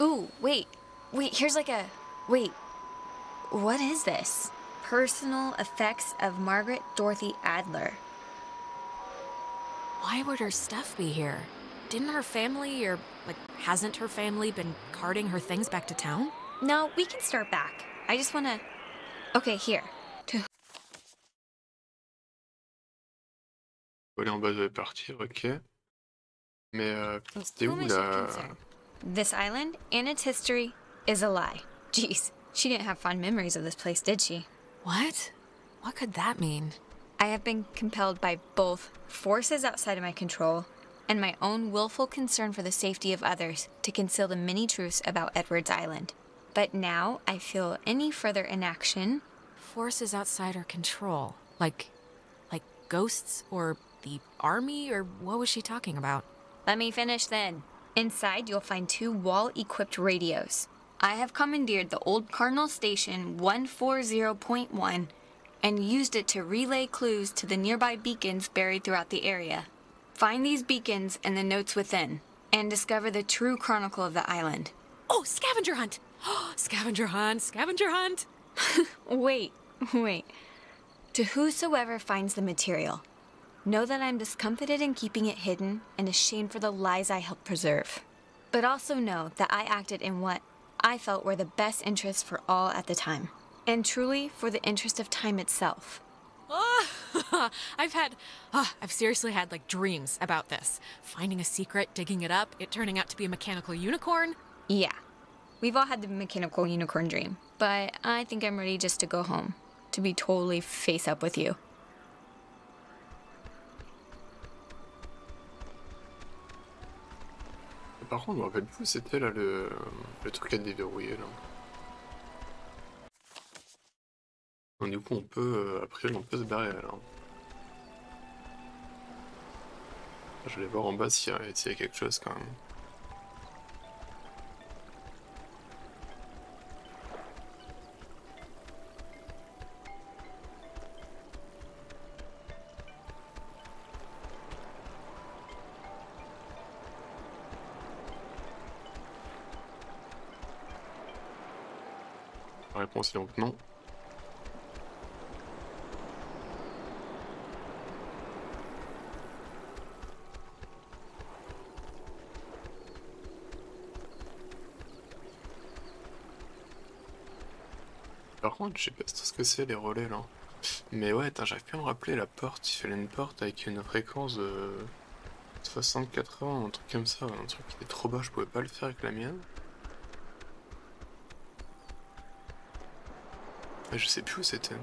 Ooh, wait. Wait, here's like a... Wait. What is this? Personal effects of Margaret Dorothy Adler. Why would her stuff be here? Didn't her family or... Like, hasn't her family been carting her things back to town? No, we can start back. I just wanna... Okay, here. Aller en bas de partir, ok. Mais euh, c'était où la... This island and its history is a lie. Jeez, she didn't have fond memories of this place, did she? What? What could that mean? I have been compelled by both forces outside of my control and my own willful concern for the safety of others to conceal the many truths about Edwards Island. But now I feel any further inaction... Forces outside our control? Like, like ghosts or the army, or what was she talking about? Let me finish then. Inside you'll find two wall-equipped radios. I have commandeered the old Cardinal Station one forty point one and used it to relay clues to the nearby beacons buried throughout the area. Find these beacons and the notes within, and discover the true chronicle of the island. Oh, scavenger hunt! Scavenger hunt, scavenger hunt! Wait, wait. To whosoever finds the material, know that I'm discomfited in keeping it hidden and ashamed for the lies I helped preserve. But also know that I acted in what I felt were the best interests for all at the time, and truly for the interest of time itself. Oh, I've had, oh, I've seriously had like dreams about this. Finding a secret, digging it up, it turning out to be a mechanical unicorn. Yeah, we've all had the mechanical unicorn dream, but I think I'm ready just to go home, to be totally face up with you. Par contre, je me rappelle plus, c'était là le, le truc à déverrouiller là. Du coup, on peut, après, on peut se barrer alors. Je vais voir en bas s'il y, s'il y a quelque chose quand même. La réponse est donc non. Par contre, je sais pas ce que c'est les relais là. Mais ouais, j'arrive plus à me rappeler la porte. Il fallait une porte avec une fréquence de soixante quatre-vingts, un truc comme ça. Un truc qui était trop bas, je pouvais pas le faire avec la mienne. Et je sais plus où c'était.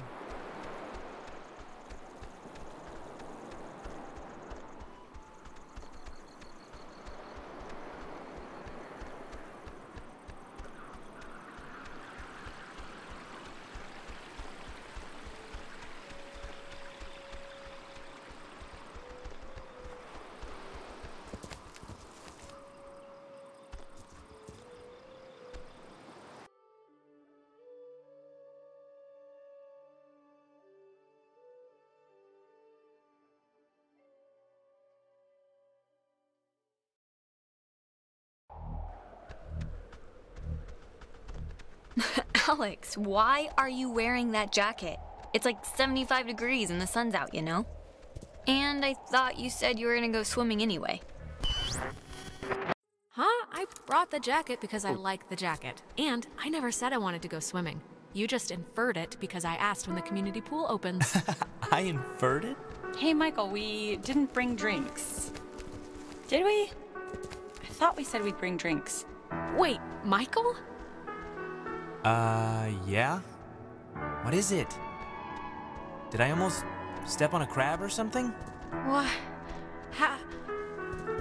Alex, why are you wearing that jacket? It's like seventy-five degrees and the sun's out, you know? And I thought you said you were gonna go swimming anyway. Huh? I brought the jacket because I like the jacket. And I never said I wanted to go swimming. You just inferred it because I asked when the community pool opens. I inferred it? Hey, Michael, we didn't bring drinks. Did we? I thought we said we'd bring drinks. Wait, Michael? Uh, yeah? What is it? Did I almost step on a crab or something? What? Ha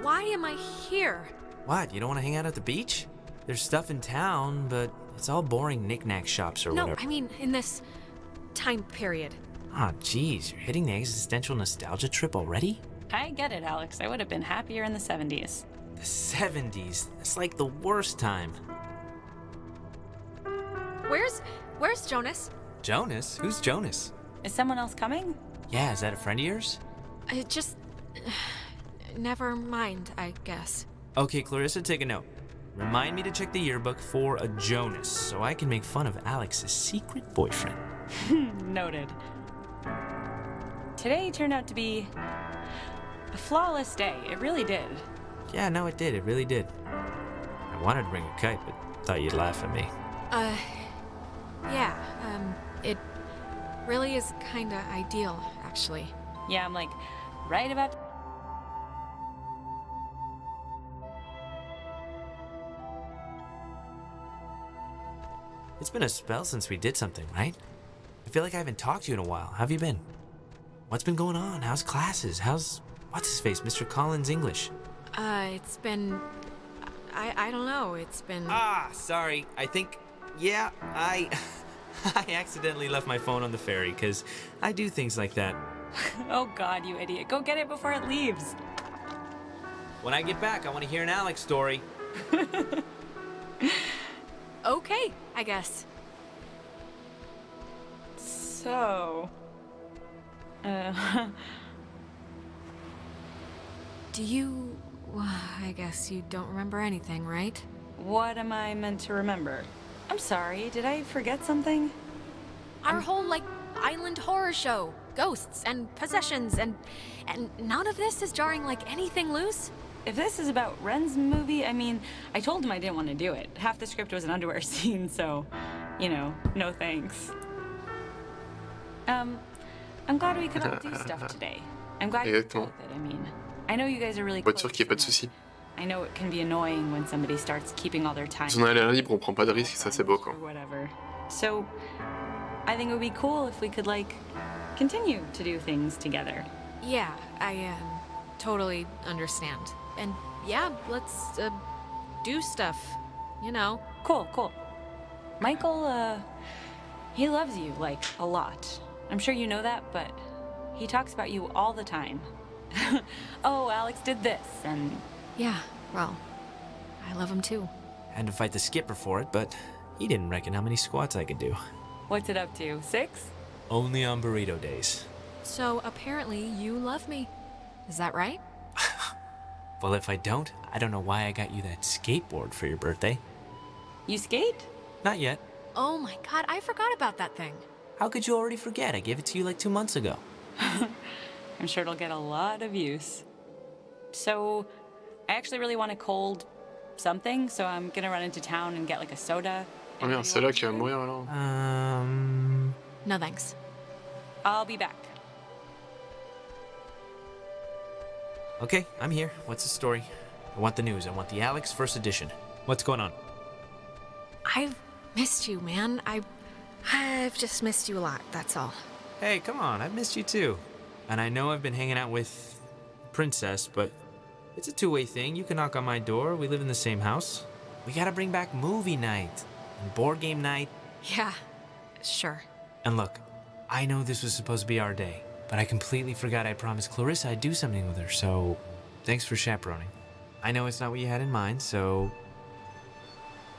Why am I here? What? You don't want to hang out at the beach? There's stuff in town, but it's all boring knick-knack shops or no, whatever. No, I mean, in this time period. Ah, oh, jeez, you're hitting the existential nostalgia trip already? I get it, Alex. I would have been happier in the seventies. The seventies? That's like the worst time. Where's... where's Jonas? Jonas? Who's Jonas? Is someone else coming? Yeah, is that a friend of yours? I just... never mind, I guess. Okay, Clarissa, take a note. Remind me to check the yearbook for a Jonas, so I can make fun of Alex's secret boyfriend. Noted. Today turned out to be a flawless day. It really did. Yeah, no, it did. It really did. I wanted to bring a kite, but thought you'd laugh at me. Uh, yeah, um, it really is kinda ideal, actually. Yeah, I'm like, right about... It's been a spell since we did something, right? I feel like I haven't talked to you in a while. How have you been? What's been going on? How's classes? How's... what's his face? Mister Collins' English? Uh, it's been... I, I don't know. It's been... Ah, sorry. I think... Yeah, I... I accidentally left my phone on the ferry, because I do things like that. Oh, God, you idiot. Go get it before it leaves. When I get back, I want to hear an Alex story. Okay, I guess. So... Uh... Do you... Well, I guess you don't remember anything, right? What am I meant to remember? I'm sorry, did I forget something? Our I'm... whole, like, island horror show. Ghosts and possessions and... and none of this is jarring like anything loose. If this is about Ren's movie, I mean, I told him I didn't want to do it. Half the script was an underwear scene, so, you know, no thanks. Um, I'm glad we could all do stuff today. I'm glad you did it, I mean. I know you guys are really close. I know it can be annoying when somebody starts keeping all their time. Si on a l'air libre, on prend pas de risques, ça c'est beau quoi. Whatever. So, I think it would be cool if we could, like, continue to do things together. Yeah, I, um, totally understand. And yeah, let's uh, do stuff, you know. Cool, cool. Michael, uh, he loves you, like, a lot. I'm sure you know that, but he talks about you all the time. Oh, Alex did this, and... Yeah, well, I love him too. I had to fight the skipper for it, but he didn't reckon how many squats I could do. What's it up to, six? Only on burrito days. So apparently you love me. Is that right? Well, if I don't, I don't know why I got you that skateboard for your birthday. You skate? Not yet. Oh my God, I forgot about that thing. How could you already forget? I gave it to you like two months ago. I'm sure it'll get a lot of use. So, I actually really want a cold something, so I'm gonna run into town and get like a soda. Oh merde, c'est là qui va mourir alors. Um... No thanks. I'll be back. Okay, I'm here. What's the story? I want the news. I want the Alex first edition. What's going on? I've missed you, man. I, I've just missed you a lot, that's all. Hey, come on. I've missed you too. And I know I've been hanging out with Princess, but it's a two-way thing. You can knock on my door. We live in the same house. We gotta bring back movie night and board game night. Yeah, sure. And look, I know this was supposed to be our day. But I completely forgot I promised Clarissa I'd do something with her, so thanks for chaperoning. I know it's not what you had in mind, so...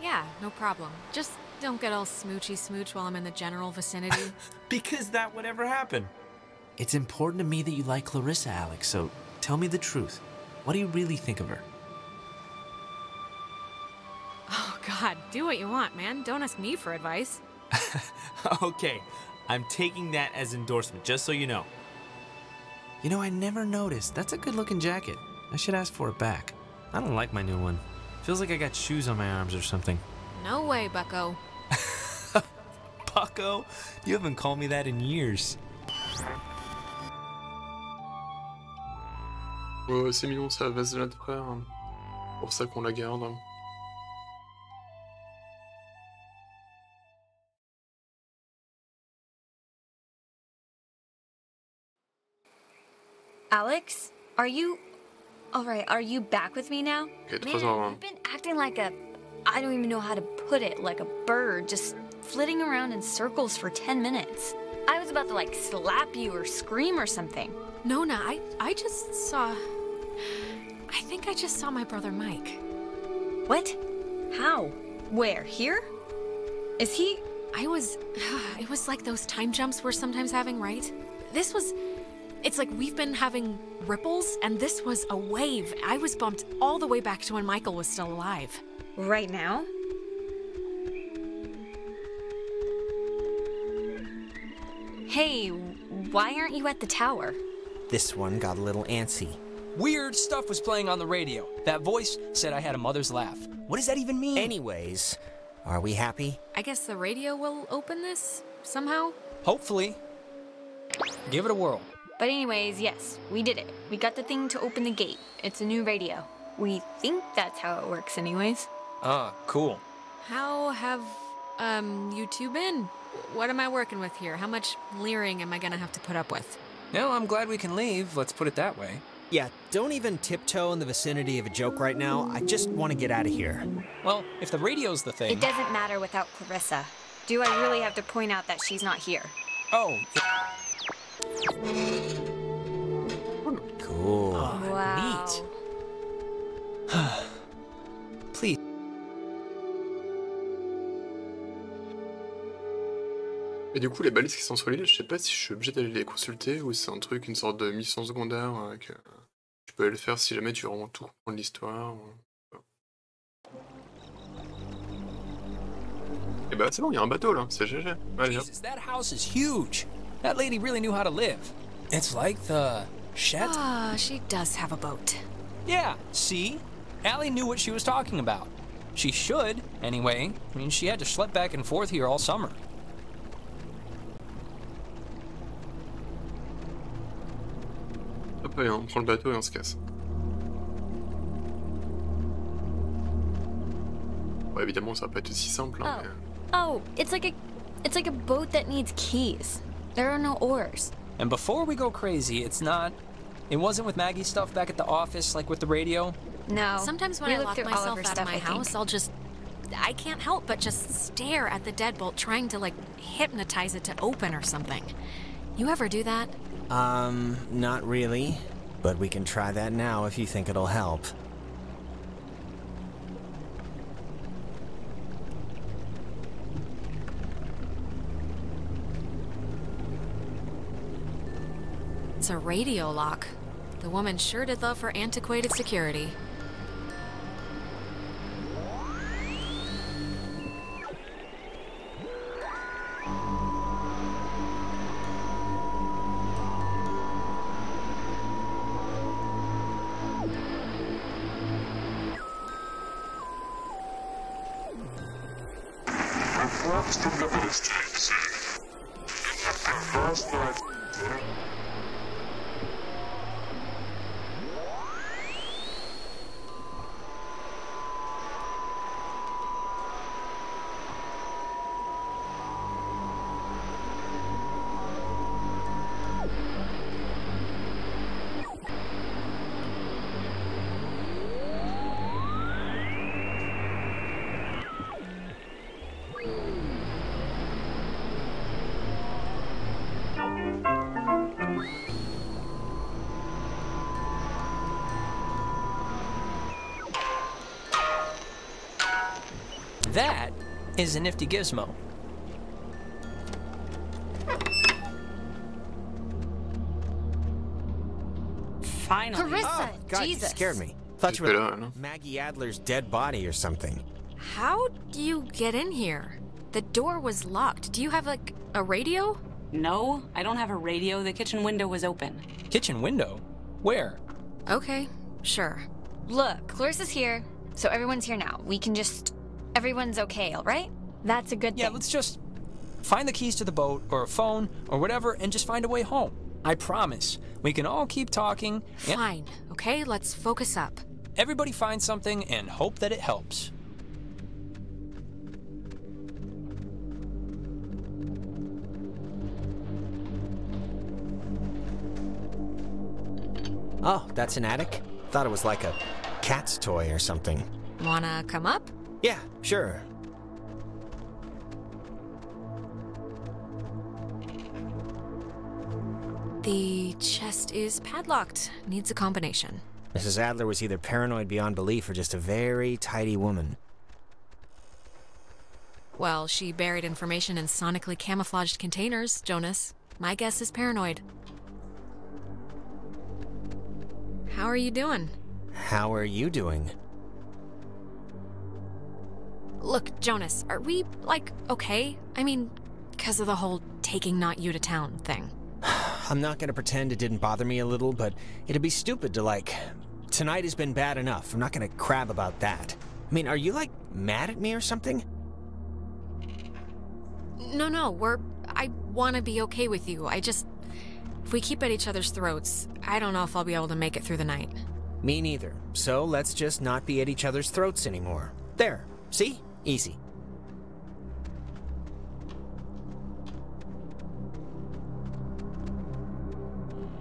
Yeah, no problem. Just don't get all smoochy-smooch while I'm in the general vicinity. Because that would ever happen. It's important to me that you like Clarissa, Alex, so tell me the truth. What do you really think of her? Oh, God, do what you want, man. Don't ask me for advice. Okay, I'm taking that as endorsement, just so you know. You know, I never noticed. That's a good-looking jacket. I should ask for it back. I don't like my new one. Feels like I got shoes on my arms or something. No way, bucko. Bucko? You haven't called me that in years. Oh, c'est mignon, ça, veste de notre frère. Pour ça qu'on la garde. Alex, are you... Alright, are you back with me now? Okay, man, you've been acting like a... I don't even know how to put it, like a bird, just flitting around in circles for ten minutes. I was about to, like, slap you or scream or something. Nona, I, I just saw... I think I just saw my brother Mike. What? How? Where? Here? Is he... I was... It was like those time jumps we're sometimes having, right? This was... It's like we've been having ripples, and this was a wave. I was bumped all the way back to when Michael was still alive. Right now? Hey, why aren't you at the tower? This one got a little antsy. Weird stuff was playing on the radio. That voice said I had a mother's laugh. What does that even mean? Anyways, are we happy? I guess the radio will open this somehow? Hopefully. Give it a whirl. But anyways, yes, we did it. We got the thing to open the gate. It's a new radio. We think that's how it works anyways. Ah, cool. How have, um, you two been? What am I working with here? How much leering am I gonna have to put up with? No, I'm glad we can leave, let's put it that way. Yeah, don't even tiptoe in the vicinity of a joke right now. I just want to get out of here. Well, if the radio's the thing... It doesn't matter without Clarissa. Do I really have to point out that she's not here? Oh. Cool. Oh, wow. Neat. Please. Et du coup, les balises qui sont sur l'île, je sais pas si je suis obligé d'aller les consulter ou c'est un truc, une sorte de mission secondaire euh, que tu peux aller le faire si jamais tu veux vraiment tout comprendre l'histoire. Ou... Et bah, c'est bon, il y a un bateau là, c'est G G. Allez, Jesus, that house is huge. That lady really knew how to live. It's like the shed. Ah, she does have a boat. Yeah, see? Allie knew what she was talking about. She should, anyway. I mean, she had to schlep back and forth here all summer. Hop, allez, on prend le bateau et on se casse. Ouais, évidemment, ça va pas être aussi simple. Hein, mais... Oh, it's like a, it's like a boat that needs keys. There are no oars. And before we go crazy, it's not... It wasn't with Maggie's stuff back at the office, like with the radio? No. Sometimes when we I lock myself out of my house, I'll just... I can't help but just stare at the deadbolt, trying to, like, hypnotize it to open or something. You ever do that? Um, not really. But we can try that now if you think it'll help. It's a radio lock. The woman sure did love her antiquated security. That is a nifty gizmo. Finally. Carissa, oh, God, Jesus. You scared me. Thought you were Maggie Adler's dead body or something. How do you get in here? The door was locked. Do you have, like, a radio? No, I don't have a radio. The kitchen window was open. Kitchen window? Where? Okay, sure. Look, Clarissa's here, so everyone's here now. We can just... Everyone's okay, all right? That's a good yeah, thing. Yeah, let's just find the keys to the boat, or a phone, or whatever, and just find a way home. I promise. We can all keep talking. Fine. Okay, let's focus up. Everybody find something and hope that it helps. Oh, that's an attic? Thought it was like a cat's toy or something. Wanna come up? Yeah, sure. The chest is padlocked. Needs a combination. Missus Adler was either paranoid beyond belief or just a very tidy woman. Well, she buried information in sonically camouflaged containers, Jonas. My guess is paranoid. How are you doing? How are you doing? Look, Jonas, are we, like, okay? I mean, because of the whole taking not you to town thing. I'm not gonna pretend it didn't bother me a little, but it'd be stupid to, like, tonight has been bad enough. I'm not gonna crab about that. I mean, are you, like, mad at me or something? No, no, we're, I wanna be okay with you. I just... If we keep at each other's throats, I don't know if I'll be able to make it through the night. Me neither. So let's just not be at each other's throats anymore. There. See? Easy.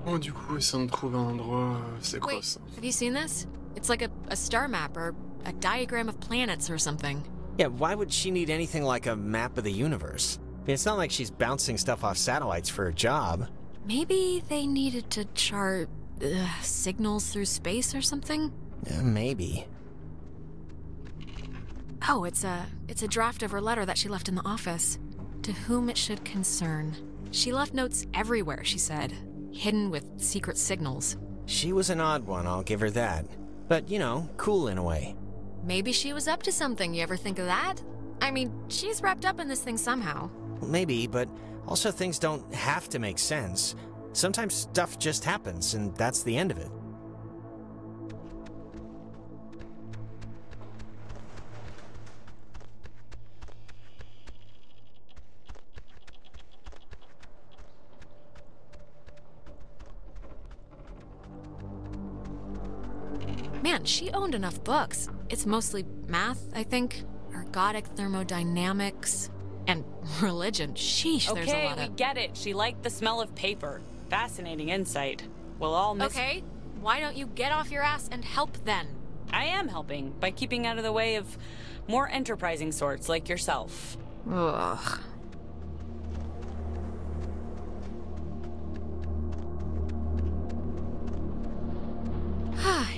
Oh, du coup, essayons de trouver un endroit, c'est quoi ça? Wait, have you seen this? It's like a, a star map or a diagram of planets or something. Yeah, why would she need anything like a map of the universe? I mean, it's not like she's bouncing stuff off satellites for her job. Maybe they needed to chart uh, signals through space or something? Uh, maybe. Oh, it's a, it's a draft of her letter that she left in the office. To whom it should concern. She left notes everywhere, she said. Hidden with secret signals. She was an odd one, I'll give her that. But, you know, cool in a way. Maybe she was up to something, you ever think of that? I mean, she's wrapped up in this thing somehow. Maybe, but... Also, things don't have to make sense. Sometimes stuff just happens, and that's the end of it. Man, she owned enough books. It's mostly math, I think. Ergodic thermodynamics. And religion, sheesh, okay, there's a lot of... Okay, we get it. She liked the smell of paper. Fascinating insight. We'll all miss... Okay, why don't you get off your ass and help then? I am helping, by keeping out of the way of more enterprising sorts like yourself. Ugh.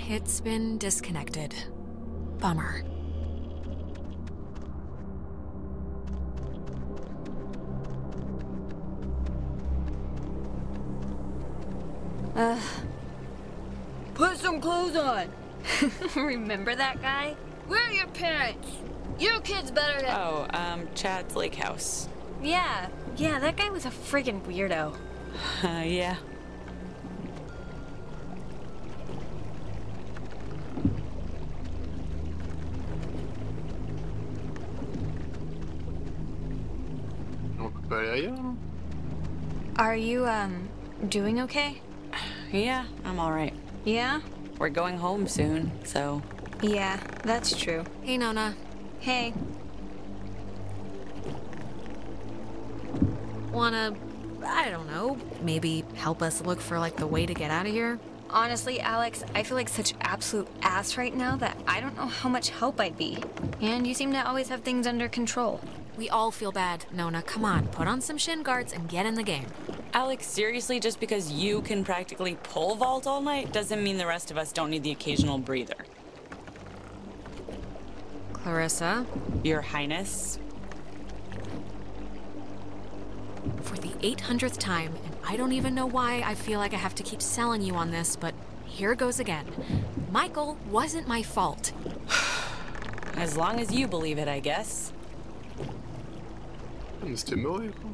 It's been disconnected. Bummer. Uh, put some clothes on. Remember that guy? Where are your parents? Your kid's better than... Oh, um, Chad's lake house. Yeah, yeah, that guy was a friggin' weirdo. Uh, yeah. Are you, um, doing okay? Yeah, I'm all right. Yeah? We're going home soon, so... Yeah, that's true. Hey, Nona. Hey. Wanna, I don't know, maybe help us look for, like, the way to get out of here? Honestly, Alex, I feel like such absolute ass right now that I don't know how much help I'd be. And you seem to always have things under control. We all feel bad, Nona. Come on, put on some shin guards and get in the game. Alex, seriously, just because you can practically pole vault all night doesn't mean the rest of us don't need the occasional breather. Clarissa? Your Highness? For the eight hundredth time, and I don't even know why I feel like I have to keep selling you on this, but here goes again. Michael wasn't my fault. As long as you believe it, I guess. Mister Miracle.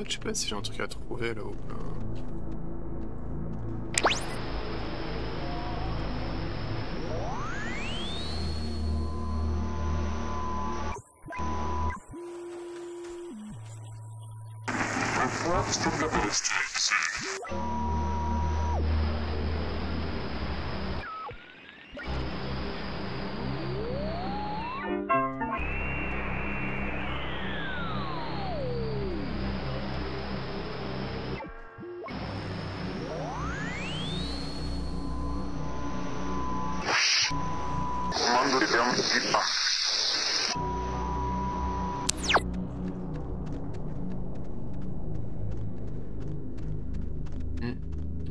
Je sais pas si j'ai un truc à trouver là-haut.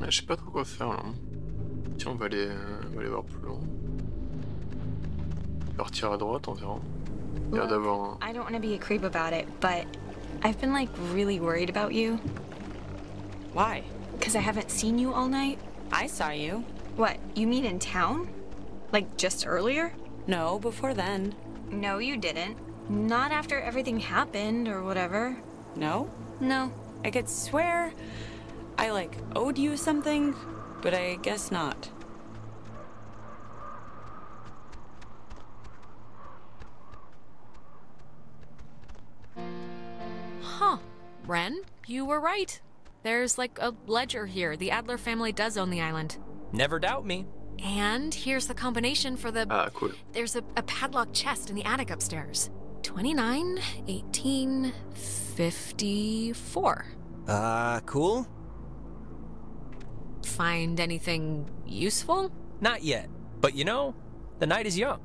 Je sais pas trop quoi faire là. Tiens, on va aller, on va aller voir plus loin. Partir à droite, on verra. Il y a d'avoir. I don't want to be a creep about it, but I've been like really worried about you. Why? Because I haven't seen you all night. I saw you. What? You mean in town? Like just earlier? No, before then. No, you didn't. Not after everything happened or whatever. No? No. I could swear. I, like, owed you something, but I guess not. Huh. Ren, you were right. There's, like, a ledger here. The Adler family does own the island. Never doubt me. And here's the combination for the... Ah, cool. There's a, a padlocked chest in the attic upstairs. twenty-nine, eighteen, fifty-four. Ah, uh, cool. Find anything useful? Not yet, but you know, the night is young.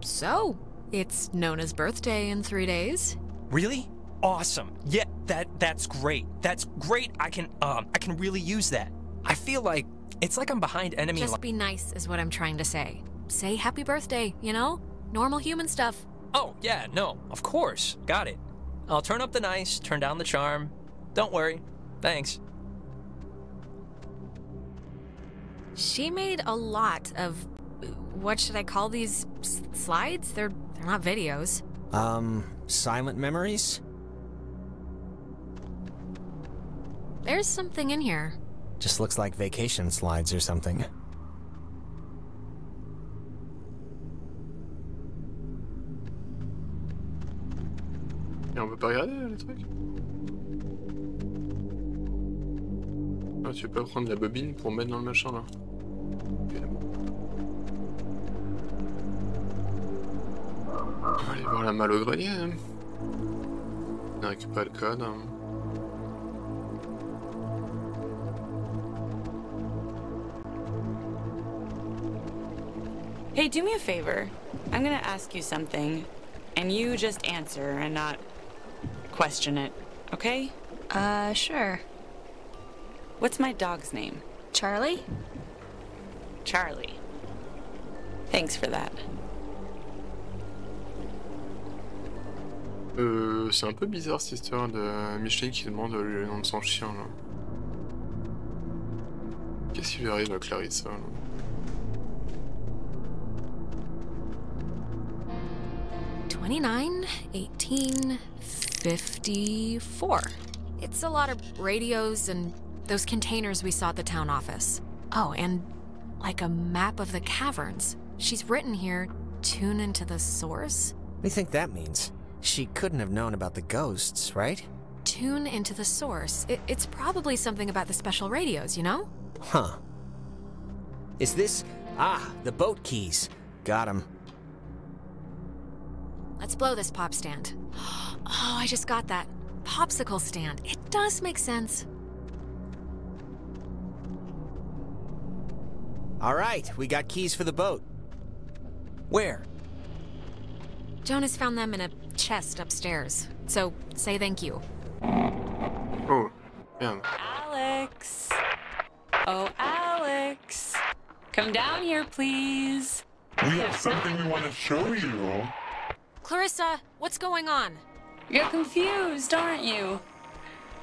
So, it's Nona's birthday in three days. Really? Awesome. Yeah, that that's great. That's great. I can um I can really use that. I feel like it's like I'm behind enemy lines. Just be nice is what I'm trying to say. Say happy birthday, you know? Normal human stuff. Oh, yeah, no. Of course. Got it. I'll turn up the nice, turn down the charm. Don't worry. Thanks. She made a lot of, what should I call these, slides? They're, they're not videos. Um, silent memories? There's something in here. Just looks like vacation slides or something. Et on peut pas regarder les trucs? Ah, tu peux prendre la bobine pour mettre dans le machin là. On va aller voir la malle au grenier. Hein. On récupère pas le code. Hein. Hey, do me a favor. I'm gonna ask you something. And you just answer and not question it, okay? Uh, sure. What's my dog's name? Charlie? Charlie. Thanks for that. Euh, c'est un peu bizarre cette histoire de Micheline qui demande le nom de son chien là. Qu'est-ce qui lui arrive à Clarissa là? twenty-nine, eighteen, fifty-four. It's a lot of radios and those containers we saw at the town office. Oh, and like a map of the caverns. She's written here, tune into the source. What do you think that means? She couldn't have known about the ghosts, right? Tune into the source. It, it's probably something about the special radios, you know? Huh. Is this... Ah, the boat keys. Got 'em. Let's blow this pop stand. Oh, I just got that. Popsicle stand. It does make sense. All right, we got keys for the boat. Where? Jonas found them in a chest upstairs, so say thank you. Oh, yeah. Alex. Oh, Alex. Come down here, please. We have something we want to show you. Clarissa, what's going on? You're confused, aren't you?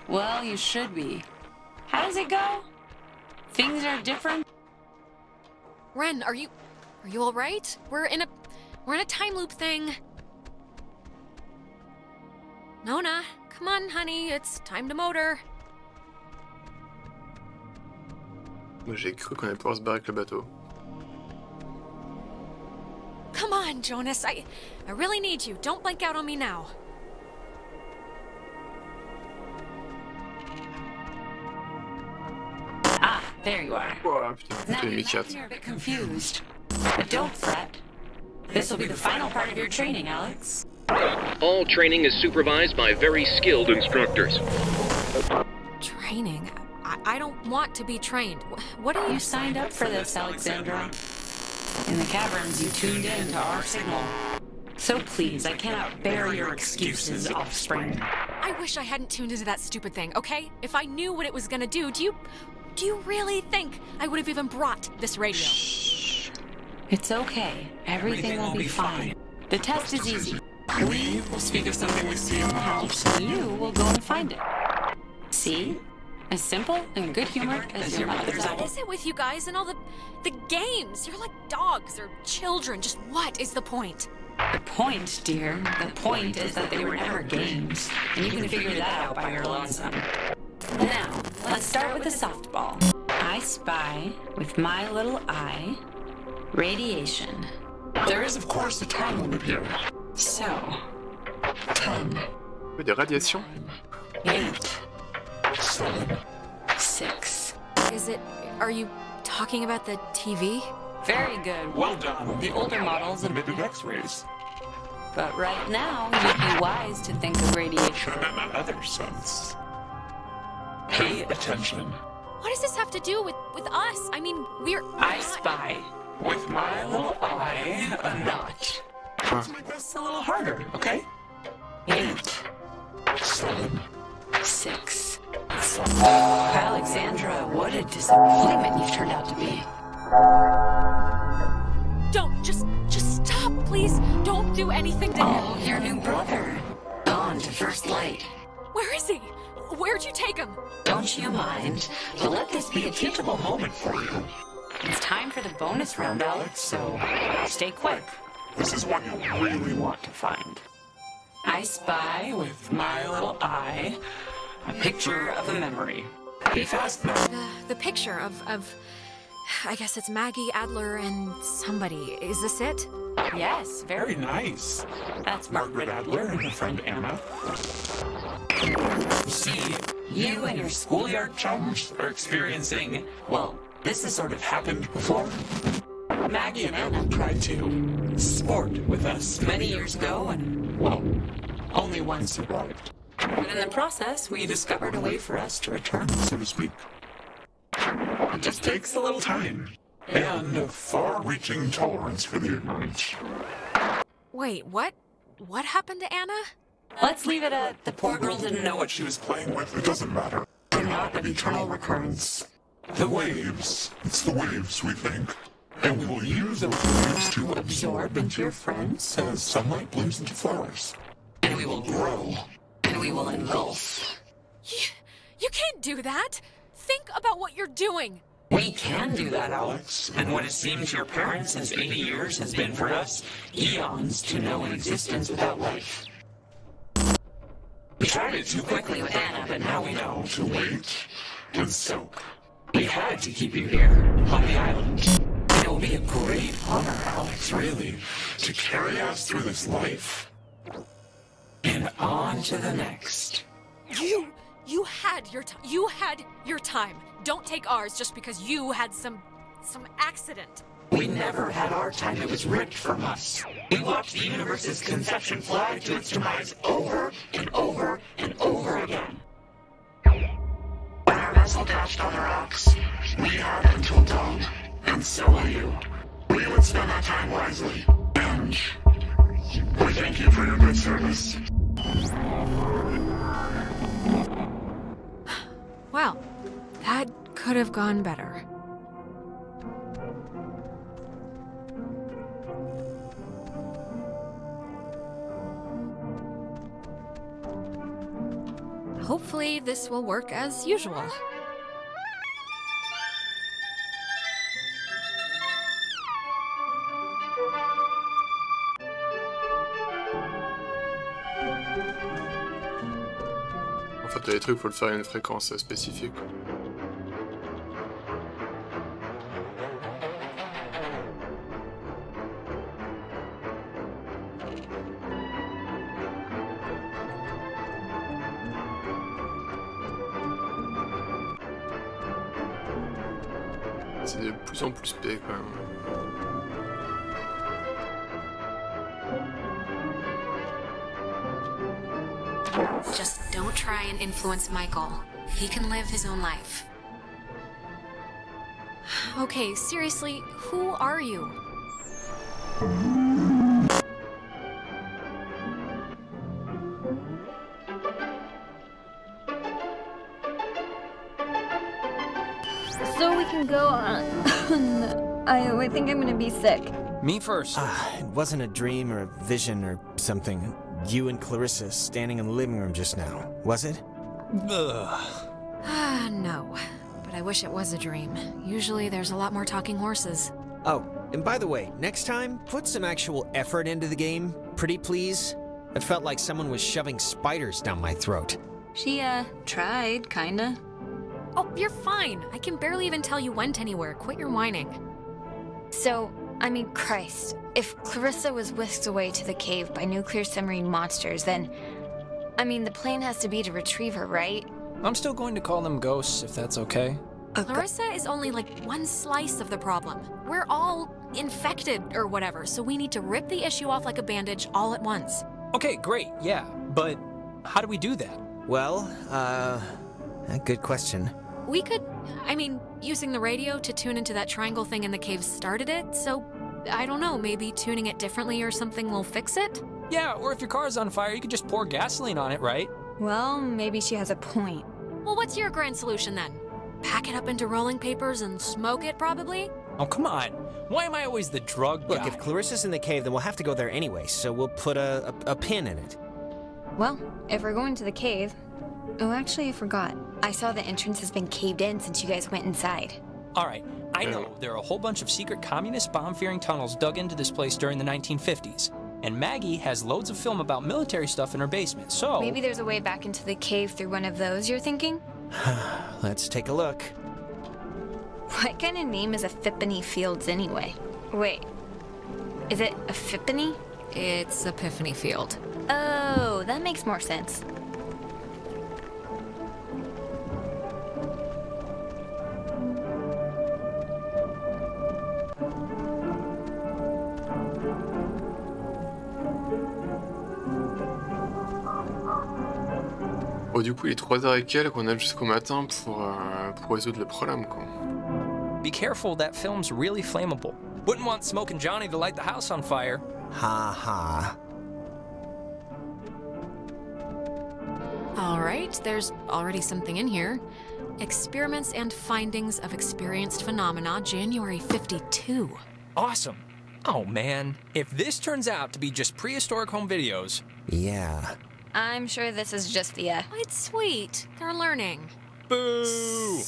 Well, you should be. How does it go? Things are different. Ren, are you... are you all right? We're in a... we're in a time loop thing. Nona, come on, honey. It's time to motor. J'ai cru qu'on allait pouvoir se barrer avec le bateau. Come on, Jonas. I, I really need you. Don't blank out on me now. Ah, there you are. Oh, putain, now you're laughing, you're a bit confused. But don't fret. This will be the final part of your training, Alex. All training is supervised by very skilled instructors. Training? I, I don't want to be trained. What are you, you signed up for this, Alexandra? In the caverns, you tuned in to our signal. So please, I cannot bear your excuses, offspring. I wish I hadn't tuned into that stupid thing, okay? If I knew what it was gonna do, do you... do you really think I would have even brought this radio? Shh. It's okay. Everything, Everything will be, be fine. fine. The test is easy. We will speak of something we see in the house, and you will go and find it. See? As simple and good-humored as, as your mother's. What is it with you guys and all the... the games? You're like dogs or children. Just what is the point? The point, dear, the point is that they were never games. And you can figure that out by your lonesome. Now, let's start with the softball. I spy, with my little eye, radiation. There is, of course, a time limit here. So... ten... Des radiations. eight... Seven. Six. Is it... are you talking about the T V? Very good. Well done. The older models emitted X-rays. But right now, you'd be wise to think of radiation in another sense. Pay attention. What does this have to do with, with us? I mean, we're... I spy. With my little eye, a knot. Let's make this a little harder, okay? Eight. Seven. Six. Oh, Alexandra, what a disappointment you've turned out to be. Don't, just, just stop, please. Don't do anything to him. Oh, your new brother. Gone to first light. Where is he? Where'd you take him? Don't you mind, but let this be a teachable moment for you. It's time for the bonus round, Alex, so stay quick. This is one you really want to find. I spy with my little eye a picture of a memory. Be fast now. The, the picture of, of, I guess it's Maggie Adler and somebody. Is this it? Yes, very, very nice. That's Margaret Adler and her friend Anna. See, you and your schoolyard chums are experiencing, well, this has sort of happened before. Maggie and Anna tried to sport with us many years ago and, well, only one survived. But in the process, we discovered a way for us to return, so to speak. It just takes a little time, and a far-reaching tolerance for the ignorance. Wait, what? What happened to Anna? Let's leave it at the poor girl didn't know what she was playing with. It doesn't matter. They're not an eternal recurrence. The waves. It's the waves, we think. And we will use those waves to absorb into your friends as sunlight blooms into flowers. And we will grow. And we will engulf. You, you can't do that. Think about what you're doing. We can do that, Alex. And what it seemed to your parents as eighty years has been for us, eons to know an existence without life. We tried it too quickly with Anna, but now we know to wait and soak. We had to keep you here, on the island. And it will be a great honor, Alex, really, to carry us through this life. And on to the next. You... you had your time. You had your time. Don't take ours just because you had some... some accident. We never had our time. It was ripped from us. We watched the universe's conception fly to its demise over and over and over again. When our vessel dashed on the rocks, we had until dawn, and so will you. We would spend our time wisely, and we thank you for your good service. Well, that could have gone better. Hopefully, this will work as usual. En fait, il y a des trucs, faut le faire à une fréquence spécifique. C'est de plus en plus payé quand même. Just don't try and influence Michael. He can live his own life. Okay, seriously, who are you? Go on. I, I think I'm gonna be sick. Me first. Ah, it wasn't a dream or a vision or something. You and Clarissa standing in the living room just now, was it? Ugh. Ah, no. But I wish it was a dream. Usually there's a lot more talking horses. Oh, and by the way, next time, put some actual effort into the game, pretty please. It felt like someone was shoving spiders down my throat. She, uh, tried, kinda. Oh, you're fine. I can barely even tell you went anywhere. Quit your whining. So, I mean, Christ. If Clarissa was whisked away to the cave by nuclear submarine monsters, then... I mean, the plan has to be to retrieve her, right? I'm still going to call them ghosts, if that's okay. Uh, Clarissa is only, like, one slice of the problem. We're all infected or whatever, so we need to rip the issue off like a bandage all at once. Okay, great, yeah. But how do we do that? Well, uh... good question. We could, I mean, using the radio to tune into that triangle thing in the cave started it, so I don't know, maybe tuning it differently or something will fix it? Yeah, or if your car's on fire, you could just pour gasoline on it, right? Well, maybe she has a point. Well, what's your grand solution then? Pack it up into rolling papers and smoke it, probably? Oh, come on. Why am I always the drug guy? Look, if Clarissa's in the cave, then we'll have to go there anyway, so we'll put a, a, a pin in it. Well, if we're going to the cave... Oh, actually, I forgot. I saw the entrance has been caved in since you guys went inside. All right, I know there are a whole bunch of secret communist bomb-fearing tunnels dug into this place during the nineteen fifties. And Maggie has loads of film about military stuff in her basement, so... Maybe there's a way back into the cave through one of those, you're thinking? Let's take a look. What kind of name is Epiphany Fields anyway? Wait, is it Epiphany? It's Epiphany Field. Oh, that makes more sense. Oh, du coup, il est trois heures et quelques qu'on a jusqu'au matin pour, euh, pour résoudre le problème, quoi. Be careful, that film's really flammable. Wouldn't want Smokin' Johnny to light the house on fire. Ha ha. All right, there's already something in here. Experiments and Findings of Experienced Phenomena, January fifty-two. Awesome. Oh, man. If this turns out to be just prehistoric home videos... Yeah. I'm sure this is just the, uh... It's sweet. They're learning. Boo!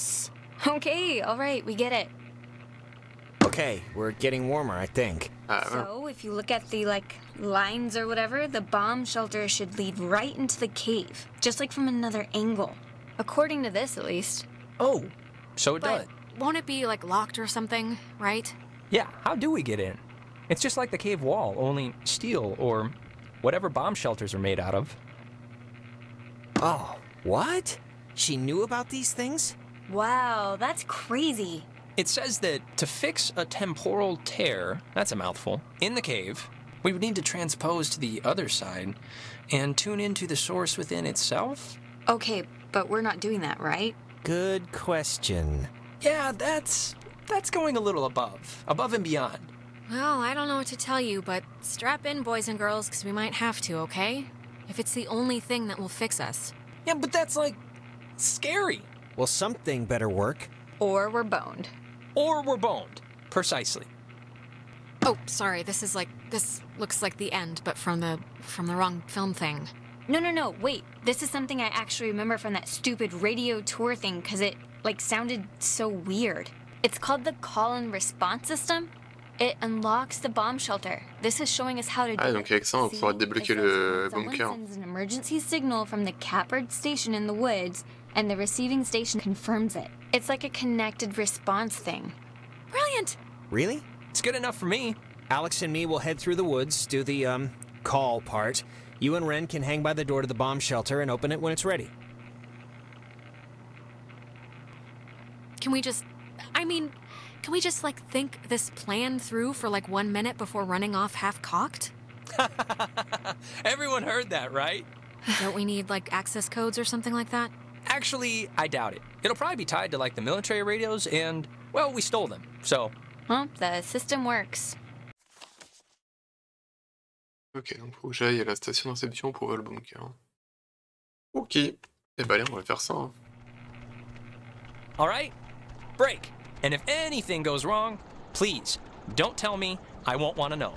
Okay, all right, we get it. Okay, we're getting warmer, I think. Uh, so, if you look at the, like, lines or whatever, the bomb shelter should lead right into the cave. Just, like, from another angle. According to this, at least. Oh, so it does. Won't it be, like, locked or something, right? Yeah, how do we get in? It's just like the cave wall, only steel or whatever bomb shelters are made out of. Oh, what? She knew about these things? Wow, that's crazy. It says that to fix a temporal tear, that's a mouthful, in the cave, we would need to transpose to the other side and tune into the source within itself? Okay, but we're not doing that, right? Good question. Yeah, that's that's going a little above, above and beyond. Well, I don't know what to tell you, but strap in, boys and girls, because we might have to, okay? If it's the only thing that will fix us. Yeah, but that's, like, scary. Well, something better work. Or we're boned. Or we're boned. Precisely. Oh, sorry, this is like, this looks like the end, but from the, from the wrong film thing. No, no, no, wait. This is something I actually remember from that stupid radio tour thing, because it, like, sounded so weird. It's called the call and response system. It unlocks the bomb shelter. This is showing us how to do it. Ah, donc avec ça, on pourra débloquer le bunker. Someone sends an emergency signal from the Capard station in the woods, and the receiving station confirms it. It's like a connected response thing. Brilliant! Really? It's good enough for me. Alex and me will head through the woods, do the, um, call part. You and Ren can hang by the door to the bomb shelter and open it when it's ready. Can we just... I mean, can we just, like, think this plan through for, like, one minute before running off half-cocked? Everyone heard that, right? Don't we need, like, access codes or something like that? Actually, I doubt it. It'll probably be tied to, like, the military radios and, well, we stole them, so... Well, the system works. Ok, donc faut que j'aille à la station d'inception pour voir le bunker. Ok, et eh ben allez, on va faire ça. Hein. Alright, break. And if anything goes wrong, please, don't tell me, I won't want to know.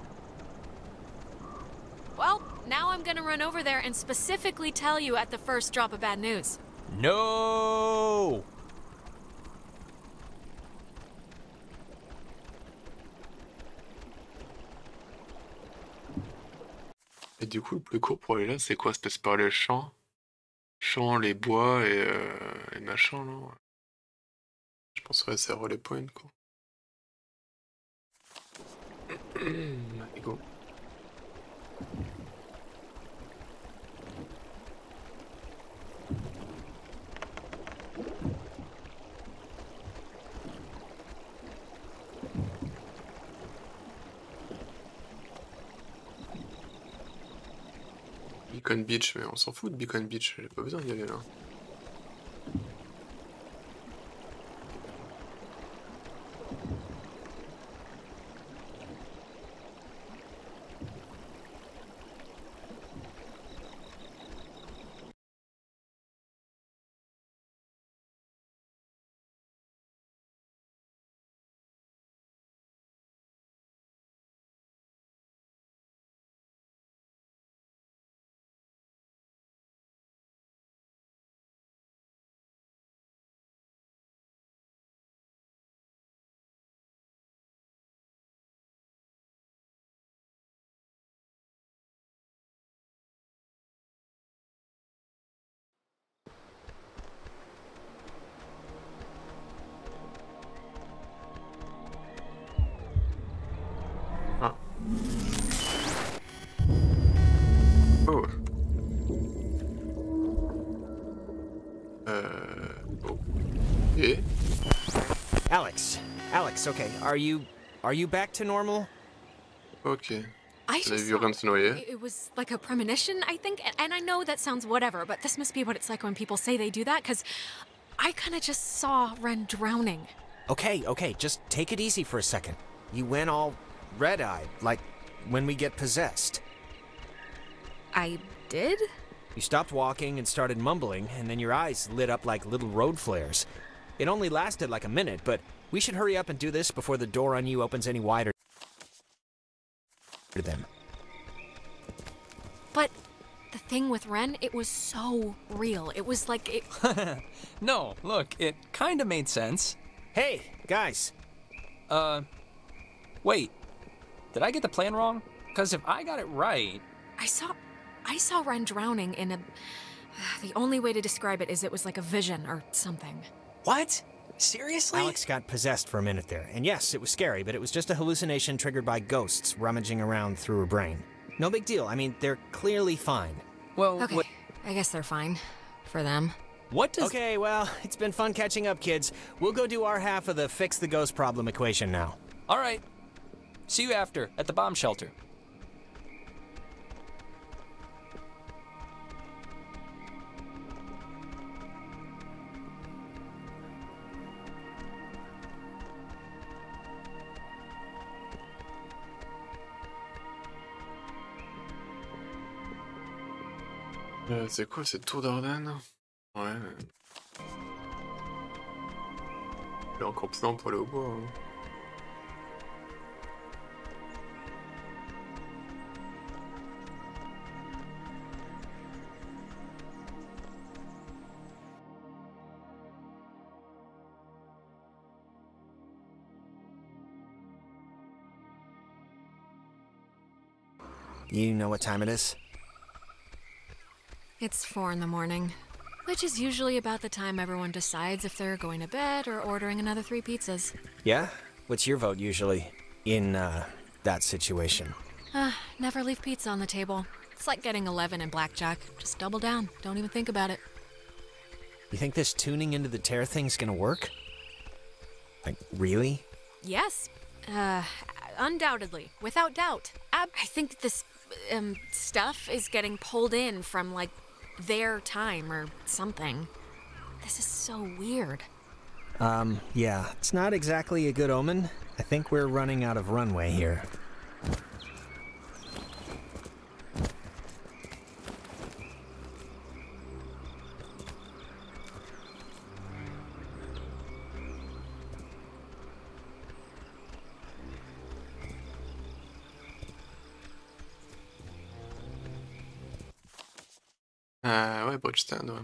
Well, now I'm gonna run over there and specifically tell you at the first drop of bad news. No! Et du coup, le plus court pour aller là, c'est quoi? Ça passe par les champs, champs, les bois et euh, les machins, là. Je penserais que c'est Relay Point, quoi. Allez, go. Beacon Beach, mais on s'en fout de Beacon Beach, j'ai pas besoin d'y aller là. Alex, Alex, okay, are you, are you back to normal? Okay. I just saw, it was like a premonition, I think, and I know that sounds whatever, but this must be what it's like when people say they do that, because I kind of just saw Ren drowning. Okay, okay, just take it easy for a second. You went all red-eyed, like when we get possessed. I did? You stopped walking and started mumbling, and then your eyes lit up like little road flares. It only lasted like a minute, but we should hurry up and do this before the door on you opens any wider to them. But the thing with Ren, it was so real. It was like it... No, look, it kinda made sense. Hey, guys. Uh, wait. Did I get the plan wrong? Because if I got it right... I saw... I saw Ren drowning in a... The only way to describe it is it was like a vision or something. What? Seriously? Alex got possessed for a minute there. And yes, it was scary, but it was just a hallucination triggered by ghosts rummaging around through her brain. No big deal. I mean, they're clearly fine. Well, okay. What... I guess they're fine. For them. What does... Okay, well, it's been fun catching up, kids. We'll go do our half of the fix the ghost problem equation now. All right. See you after, at the bomb shelter. Euh, c'est quoi cette tour d'Ornan? Ouais. Là encore plus long pour aller au bois. Hein. You know what time it is? It's four in the morning, which is usually about the time everyone decides if they're going to bed or ordering another three pizzas. Yeah? What's your vote usually in uh, that situation? Uh, never leave pizza on the table. It's like getting eleven in blackjack. Just double down. Don't even think about it. You think this tuning into the tear thing's gonna work? Like, really? Yes. Uh, undoubtedly. Without doubt. I think this... Um, stuff is getting pulled in from, like, their time or something. This is so weird. Um, yeah, it's not exactly a good omen. I think we're running out of runway here. Ah, ouais, pas de stand, ouais.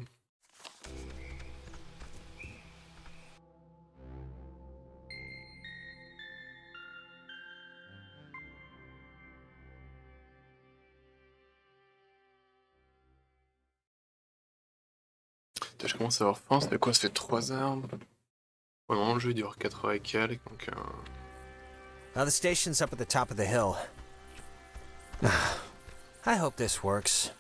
Je commence à avoir faim, ça fait quoi? Ça fait trois heures. Pour le moment, le jeu dure quatre heures et quelques, donc... Now the station's up at the top of the hill. I hope this works.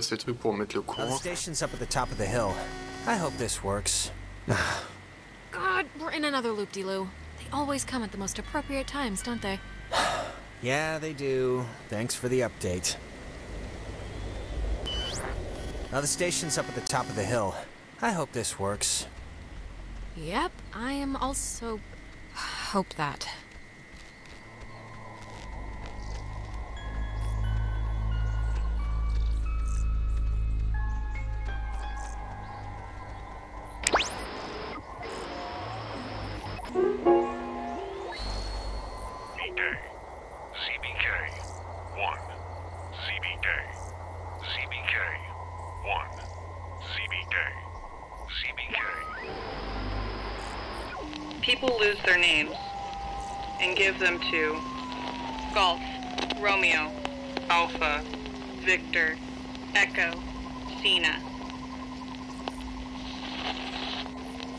Ces trucs pour mettre le courant. Station's up at the top of the hill. I hope this works. God, we're in another loop-de-loo. They always come at the most appropriate times, don't they? Yeah, they do. Thanks for the update. Now the station's up at the top of the hill. I hope this works. Yep, I am also... hope that. To Golf, Romeo, Alpha, Victor, Echo, Cena.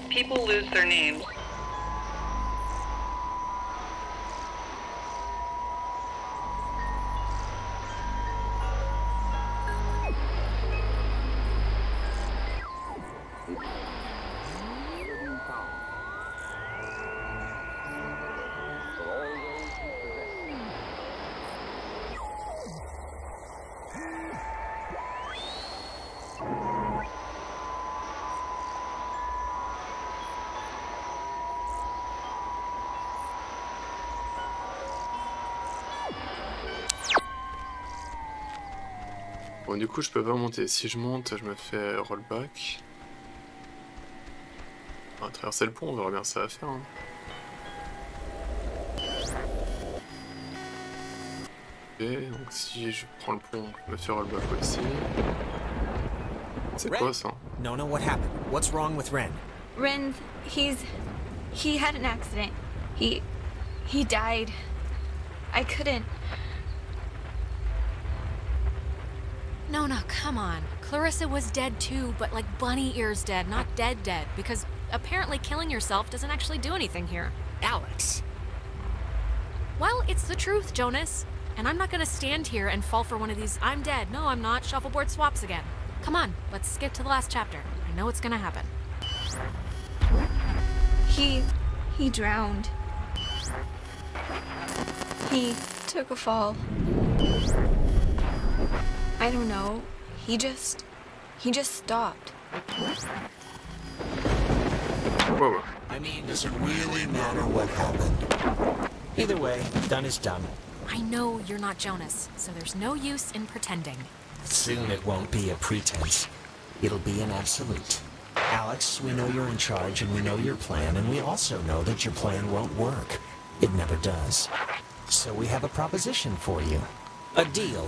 People lose their names. Bon, du coup, je peux pas monter. Si je monte, je me fais rollback. On va traverser le pont, on verra bien ça à faire. Hein. Ok, donc si je prends le pont, je me fais rollback aussi. C'est quoi ça? Nona, what happened? What's wrong with Ren? Ren, he's he had an accident. He he died. I couldn't. Nona, come on. Clarissa was dead too, but like bunny ears dead, not dead dead, because apparently killing yourself doesn't actually do anything here. Alex. Well, it's the truth, Jonas. And I'm not gonna stand here and fall for one of these I'm dead, no I'm not, shuffleboard swaps again. Come on, let's skip to the last chapter. I know it's gonna happen. He... he drowned. He took a fall. I don't know. He just... he just stopped. Whoa. I mean, does it really matter what happened? Either way, done is done. I know you're not Jonas, so there's no use in pretending. Soon it won't be a pretense. It'll be an absolute. Alex, we know you're in charge and we know your plan, and we also know that your plan won't work. It never does. So we have a proposition for you. A deal.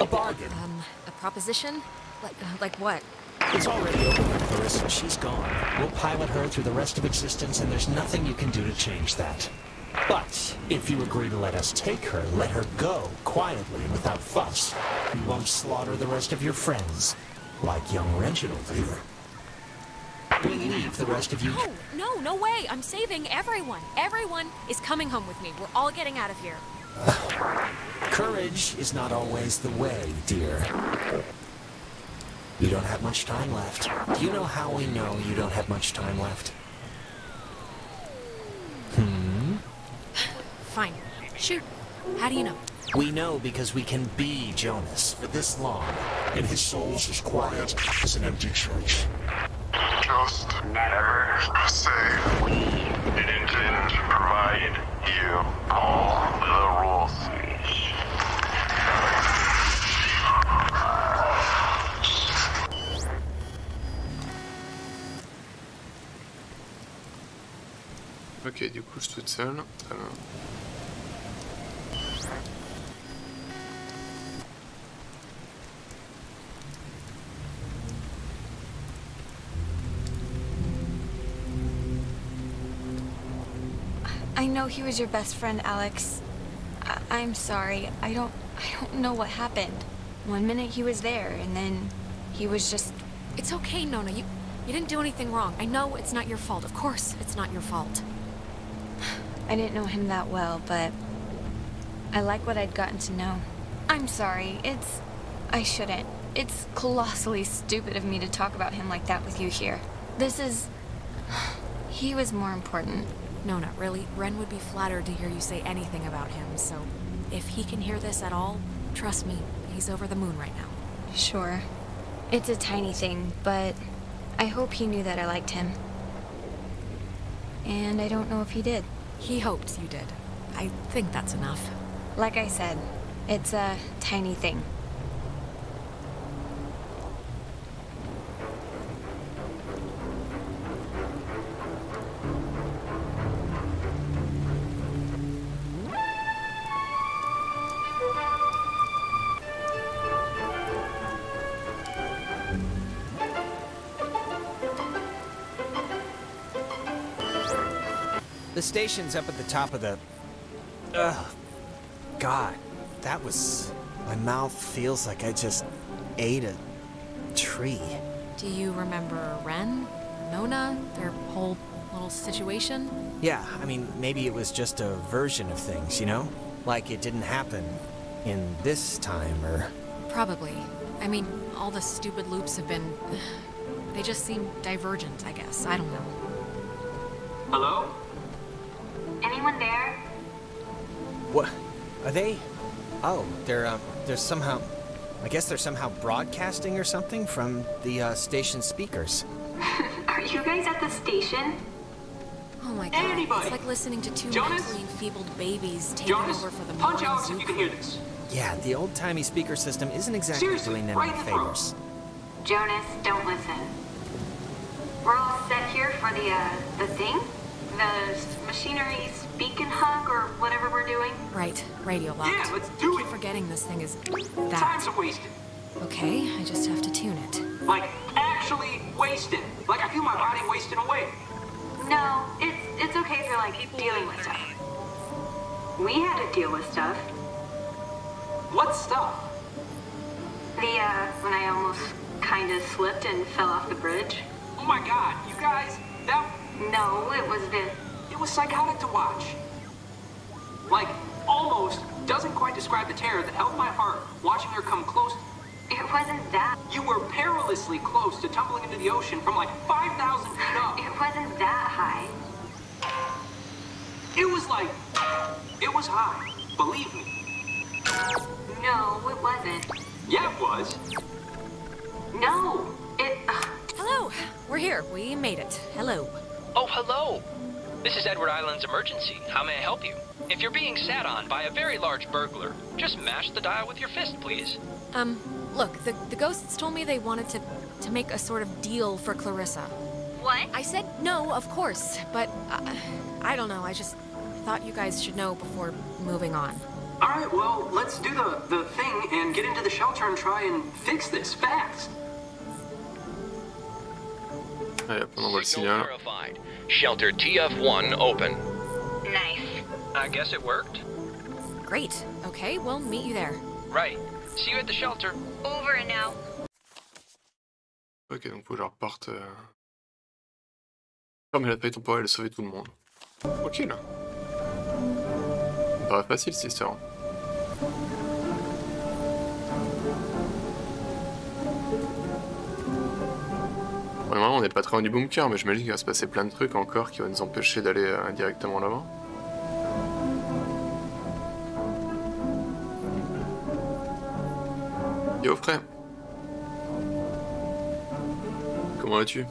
A bargain. Um, a proposition? Like, uh, like what? It's already open for Clarissa. She's gone. We'll pilot her through the rest of existence, and there's nothing you can do to change that. But if you agree to let us take her, let her go quietly without fuss. You won't slaughter the rest of your friends, like young Reginald here. We leave the rest of you. No, no, no way! I'm saving everyone. Everyone is coming home with me. We're all getting out of here. Uh, courage is not always the way, dear. You don't have much time left. Do you know how we know you don't have much time left? Hmm? Fine. Shoot. How do you know? We know because we can be Jonas for this long, and his soul's as quiet as an empty church. Just never say we didn't provide you all the rules. Ok, du coup je suis toute seule. Très bien. I know he was your best friend, Alex. I I'm sorry. I don't I don't know what happened. One minute he was there and then he was just... It's okay, Nona. You you didn't do anything wrong. I know it's not your fault. Of course, it's not your fault. I didn't know him that well, but I like what I'd gotten to know. I'm sorry. It's... I shouldn't. It's colossally stupid of me to talk about him like that with you here. This is... He was more important. No, not really. Ren would be flattered to hear you say anything about him, so if he can hear this at all, trust me, he's over the moon right now. Sure. It's a tiny thing, but I hope he knew that I liked him. And I don't know if he did. He hoped you did. I think that's enough. Like I said, it's a tiny thing. The station's up at the top of the... Ugh. God, that was... My mouth feels like I just ate a tree. Do you remember Ren, Nona, their whole little situation? Yeah, I mean, maybe it was just a version of things, you know? Like it didn't happen in this time, or... Probably. I mean, all the stupid loops have been... They just seem divergent, I guess. I don't know. Hello? Anyone there? What? Are they? Oh, they're, uh, they're somehow... I guess they're somehow broadcasting or something from the, uh, station speakers. Are you guys at the station? Oh my god, anybody? It's like listening to two mentally enfeebled babies taking Jonas, over for the punch out if you can hear this. Yeah, the old-timey speaker system isn't exactly Seriously, doing them right any favors. Through. Jonas, don't listen. We're all set here for the, uh, the thing? The machinery's beacon hug or whatever we're doing? Right. Radio locked. Yeah, let's do I keep it! Forgetting this thing is that. Time's a wasted. Okay, I just have to tune it. Like, actually wasted. Like, I feel my body wasting away. No, it's, it's okay if you're, like, dealing with stuff. We had to deal with stuff. What stuff? The, uh, when I almost kinda slipped and fell off the bridge. Oh my god, you guys, that... No, it was the... It was psychotic to watch. Like, almost doesn't quite describe the terror that held my heart watching her come close. It wasn't that. You were perilously close to tumbling into the ocean from like five thousand feet up. It wasn't that high. It was like... It was high, believe me. No, it wasn't. Yeah, it was. No, it... Uh... Hello, we're here. We made it. Hello. Oh, hello. This is Edward Island's emergency. How may I help you? If you're being sat on by a very large burglar, just mash the dial with your fist, please. Um, look, the, the ghosts told me they wanted to, to make a sort of deal for Clarissa. What? I said no, of course, but uh, I don't know. I just thought you guys should know before moving on. All right, well, let's do the, the thing and get into the shelter and try and fix this fast. Signal verified. Shelter T F one open. Nice. I guess it worked. Great. Okay, we'll meet you there. Right. See you at the shelter. Over and out. Ok, donc faut que je reparte. Euh... Fermer la paille temporelle et sauver tout le monde. Tranquille. Okay, pas facile, c'est ça. Normalement, on n'est pas très loin du bunker, mais je me dis qu'il va se passer plein de trucs encore qui vont nous empêcher d'aller euh, directement là-bas. Yo, frère. Comment vas-tu?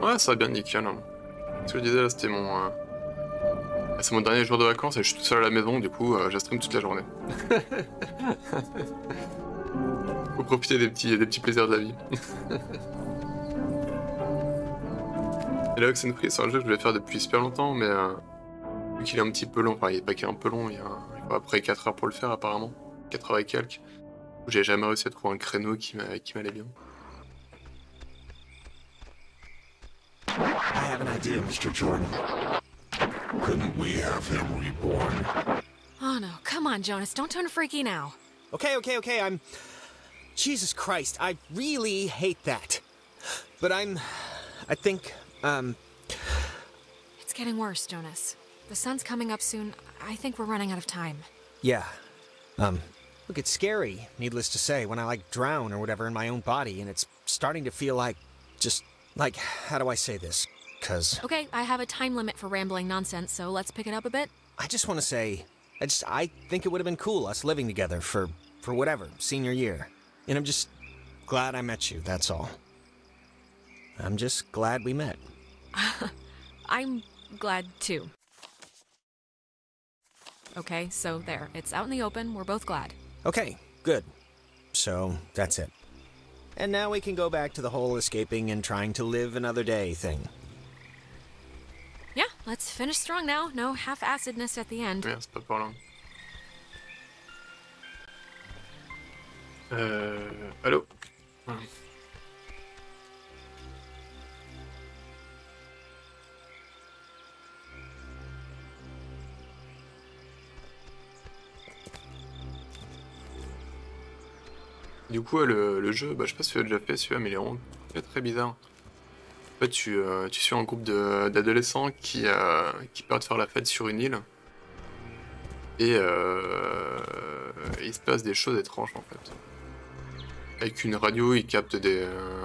Ouais, ça va bien, nickel. Ce que je disais là, c'était mon... Euh... C'est mon dernier jour de vacances et je suis tout seul à la maison, du coup, euh, je stream toute la journée. Faut profiter des petits, des petits plaisirs de la vie. Et là, Oxenfree, c'est un jeu que je voulais faire depuis super longtemps, mais... Euh, vu qu'il est un petit peu long, enfin, il est pas qu'il est un peu long, il y a un, après quatre heures pour le faire, apparemment. quatre heures et quelques. J'ai jamais réussi à trouver un créneau qui m'allait bien. I have an idea, Mister Jordan. Couldn't we have him reborn? Oh no, come on, Jonas, don't turn freaky now. Okay, okay, okay, I'm... Jesus Christ, I really hate that. But I'm... I think, um... It's getting worse, Jonas. The sun's coming up soon. I think we're running out of time. Yeah. Um, look, it's scary, needless to say, when I, like, drown or whatever in my own body, and it's starting to feel like just... Like, how do I say this? Cause... Okay, I have a time limit for rambling nonsense, so let's pick it up a bit. I just want to say, I just, I think it would have been cool, us living together for, for whatever, senior year. And I'm just glad I met you, that's all. I'm just glad we met. I'm glad, too. Okay, so there. It's out in the open, we're both glad. Okay, good. So, that's it. And now we can go back to the whole escaping and trying to live another day thing. Yeah, let's finish strong now. No half-assedness at the end. Yeah, c'est pas pour long. Euh... Allô? Mm. Du coup, le, le jeu, bah, je sais pas si tu l'as déjà fait celui-là, mais il est vraiment très très bizarre. En fait, tu, euh, tu suis un groupe d'adolescents qui, euh, qui partent faire la fête sur une île. Et euh, il se passe des choses étranges en fait. Avec une radio, ils captent des... Euh,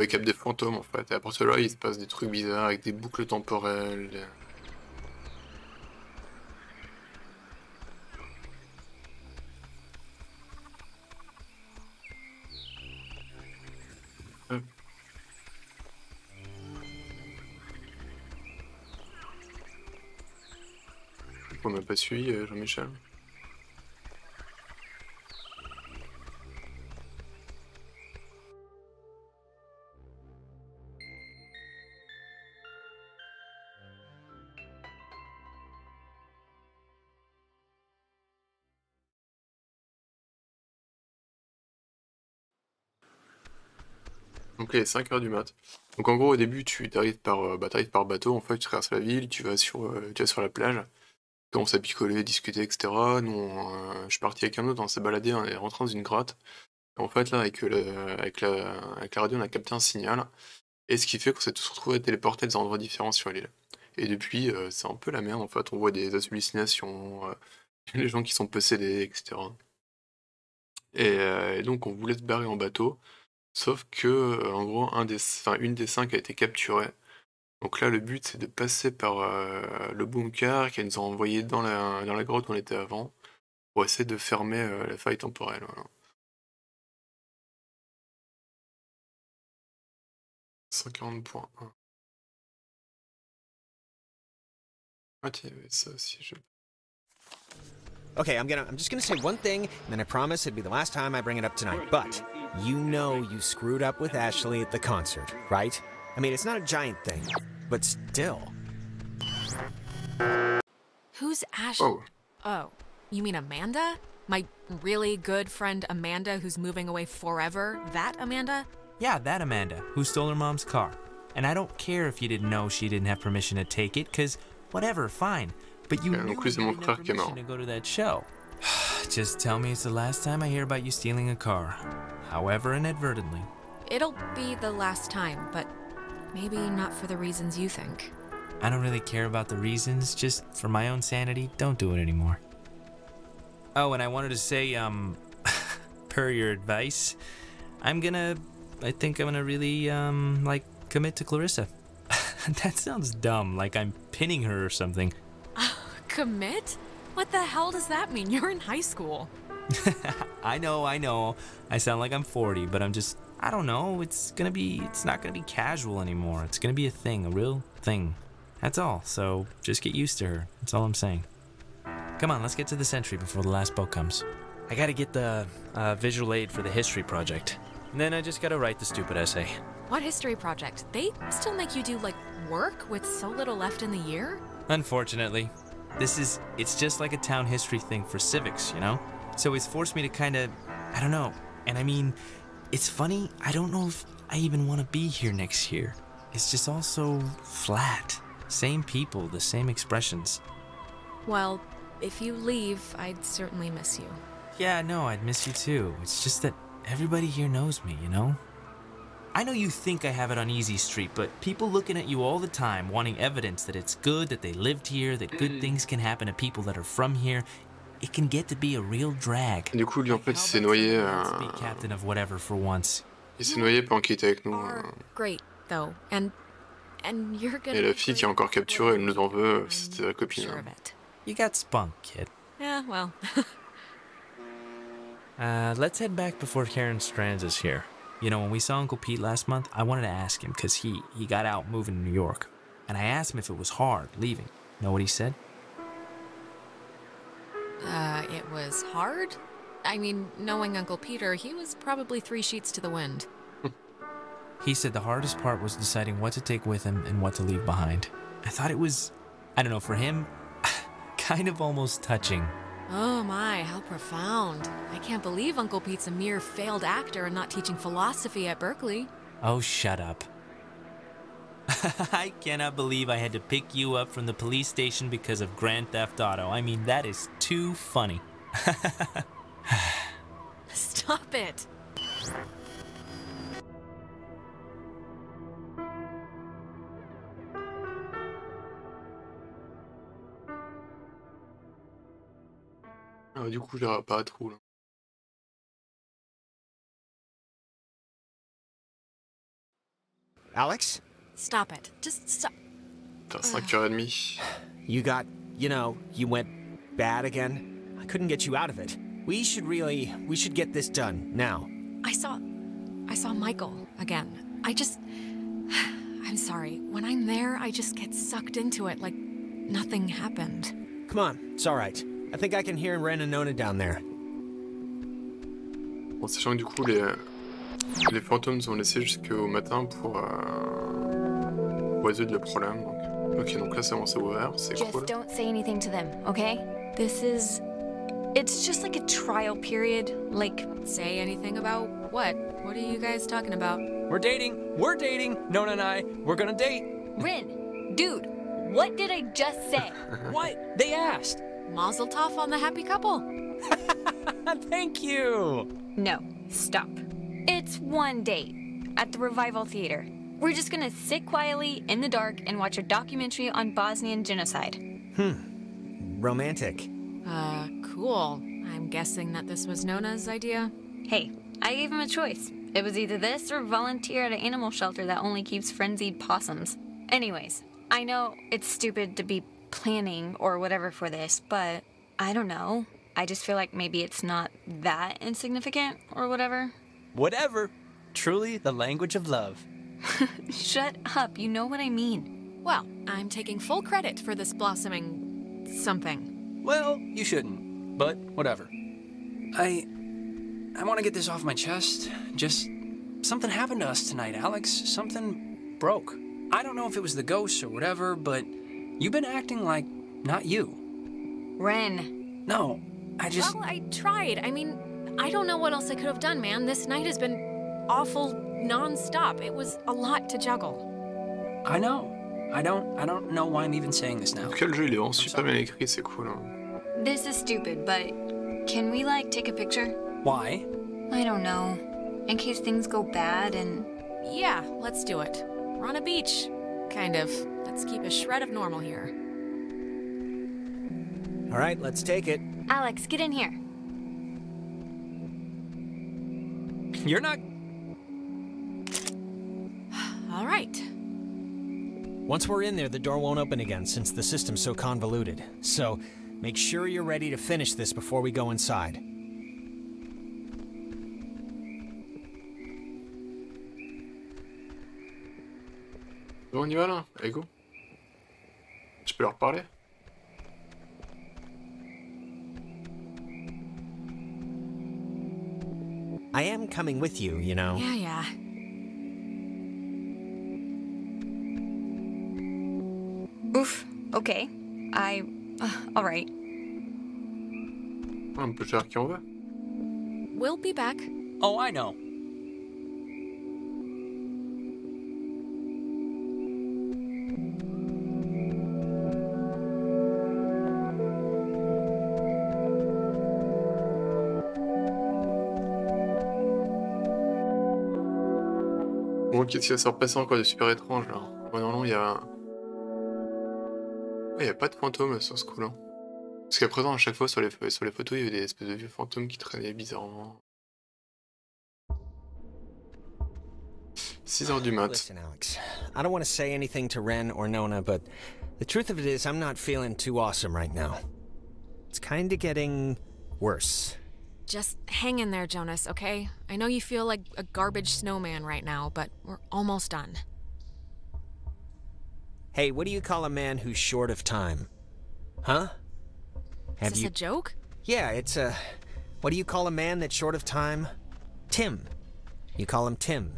ils captent des fantômes en fait. Et à partir de là, il se passe des trucs bizarres avec des boucles temporelles. Des... Pourquoi on m'a pas suivi, Jean-Michel? Ok, cinq heures du mat. Donc en gros au début tu t'arrives par, bah, t'arrives par bateau, en fait tu traverses la ville, tu vas sur, euh, tu vas sur la plage, tu commences à picoler, discuter, et cetera. Nous, on, euh, je suis parti avec un autre, on s'est baladé, on est rentré dans une grotte. En fait là avec, le, avec, la, avec la radio on a capté un signal, et ce qui fait qu'on s'est tous retrouvés à téléporter à des endroits différents sur l'île. Et depuis euh, c'est un peu la merde en fait, on voit des hallucinations, euh, les gens qui sont possédés, et cetera. Et, euh, et donc on voulait se barrer en bateau. Sauf que, euh, en gros, un des, enfin, une des cinq a été capturée. Donc là, le but, c'est de passer par euh, le boomcar qu'elle nous a envoyé dans la, dans la grotte où on était avant, pour essayer de fermer euh, la faille temporelle. Voilà. cent quarante points. Ah tiens, mais ça aussi, je... Okay, I'm gonna I'm just gonna say one thing, and then I promise it'd be the last time I bring it up tonight. But you know you screwed up with Ashley at the concert, right? I mean, it's not a giant thing, but still. Who's Ashley? Oh. Oh, you mean Amanda? My really good friend Amanda, who's moving away forever? That Amanda? Yeah, that Amanda, who stole her mom's car. And I don't care if you didn't know she didn't have permission to take it, cause whatever, fine. But you knew you didn't have permission to go to that show. Just tell me it's the last time I hear about you stealing a car, however inadvertently. It'll be the last time, but maybe not for the reasons you think. I don't really care about the reasons, just for my own sanity, don't do it anymore. Oh, and I wanted to say, um, per your advice, I'm gonna, I think I'm gonna really, um, like, commit to Clarissa. That sounds dumb, like I'm pinning her or something. Commit? What the hell does that mean? You're in high school. I know, I know. I sound like I'm forty, but I'm just, I don't know. It's gonna be, it's not gonna be casual anymore. It's gonna be a thing, a real thing. That's all. So just get used to her. That's all I'm saying. Come on, let's get to the sentry before the last boat comes. I gotta get the uh, visual aid for the history project. And then I just gotta write the stupid essay. What history project? They still make you do, like, work with so little left in the year? Unfortunately. This is, it's just like a town history thing for civics, you know? So it's forced me to kind of, I don't know. And I mean, it's funny, I don't know if I even want to be here next year. It's just all so flat. Same people, the same expressions. Well, if you leave, I'd certainly miss you. Yeah, no, I'd miss you too. It's just that everybody here knows me, you know? I know you think I have it on easy street, but people looking at you all the time, wanting evidence that it's good, that they lived here, that good things can happen to people that are from here, it can get to be a real drag. Du coup, lui, en fait, il s'est noyé. Euh... Captain of whatever for once. Il s'est noyé pour enquêter avec nous. Great, though, and and you're gonna. Et la fille qui est encore capturée, elle nous en veut. C'était la copine. You got spunk, kid. Yeah, well. uh, let's head back before Karen Strands is here. You know, when we saw Uncle Pete last month, I wanted to ask him because he, he got out moving to New York. And I asked him if it was hard leaving. Know what he said? Uh, it was hard? I mean, knowing Uncle Peter, he was probably three sheets to the wind. He said the hardest part was deciding what to take with him and what to leave behind. I thought it was, I don't know, for him, kind of almost touching. Oh my, how profound. I can't believe Uncle Pete's a mere failed actor and not teaching philosophy at Berkeley. Oh, shut up. I cannot believe I had to pick you up from the police station because of Grand Theft Auto. I mean, that is too funny. Stop it. Ah, du coup, j'irai pas trop là. Alex? Stop it. Just stop. five thirty. You got, you know, you went bad again. I couldn't get you out of it. We should really, we should get this done now. I saw, I saw Michael again. I just, I'm sorry. When I'm there, I just get sucked into it like nothing happened. Come on, it's all right. I think I can hear Ren and Nona down there. Bon, sachant que du coup les les fantômes sont laissés jusqu'au matin pour euh, résoudre le problème. Donc, ok, donc là c'est bon, c'est ouvert, c'est cool. Just don't say anything to them, okay? This is, it's just like a trial period. Like, say anything about what? What are you guys talking about? We're dating. We're dating. Nona and I. We're gonna date. Ren, dude, what did I just say? What? They asked. Mazel tov on the happy couple. Thank you. No, stop. It's one date at the Revival Theater. We're just gonna sit quietly in the dark and watch a documentary on Bosnian genocide. Hmm. Romantic. Uh, cool. I'm guessing that this was Nona's idea. Hey, I gave him a choice. It was either this or volunteer at an animal shelter that only keeps frenzied possums. Anyways, I know it's stupid to be planning or whatever for this, but I don't know. I just feel like maybe it's not that insignificant or whatever. Whatever. Truly the language of love. Shut up. You know what I mean. Well, I'm taking full credit for this blossoming something. Well, you shouldn't, but whatever. I... I want to get this off my chest. Just... something happened to us tonight, Alex. Something broke. I don't know if it was the ghosts or whatever, but you've been acting like not you. Ren. No, I just... Well, I tried. I mean, I don't know what else I could have done, man. This night has been awful non-stop. It was a lot to juggle. I know. I don't... I don't know why I'm even saying this now. Quel jeu il est super bien écrit, c'est cool. This is stupid, but can we, like, take a picture? Why? I don't know. In case things go bad and... Yeah, let's do it. We're on a beach. Kind of. Let's keep a shred of normal here. All right, let's take it. Alex, get in here. You're not... All right. Once we're in there, the door won't open again since the system's so convoluted. So, make sure you're ready to finish this before we go inside. Bon, on y va là, allez go. Je peux leur parler? I am coming with you, you know. Yeah, yeah. Oof, okay. I... Uh, alright. On peut faire qui on veut. We'll be back. Oh, I know. Qu'est-ce qui va se repasser encore de super étrange là? Ouais, non, non, il y a. Il n'y a pas de fantômes sur ce coup-là. Parce qu'à présent, à chaque fois sur les, sur les photos, il y avait des espèces de vieux fantômes qui traînaient bizarrement. six heures du mat. Listen, Alex. I don't want to say anything to Ren or Nona, but the truth of it is, I'm not feeling too awesome right now. It's kind of getting worse. Just hang in there, Jonas, okay? I know you feel like a garbage snowman right now, but we're almost done. Hey, what do you call a man who's short of time? Huh? Have Is this you... a joke? Yeah, it's a... What do you call a man that's short of time? Tim. You call him Tim.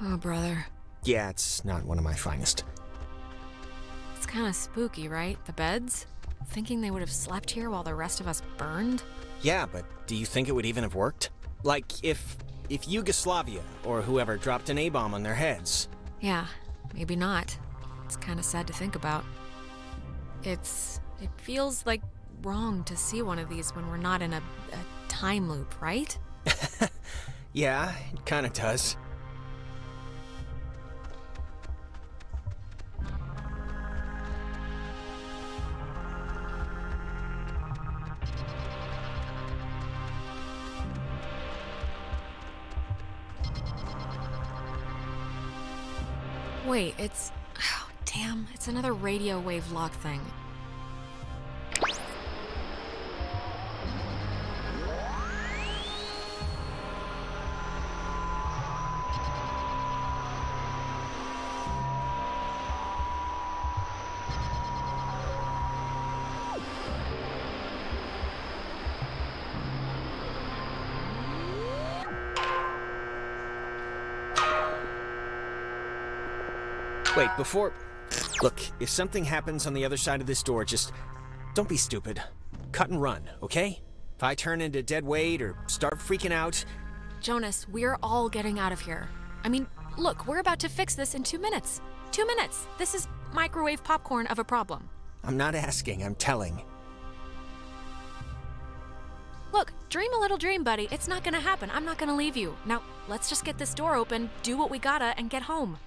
Oh, brother. Yeah, it's not one of my finest. It's kind of spooky, right? The beds? Thinking they would have slept here while the rest of us burned? Yeah, but do you think it would even have worked? Like, if if Yugoslavia or whoever dropped an A-bomb on their heads. Yeah, maybe not. It's kind of sad to think about. It's... it feels, like, wrong to see one of these when we're not in a, a time loop, right? Yeah, it kind of does. Wait, it's... Oh, damn. It's another radio wave lock thing. Wait, before... Look, if something happens on the other side of this door, just don't be stupid. Cut and run, okay? If I turn into dead weight or start freaking out... Jonas, we're all getting out of here. I mean, look, we're about to fix this in two minutes. Two minutes! This is microwave popcorn of a problem. I'm not asking, I'm telling. Look, dream a little dream, buddy. It's not gonna happen. I'm not gonna leave you. Now, let's just get this door open, do what we gotta, and get home.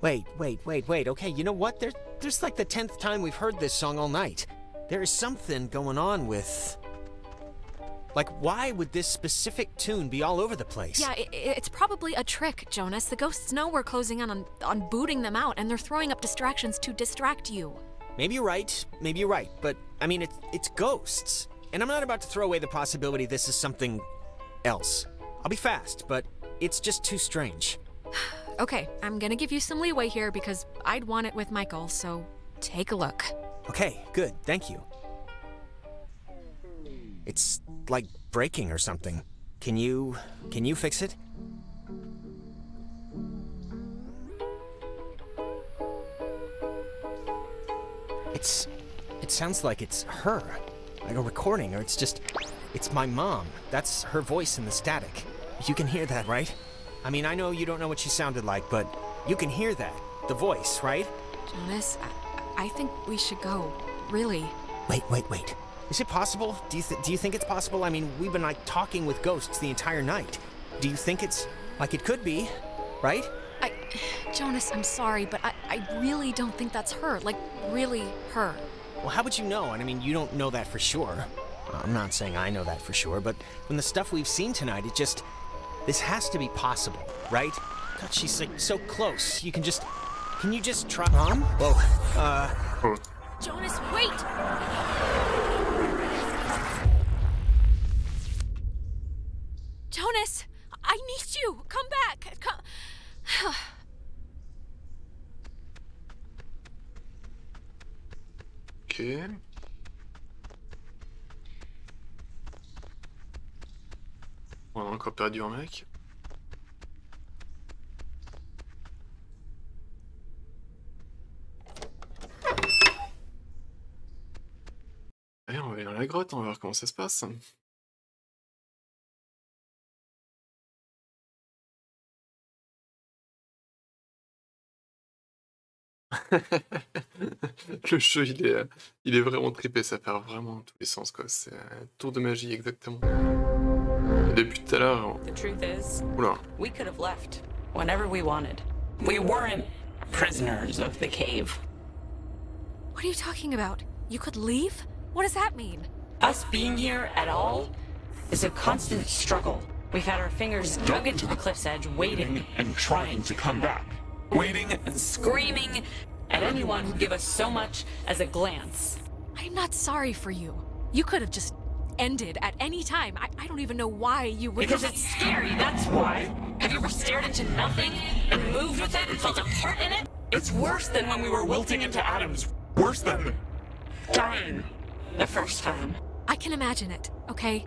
Wait, wait, wait, wait. Okay, you know what? There's, there's like the tenth time we've heard this song all night. There is something going on with... Like, why would this specific tune be all over the place? Yeah, it, it's probably a trick, Jonas. The ghosts know we're closing in on, on booting them out, and they're throwing up distractions to distract you. Maybe you're right, maybe you're right, but, I mean, it's, it's ghosts. And I'm not about to throw away the possibility this is something else. I'll be fast, but it's just too strange. Okay, I'm gonna give you some leeway here because I'd want it with Michael, so take a look. Okay, good, thank you. It's like breaking or something. Can you... can you fix it? It's... it sounds like it's her. Like a recording, or it's just... it's my mom. That's her voice in the static. You can hear that, right? I mean, I know you don't know what she sounded like, but you can hear that. The voice, right? Jonas, I, I think we should go. Really. Wait, wait, wait. Is it possible? Do you, th do you think it's possible? I mean, we've been, like, talking with ghosts the entire night. Do you think it's... like, it could be, right? I... Jonas, I'm sorry, but I, I really don't think that's her. Like, really her. Well, how would you know? And I mean, you don't know that for sure. I'm not saying I know that for sure, but from the stuff we've seen tonight, it just... this has to be possible, right? God, she's, like, so close. You can just... can you just try... Mom? Whoa. Uh... Jonas, wait! Jonas, I need you. Come back. Come. Okay. On a encore perdu un mec. Allez, on va aller dans la grotte, on va voir comment ça se passe. Le jeu, il est, il est vraiment trippé, ça part vraiment dans tous les sens, quoi. C'est un tour de magie, exactement. Depuis tout à l'heure. The truth is, we could have left whenever we wanted. We weren't prisoners of the cave. What are you talking about? You could leave? What does that mean? Us being here at all is a constant struggle. We've had our fingers dug into the cliff's edge, waiting and trying to come back. Waiting and screaming at anyone who give us so much as a glance. I'm not sorry for you. You could have just ended at any time. I, I don't even know why you would. Because it's scary, that's why. Have you ever stared into nothing and moved with it and felt a part in it? It's worse than when we were wilting into atoms. Worse than dying the first time. I can imagine it, okay?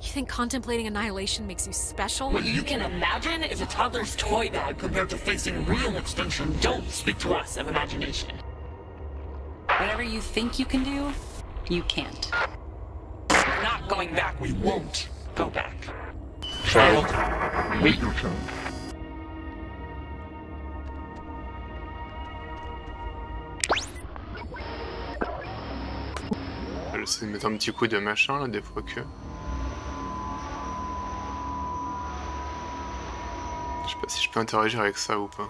You think contemplating annihilation makes you special? What you can imagine is a toddler's toy bag compared to facing real extinction. Don't speak to us of imagination. Whatever you think you can do, you can't. We're not going back. We won't go back. Child, wait your turn. Je vais essayer de mettre un petit coup de machin là des fois que. Je sais pas si je peux interagir avec ça ou pas.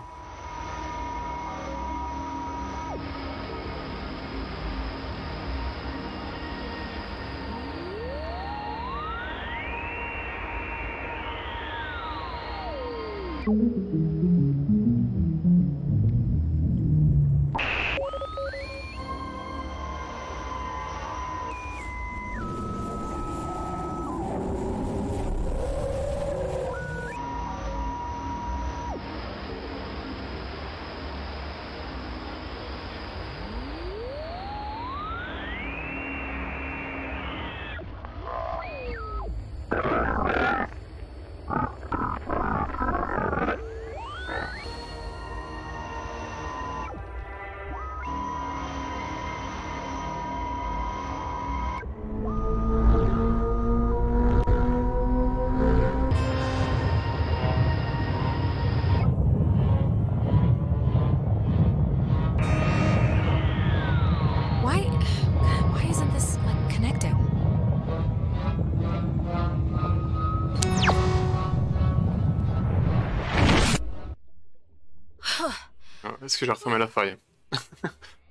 est-ce que j'ai reformé la faille? Ça,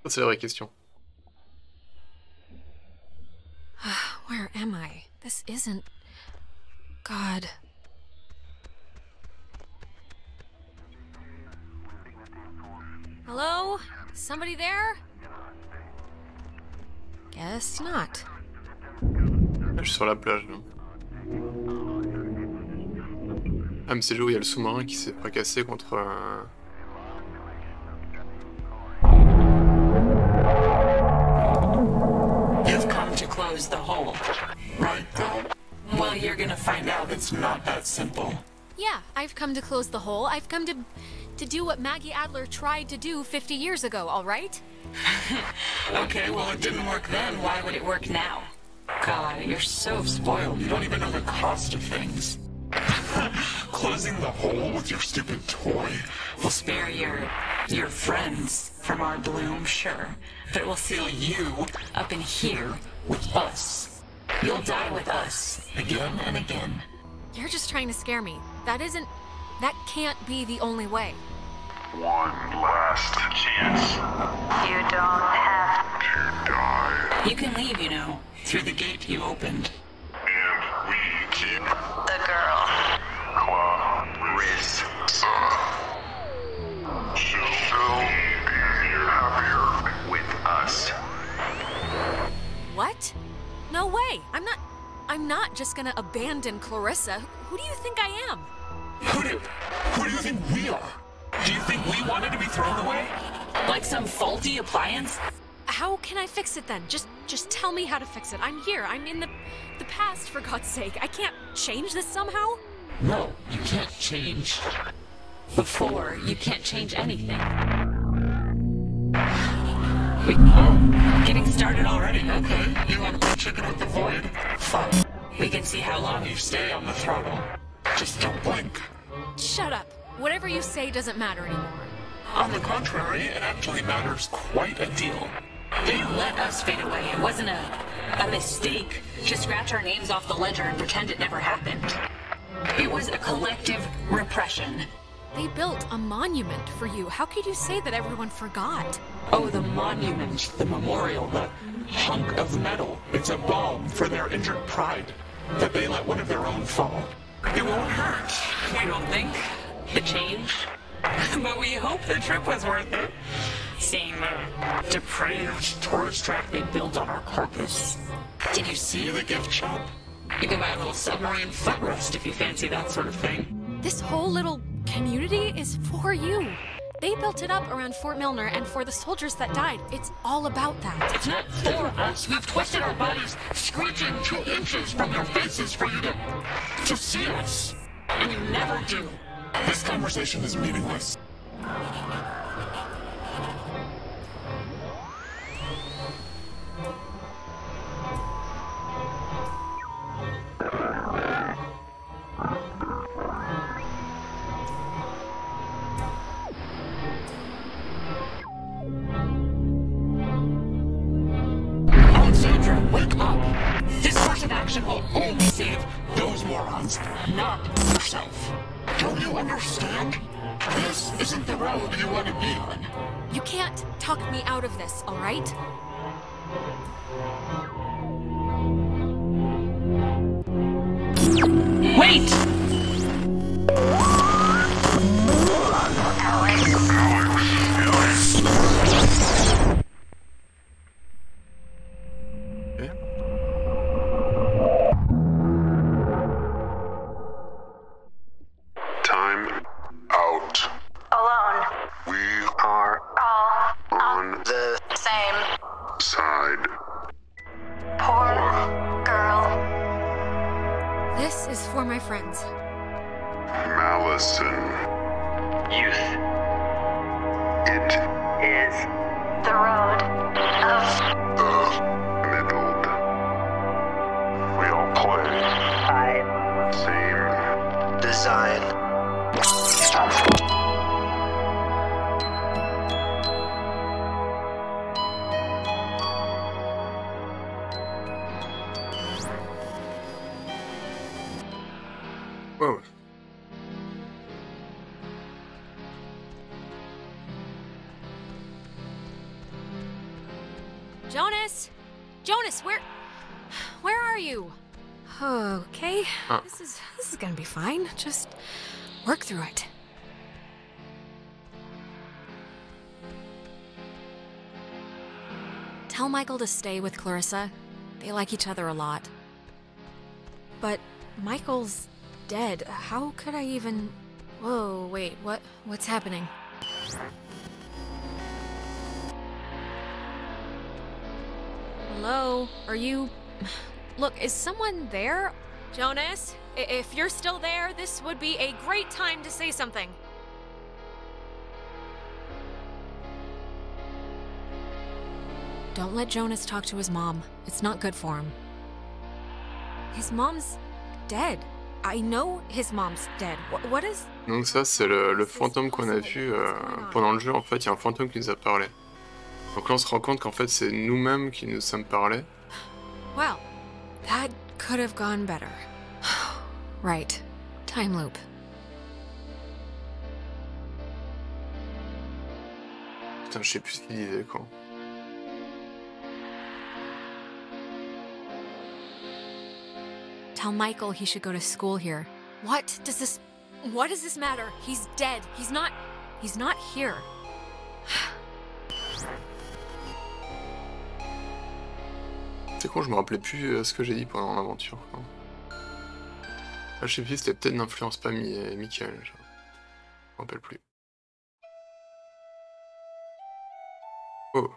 c'est la vraie question. Where am I? This isn't... God. Hello? Somebody there? Guess not. Je suis sur la plage, non? Ah, mais c'est là où il y a le sous-marin qui s'est fracassé contre un... You've come to close the hole, right? Well, you're gonna find out it's not that simple. Yeah, I've come to close the hole. I've come to to do what Maggie Adler tried to do fifty years ago, all right? Okay, well, it didn't work then. Why would it work now? God, you're so spoiled. You don't even know the cost of things. Closing the hole with your stupid toy will spare your your friends from our bloom, sure, but it will seal you up in here with us. You'll die with us again and again. You're just trying to scare me. That isn't. That can't be the only way. One last chance. You don't have to die. You can leave, you know, through the gate you opened. And we keep the girl. Clarissa. She'll be happier with us. What? No way. I'm not. I'm not just gonna abandon Clarissa. Who do you think I am? Who do? Who do you think we are? Do you think we wanted to be thrown away? Like some faulty appliance? How can I fix it then? Just, just tell me how to fix it. I'm here. I'm in the, the past. For God's sake, I can't change this somehow. No, you can't change. Before, you can't change anything. We, oh, getting started already. Okay, you want to play chicken with the void? Fun. We can see how long you stay on the throttle. Just don't blink. Shut up. Whatever you say doesn't matter anymore. On the contrary, it actually matters quite a deal. They let us fade away. It wasn't a, a mistake to scratch our names off the ledger and pretend it never happened. It was a collective repression. They built a monument for you. How could you say that everyone forgot? Oh, the monument, the memorial, the hunk of metal. It's a balm for their injured pride that they let one of their own fall. It won't hurt, we don't think. The change. But we hope the trip was worth it. Same depraved tourist trap they built on our corpus. Did you see the gift shop? You can buy a little submarine footrest if you fancy that sort of thing. This whole little community is for you. They built it up around Fort Milner and for the soldiers that died. It's all about that. It's not for us. We've twisted our bodies, screeching two inches from their faces for you to, to see us. And you never do. This conversation is meaningless. Jonas? Jonas, where... Where are you? Okay. Uh. This is... This is gonna be fine. Just work through it. Tell Michael to stay with Clarissa. They like each other a lot. But Michael's dead. How could I even... Whoa, wait, what? What's happening? Hello? Are you... Look, is someone there? Jonas, if you're still there, this would be a great time to say something. Don't let Jonas talk to his mom. It's not good for him. His mom's dead. I know his mom's dead. What is... Donc ça c'est le, le fantôme qu'on a vu euh, pendant le jeu. En fait, il y a un fantôme qui nous a parlé. Donc là, on se rend compte qu'en fait, c'est nous-mêmes qui nous sommes parlé. Well, that could have gone better. Right. Time loop. Putain, je sais plus ce qu'il disait quoi. Tell Michael he should go to school here. What does this... What does this matter? He's dead. He's not... He's not here. C'est con, je me rappelais plus ce que j'ai dit pendant l'aventure. Je sais plus, c'était peut-être l'influence pas Michael. Je me rappelle plus. Oh.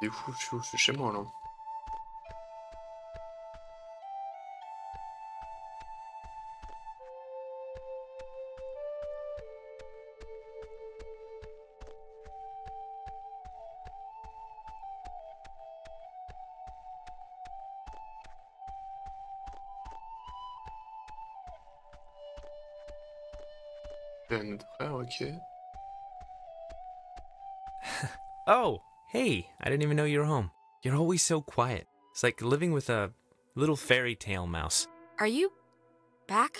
Du coup, je suis chez moi là. Okay. Oh, hey, I didn't even know you were home. You're always so quiet. It's like living with a little fairy tale mouse. Are you back?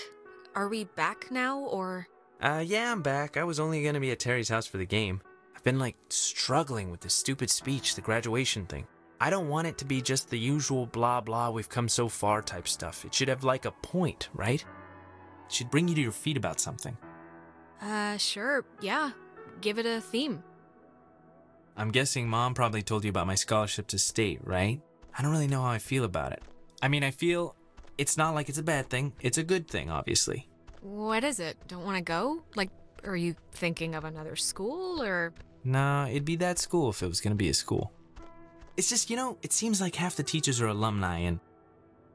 Are we back now, or? Uh, yeah, I'm back. I was only gonna be at Terry's house for the game. I've been, like, struggling with this stupid speech, the graduation thing. I don't want it to be just the usual blah blah we've come so far type stuff. It should have, like, a point, right? It should bring you to your feet about something. Uh, sure, yeah. Give it a theme. I'm guessing Mom probably told you about my scholarship to state, right? I don't really know how I feel about it. I mean, I feel it's not like it's a bad thing. It's a good thing, obviously. What is it? Don't want to go? Like, are you thinking of another school, or...? Nah, it'd be that school if it was going to be a school. It's just, you know, it seems like half the teachers are alumni, and...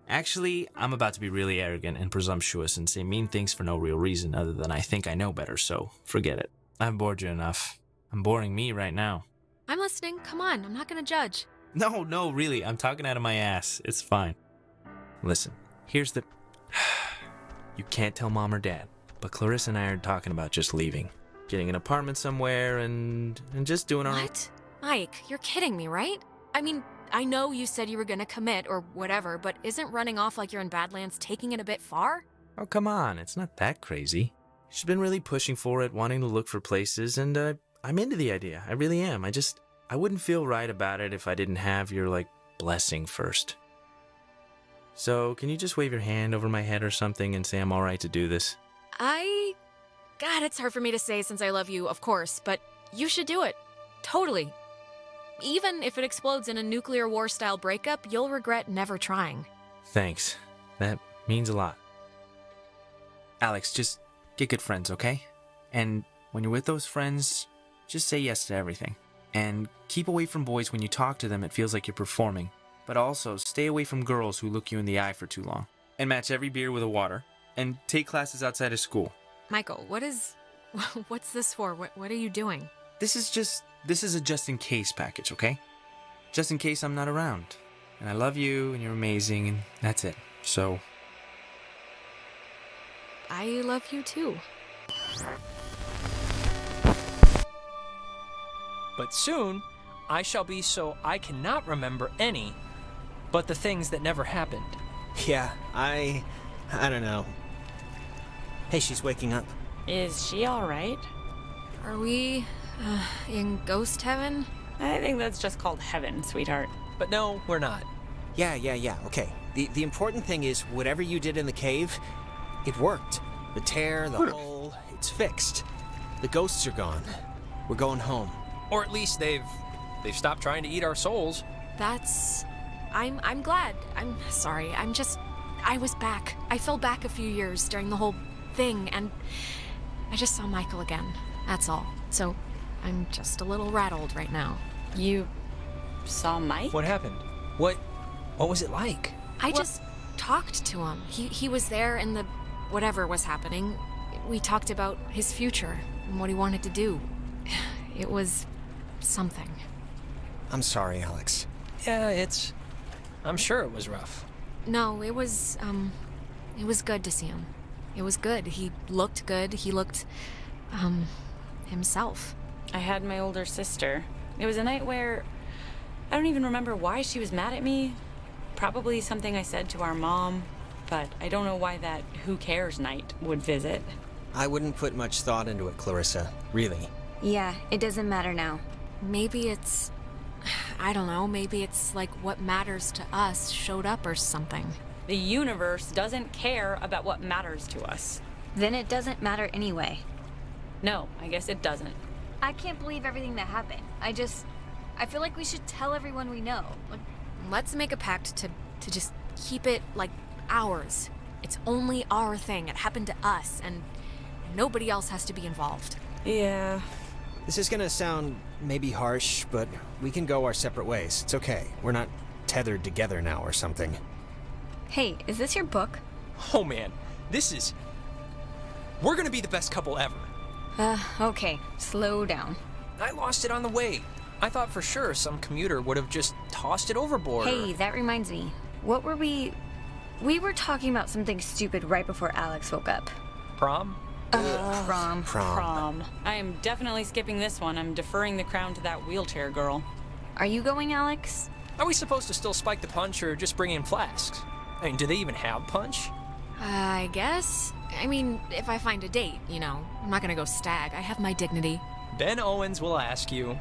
Actually, I'm about to be really arrogant and presumptuous and say mean things for no real reason other than I think I know better, so forget it. I've bored you enough. I'm boring me right now. I'm listening. Come on, I'm not gonna judge. No, no, really, I'm talking out of my ass. It's fine. Listen, here's the... You can't tell Mom or Dad, but Clarissa and I are talking about just leaving. Getting an apartment somewhere and... and just doing our... What? Mike, you're kidding me, right? I mean... I know you said you were gonna commit or whatever, but isn't running off like you're in Badlands taking it a bit far? Oh, come on. It's not that crazy. She's been really pushing for it, wanting to look for places, and uh, I'm into the idea. I really am. I just... I wouldn't feel right about it if I didn't have your, like, blessing first. So, can you just wave your hand over my head or something and say I'm all right to do this? I... God, it's hard for me to say since I love you, of course, but you should do it. Totally. Even if it explodes in a nuclear war-style breakup, you'll regret never trying. Thanks. That means a lot. Alex, just get good friends, okay? And when you're with those friends, just say yes to everything. And keep away from boys when you talk to them, it feels like you're performing. But also, stay away from girls who look you in the eye for too long. And match every beer with a water. And take classes outside of school. Michael, what is... What's this for? What, what are you doing? This is just... This is a just-in-case package, okay? Just in case I'm not around. And I love you, and you're amazing, and that's it. So... I love you, too. But soon, I shall be so I cannot remember any, but the things that never happened. Yeah, I... I don't know. Hey, she's waking up. Is she all right? Are we... Uh, in ghost heaven? I think that's just called heaven, sweetheart. But no, we're not. Yeah, yeah, yeah, okay. The, the important thing is, whatever you did in the cave, it worked. The tear, the hole, it's fixed. The ghosts are gone. We're going home. Or at least they've... they've stopped trying to eat our souls. That's... I'm... I'm glad. I'm sorry. I'm just... I was back. I fell back a few years during the whole thing, and... I just saw Michael again. That's all. So, I'm just a little rattled right now. You... saw Mike? What happened? What... what was it like? I what? just talked to him. He, he was there in the... whatever was happening. We talked about his future and what he wanted to do. It was... something. I'm sorry, Alex. Yeah, it's... I'm sure it was rough. No, it was, um... it was good to see him. It was good. He looked good. He looked... um... himself. I had my older sister. It was a night where... I don't even remember why she was mad at me. Probably something I said to our mom. But I don't know why that who cares night would visit. I wouldn't put much thought into it, Clarissa. Really. Yeah, it doesn't matter now. Maybe it's... I don't know, maybe it's like what matters to us showed up or something. The universe doesn't care about what matters to us. Then it doesn't matter anyway. No, I guess it doesn't. I can't believe everything that happened. I just... I feel like we should tell everyone we know. Let's make a pact to, to just keep it, like, ours. It's only our thing. It happened to us, and nobody else has to be involved. Yeah. This is gonna sound maybe harsh, but we can go our separate ways. It's okay. We're not tethered together now or something. Hey, is this your book? Oh, man. This is... We're gonna be the best couple ever. Uh, okay. Slow down. I lost it on the way. I thought for sure some commuter would have just tossed it overboard. Hey, that reminds me. What were we... We were talking about something stupid right before Alex woke up. Prom? Uh, prom. Prom. Prom. I am definitely skipping this one. I'm deferring the crown to that wheelchair girl. Are you going, Alex? Are we supposed to still spike the punch or just bring in flasks? I mean, do they even have punch? Uh, I guess. I mean, if I find a date, you know. I'm not gonna go stag. I have my dignity. Ben Owens will ask you.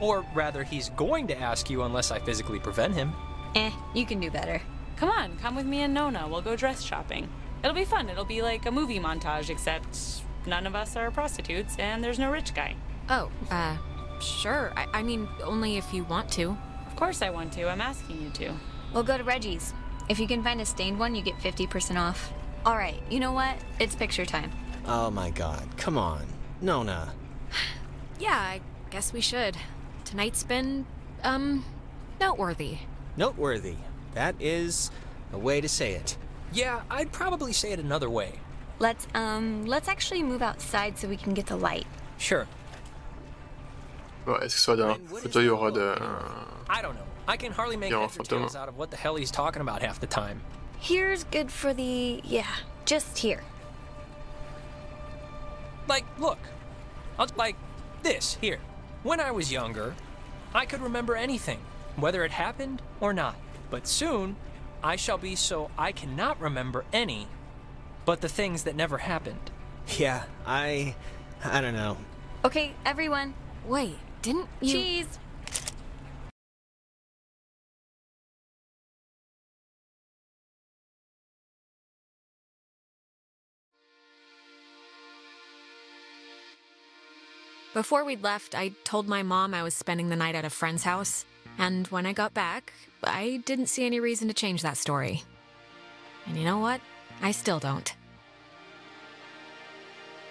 Or rather, he's going to ask you unless I physically prevent him. Eh, you can do better. Come on, come with me and Nona. We'll go dress shopping. It'll be fun. It'll be like a movie montage, except none of us are prostitutes and there's no rich guy. Oh, uh, sure. I, I mean, only if you want to. Of course I want to. I'm asking you to. We'll go to Reggie's. If you can find a stained one, you get fifty percent off. All right, you know what? It's picture time. Oh my god, come on. Nona. Yeah, I guess we should. Tonight's been, um, noteworthy. Noteworthy. That is a way to say it. Yeah, I'd probably say it another way. Let's, um, let's actually move outside so we can get the light. Sure. Well, est-ce que soit dans fauteuil aura de... I don't know. I can hardly make heads out of what the hell he's talking about half the time. Here's good for the... yeah, just here. Like, look. Like, this, here. When I was younger, I could remember anything, whether it happened or not. But soon, I shall be so I cannot remember any, but the things that never happened. Yeah, I... I don't know. Okay, everyone. Wait, didn't you... Cheese! Before we'd left, I told my mom I was spending the night at a friend's house, and when I got back, I didn't see any reason to change that story. And you know what? I still don't.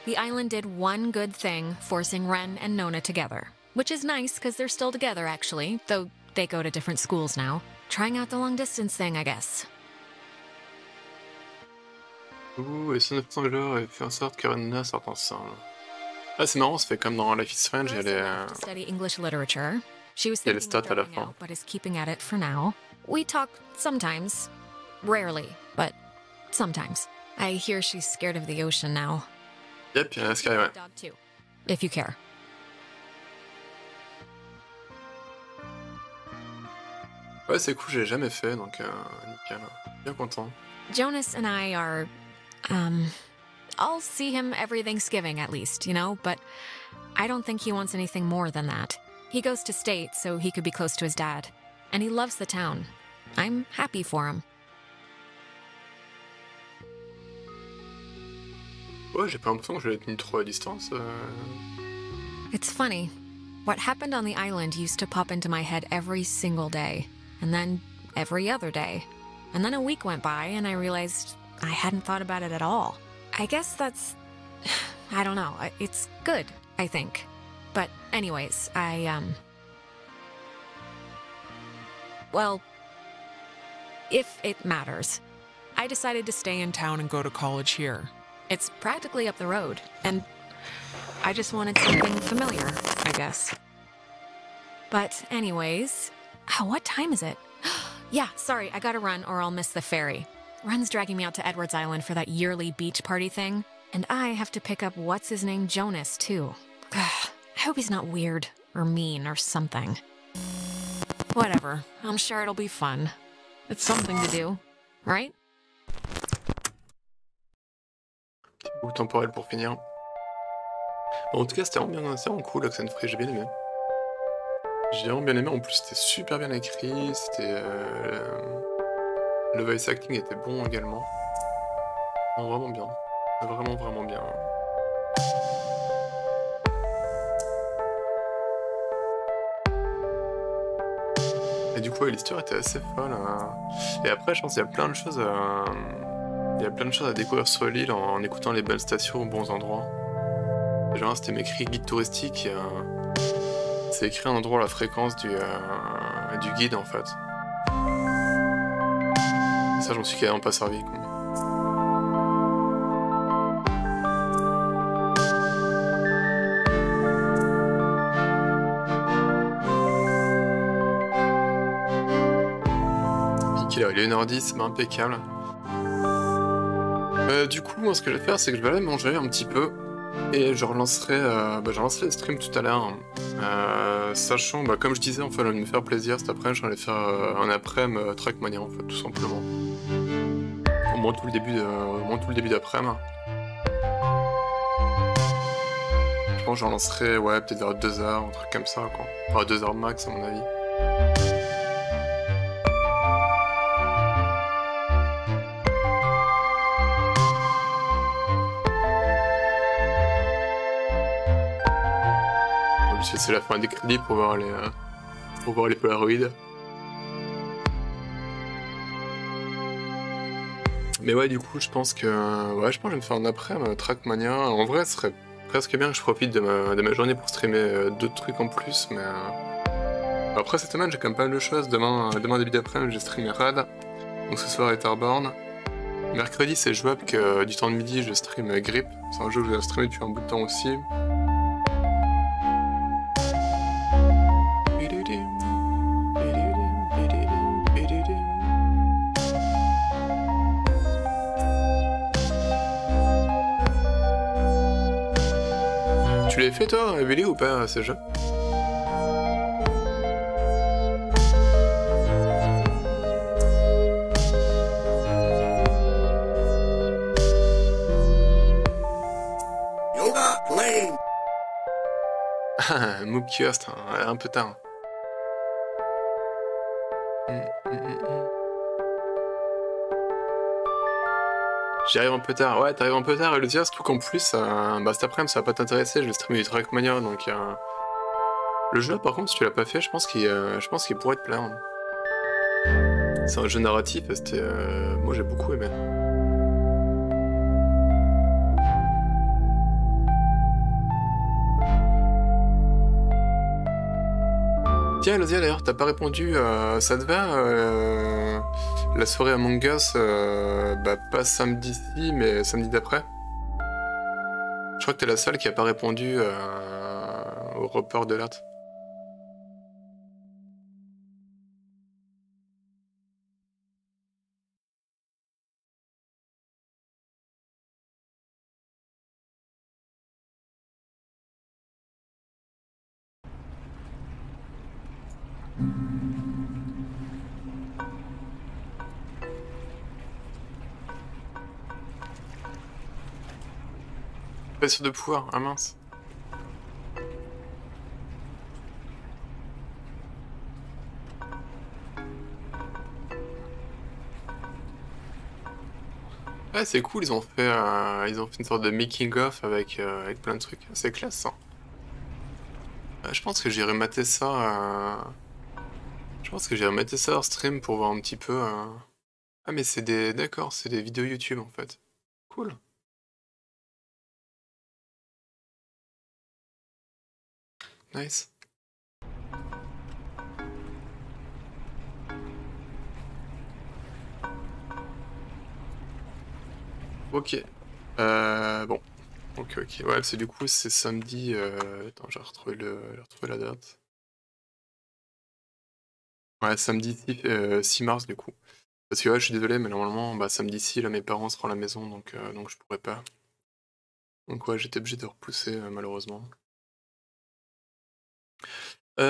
The island did one good thing, forcing Ren and Nona together, which is nice because they're still together, actually, though they go to different schools now. Trying out the long-distance thing, I guess. Ouh, et son obstacle-là a fait en sorte que Ren et Nona sortent ensemble. Ah, c'est marrant, c'est fait comme dans Life is Strange, elle est... Study English literature. She was thinking of dropping out, but is keeping at it for now. We talk sometimes. Rarely, but sometimes. I hear she's scared of the ocean now. Yep, yeah, that's kind of dog too, if you care. Ouais, c'est cool, je l'ai jamais fait, donc euh, nickel. Bien content. Jonas and I are... um... I'll see him every Thanksgiving at least, you know, but I don't think he wants anything more than that. He goes to state so he could be close to his dad, and he loves the town. I'm happy for him. Ouais, j'ai pas l'impression que je l'ai tenu trop à distance. Euh... It's funny. What happened on the island used to pop into my head every single day, and then every other day. And then a week went by, and I realized I hadn't thought about it at all. I guess that's... I don't know. It's good, I think. But anyways, I, um... well... if it matters. I decided to stay in town and go to college here. It's practically up the road, and I just wanted something familiar, I guess. But anyways... Oh, what time is it? Yeah, sorry, I gotta run or I'll miss the ferry. Ren's dragging me out to Edwards Island for that yearly beach party thing, and I have to pick up what's-his-name Jonas, too. Ugh, I hope he's not weird, or mean, or something. Whatever, I'm sure it'll be fun. It's something to do, right? Petit bout temporel pour finir. En tout cas, c'était vraiment bien, c'était vraiment cool, Oxenfree, j'ai bien aimé. J'ai vraiment bien aimé, en plus c'était super bien écrit, c'était... Euh, le voice acting était bon également. Non, vraiment bien. Vraiment, vraiment bien. Et du coup, ouais, l'histoire était assez folle. Hein. Et après, je pense qu'il y a plein de choses à... Il y a plein de choses à découvrir sur l'île en, en écoutant les belles stations aux bons endroits. Genre, c'était m'écrit guide touristique. Euh... C'est écrit un endroit à la fréquence du, euh, du guide en fait. Ça, j'en suis carrément pas servi. Quoi. Il est une heure dix, mais impeccable. Euh, du coup, moi, ce que je vais faire, c'est que je vais aller manger un petit peu. Et je relancerai, euh, bah, je relancerai le stream tout à l'heure, hein. euh, sachant, bah, comme je disais, en fait, de me faire plaisir cet après-midi, j'allais faire euh, un après-midi euh, Trackmania, en fait, tout simplement. Au moins tout le début, euh, au moins tout le début d'après-midi. Je pense que je relancerai, ouais, peut-être vers deux heures, un truc comme ça, quoi. Enfin, deux heures max, à mon avis. C'est la fin des crédits pour voir les, euh, pour voir les Polaroids. Mais ouais, du coup, je pense que ouais, je pense que je vais me faire un après euh, Trackmania. En vrai, ce serait presque bien que je profite de ma, de ma journée pour streamer euh, d'autres trucs en plus. Mais euh... après cette semaine, j'ai quand même pas mal de choses. Demain, euh, demain début d'après-midi, j'ai streamé Rad. Donc ce soir, Etherborn. Mercredi, c'est jouable que euh, du temps de midi, je stream euh, Grip. C'est un jeu que je vais streamer depuis un bout de temps aussi. Tu l'as fait toi, Billy, ou pas, ce jeu? You're not playing. Ah, Moob Kiosk, un peu tard. J'arrive un peu tard, ouais, t'arrives un peu tard, et le dire, surtout qu'en plus, euh, bah, cet après-midi, ça va pas t'intéresser, je vais streamer du Trackmania, donc... Euh... Le jeu, par contre, si tu l'as pas fait, je pense qu'il euh, qu'il pourrait te plaire. Hein. C'est un jeu narratif, et c'était... Euh... Moi, j'ai beaucoup aimé. Tiens, Lozia, d'ailleurs, t'as pas répondu, euh, ça te va euh, la soirée Among Us, euh, bah, pas samedi-ci, mais samedi d'après. Je crois que t'es la seule qui a pas répondu euh, au report de l'art. Pas sûr de pouvoir, ah mince. Ouais, c'est cool, ils ont fait euh, ils ont fait une sorte de making of avec euh, avec plein de trucs, c'est classe. Hein. Euh, je pense que j'irai mater ça. Euh... Je pense que j'irai mater ça hors stream pour voir un petit peu. Euh... Ah mais c'est des, d'accord, c'est des vidéos YouTube en fait. Cool. Nice. Ok. Euh, bon. Ok, ok. Ouais, c'est du coup, c'est samedi. Euh... Attends, j'ai retrouvé le... j'ai retrouvé la date. Ouais, samedi six mars du coup. Parce que ouais, je suis désolé, mais normalement, bah, samedi ci, là, mes parents seront à la maison, donc, euh, donc je pourrais pas. Donc ouais, j'étais obligé de repousser, euh, malheureusement. Enfin,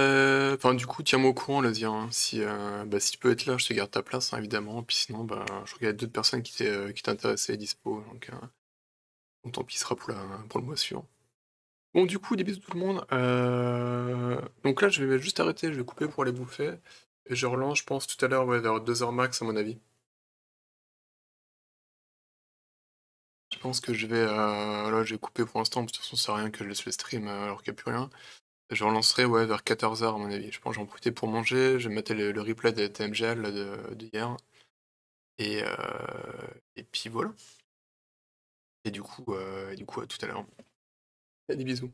euh, du coup, tiens-moi au courant, là, dire, hein, si, euh, bah, si tu peux être là, je te garde ta place, hein, évidemment. Puis sinon, bah, je regarde d'autres personnes qui t'intéressaient et dispo. Donc, euh, donc tant pis, sera pour, la, pour le mois suivant. Bon, du coup, des bisous tout le monde. Euh... Donc là, je vais juste arrêter, je vais couper pour aller bouffer. Et je relance, je pense, tout à l'heure, ouais, vers deux heures max, à mon avis. Je pense que je vais... Euh... Là, j'ai coupé pour l'instant, de toute façon, ça sert à rien que je laisse le stream alors qu'il n'y a plus rien. Je relancerai ouais, vers quatorze heures à mon avis. Je pense que j'en profite pour manger. Je vais mater le, le replay de T M G L d'hier. Et, euh, et puis voilà. Et du coup, euh, et du coup à tout à l'heure. Des bisous.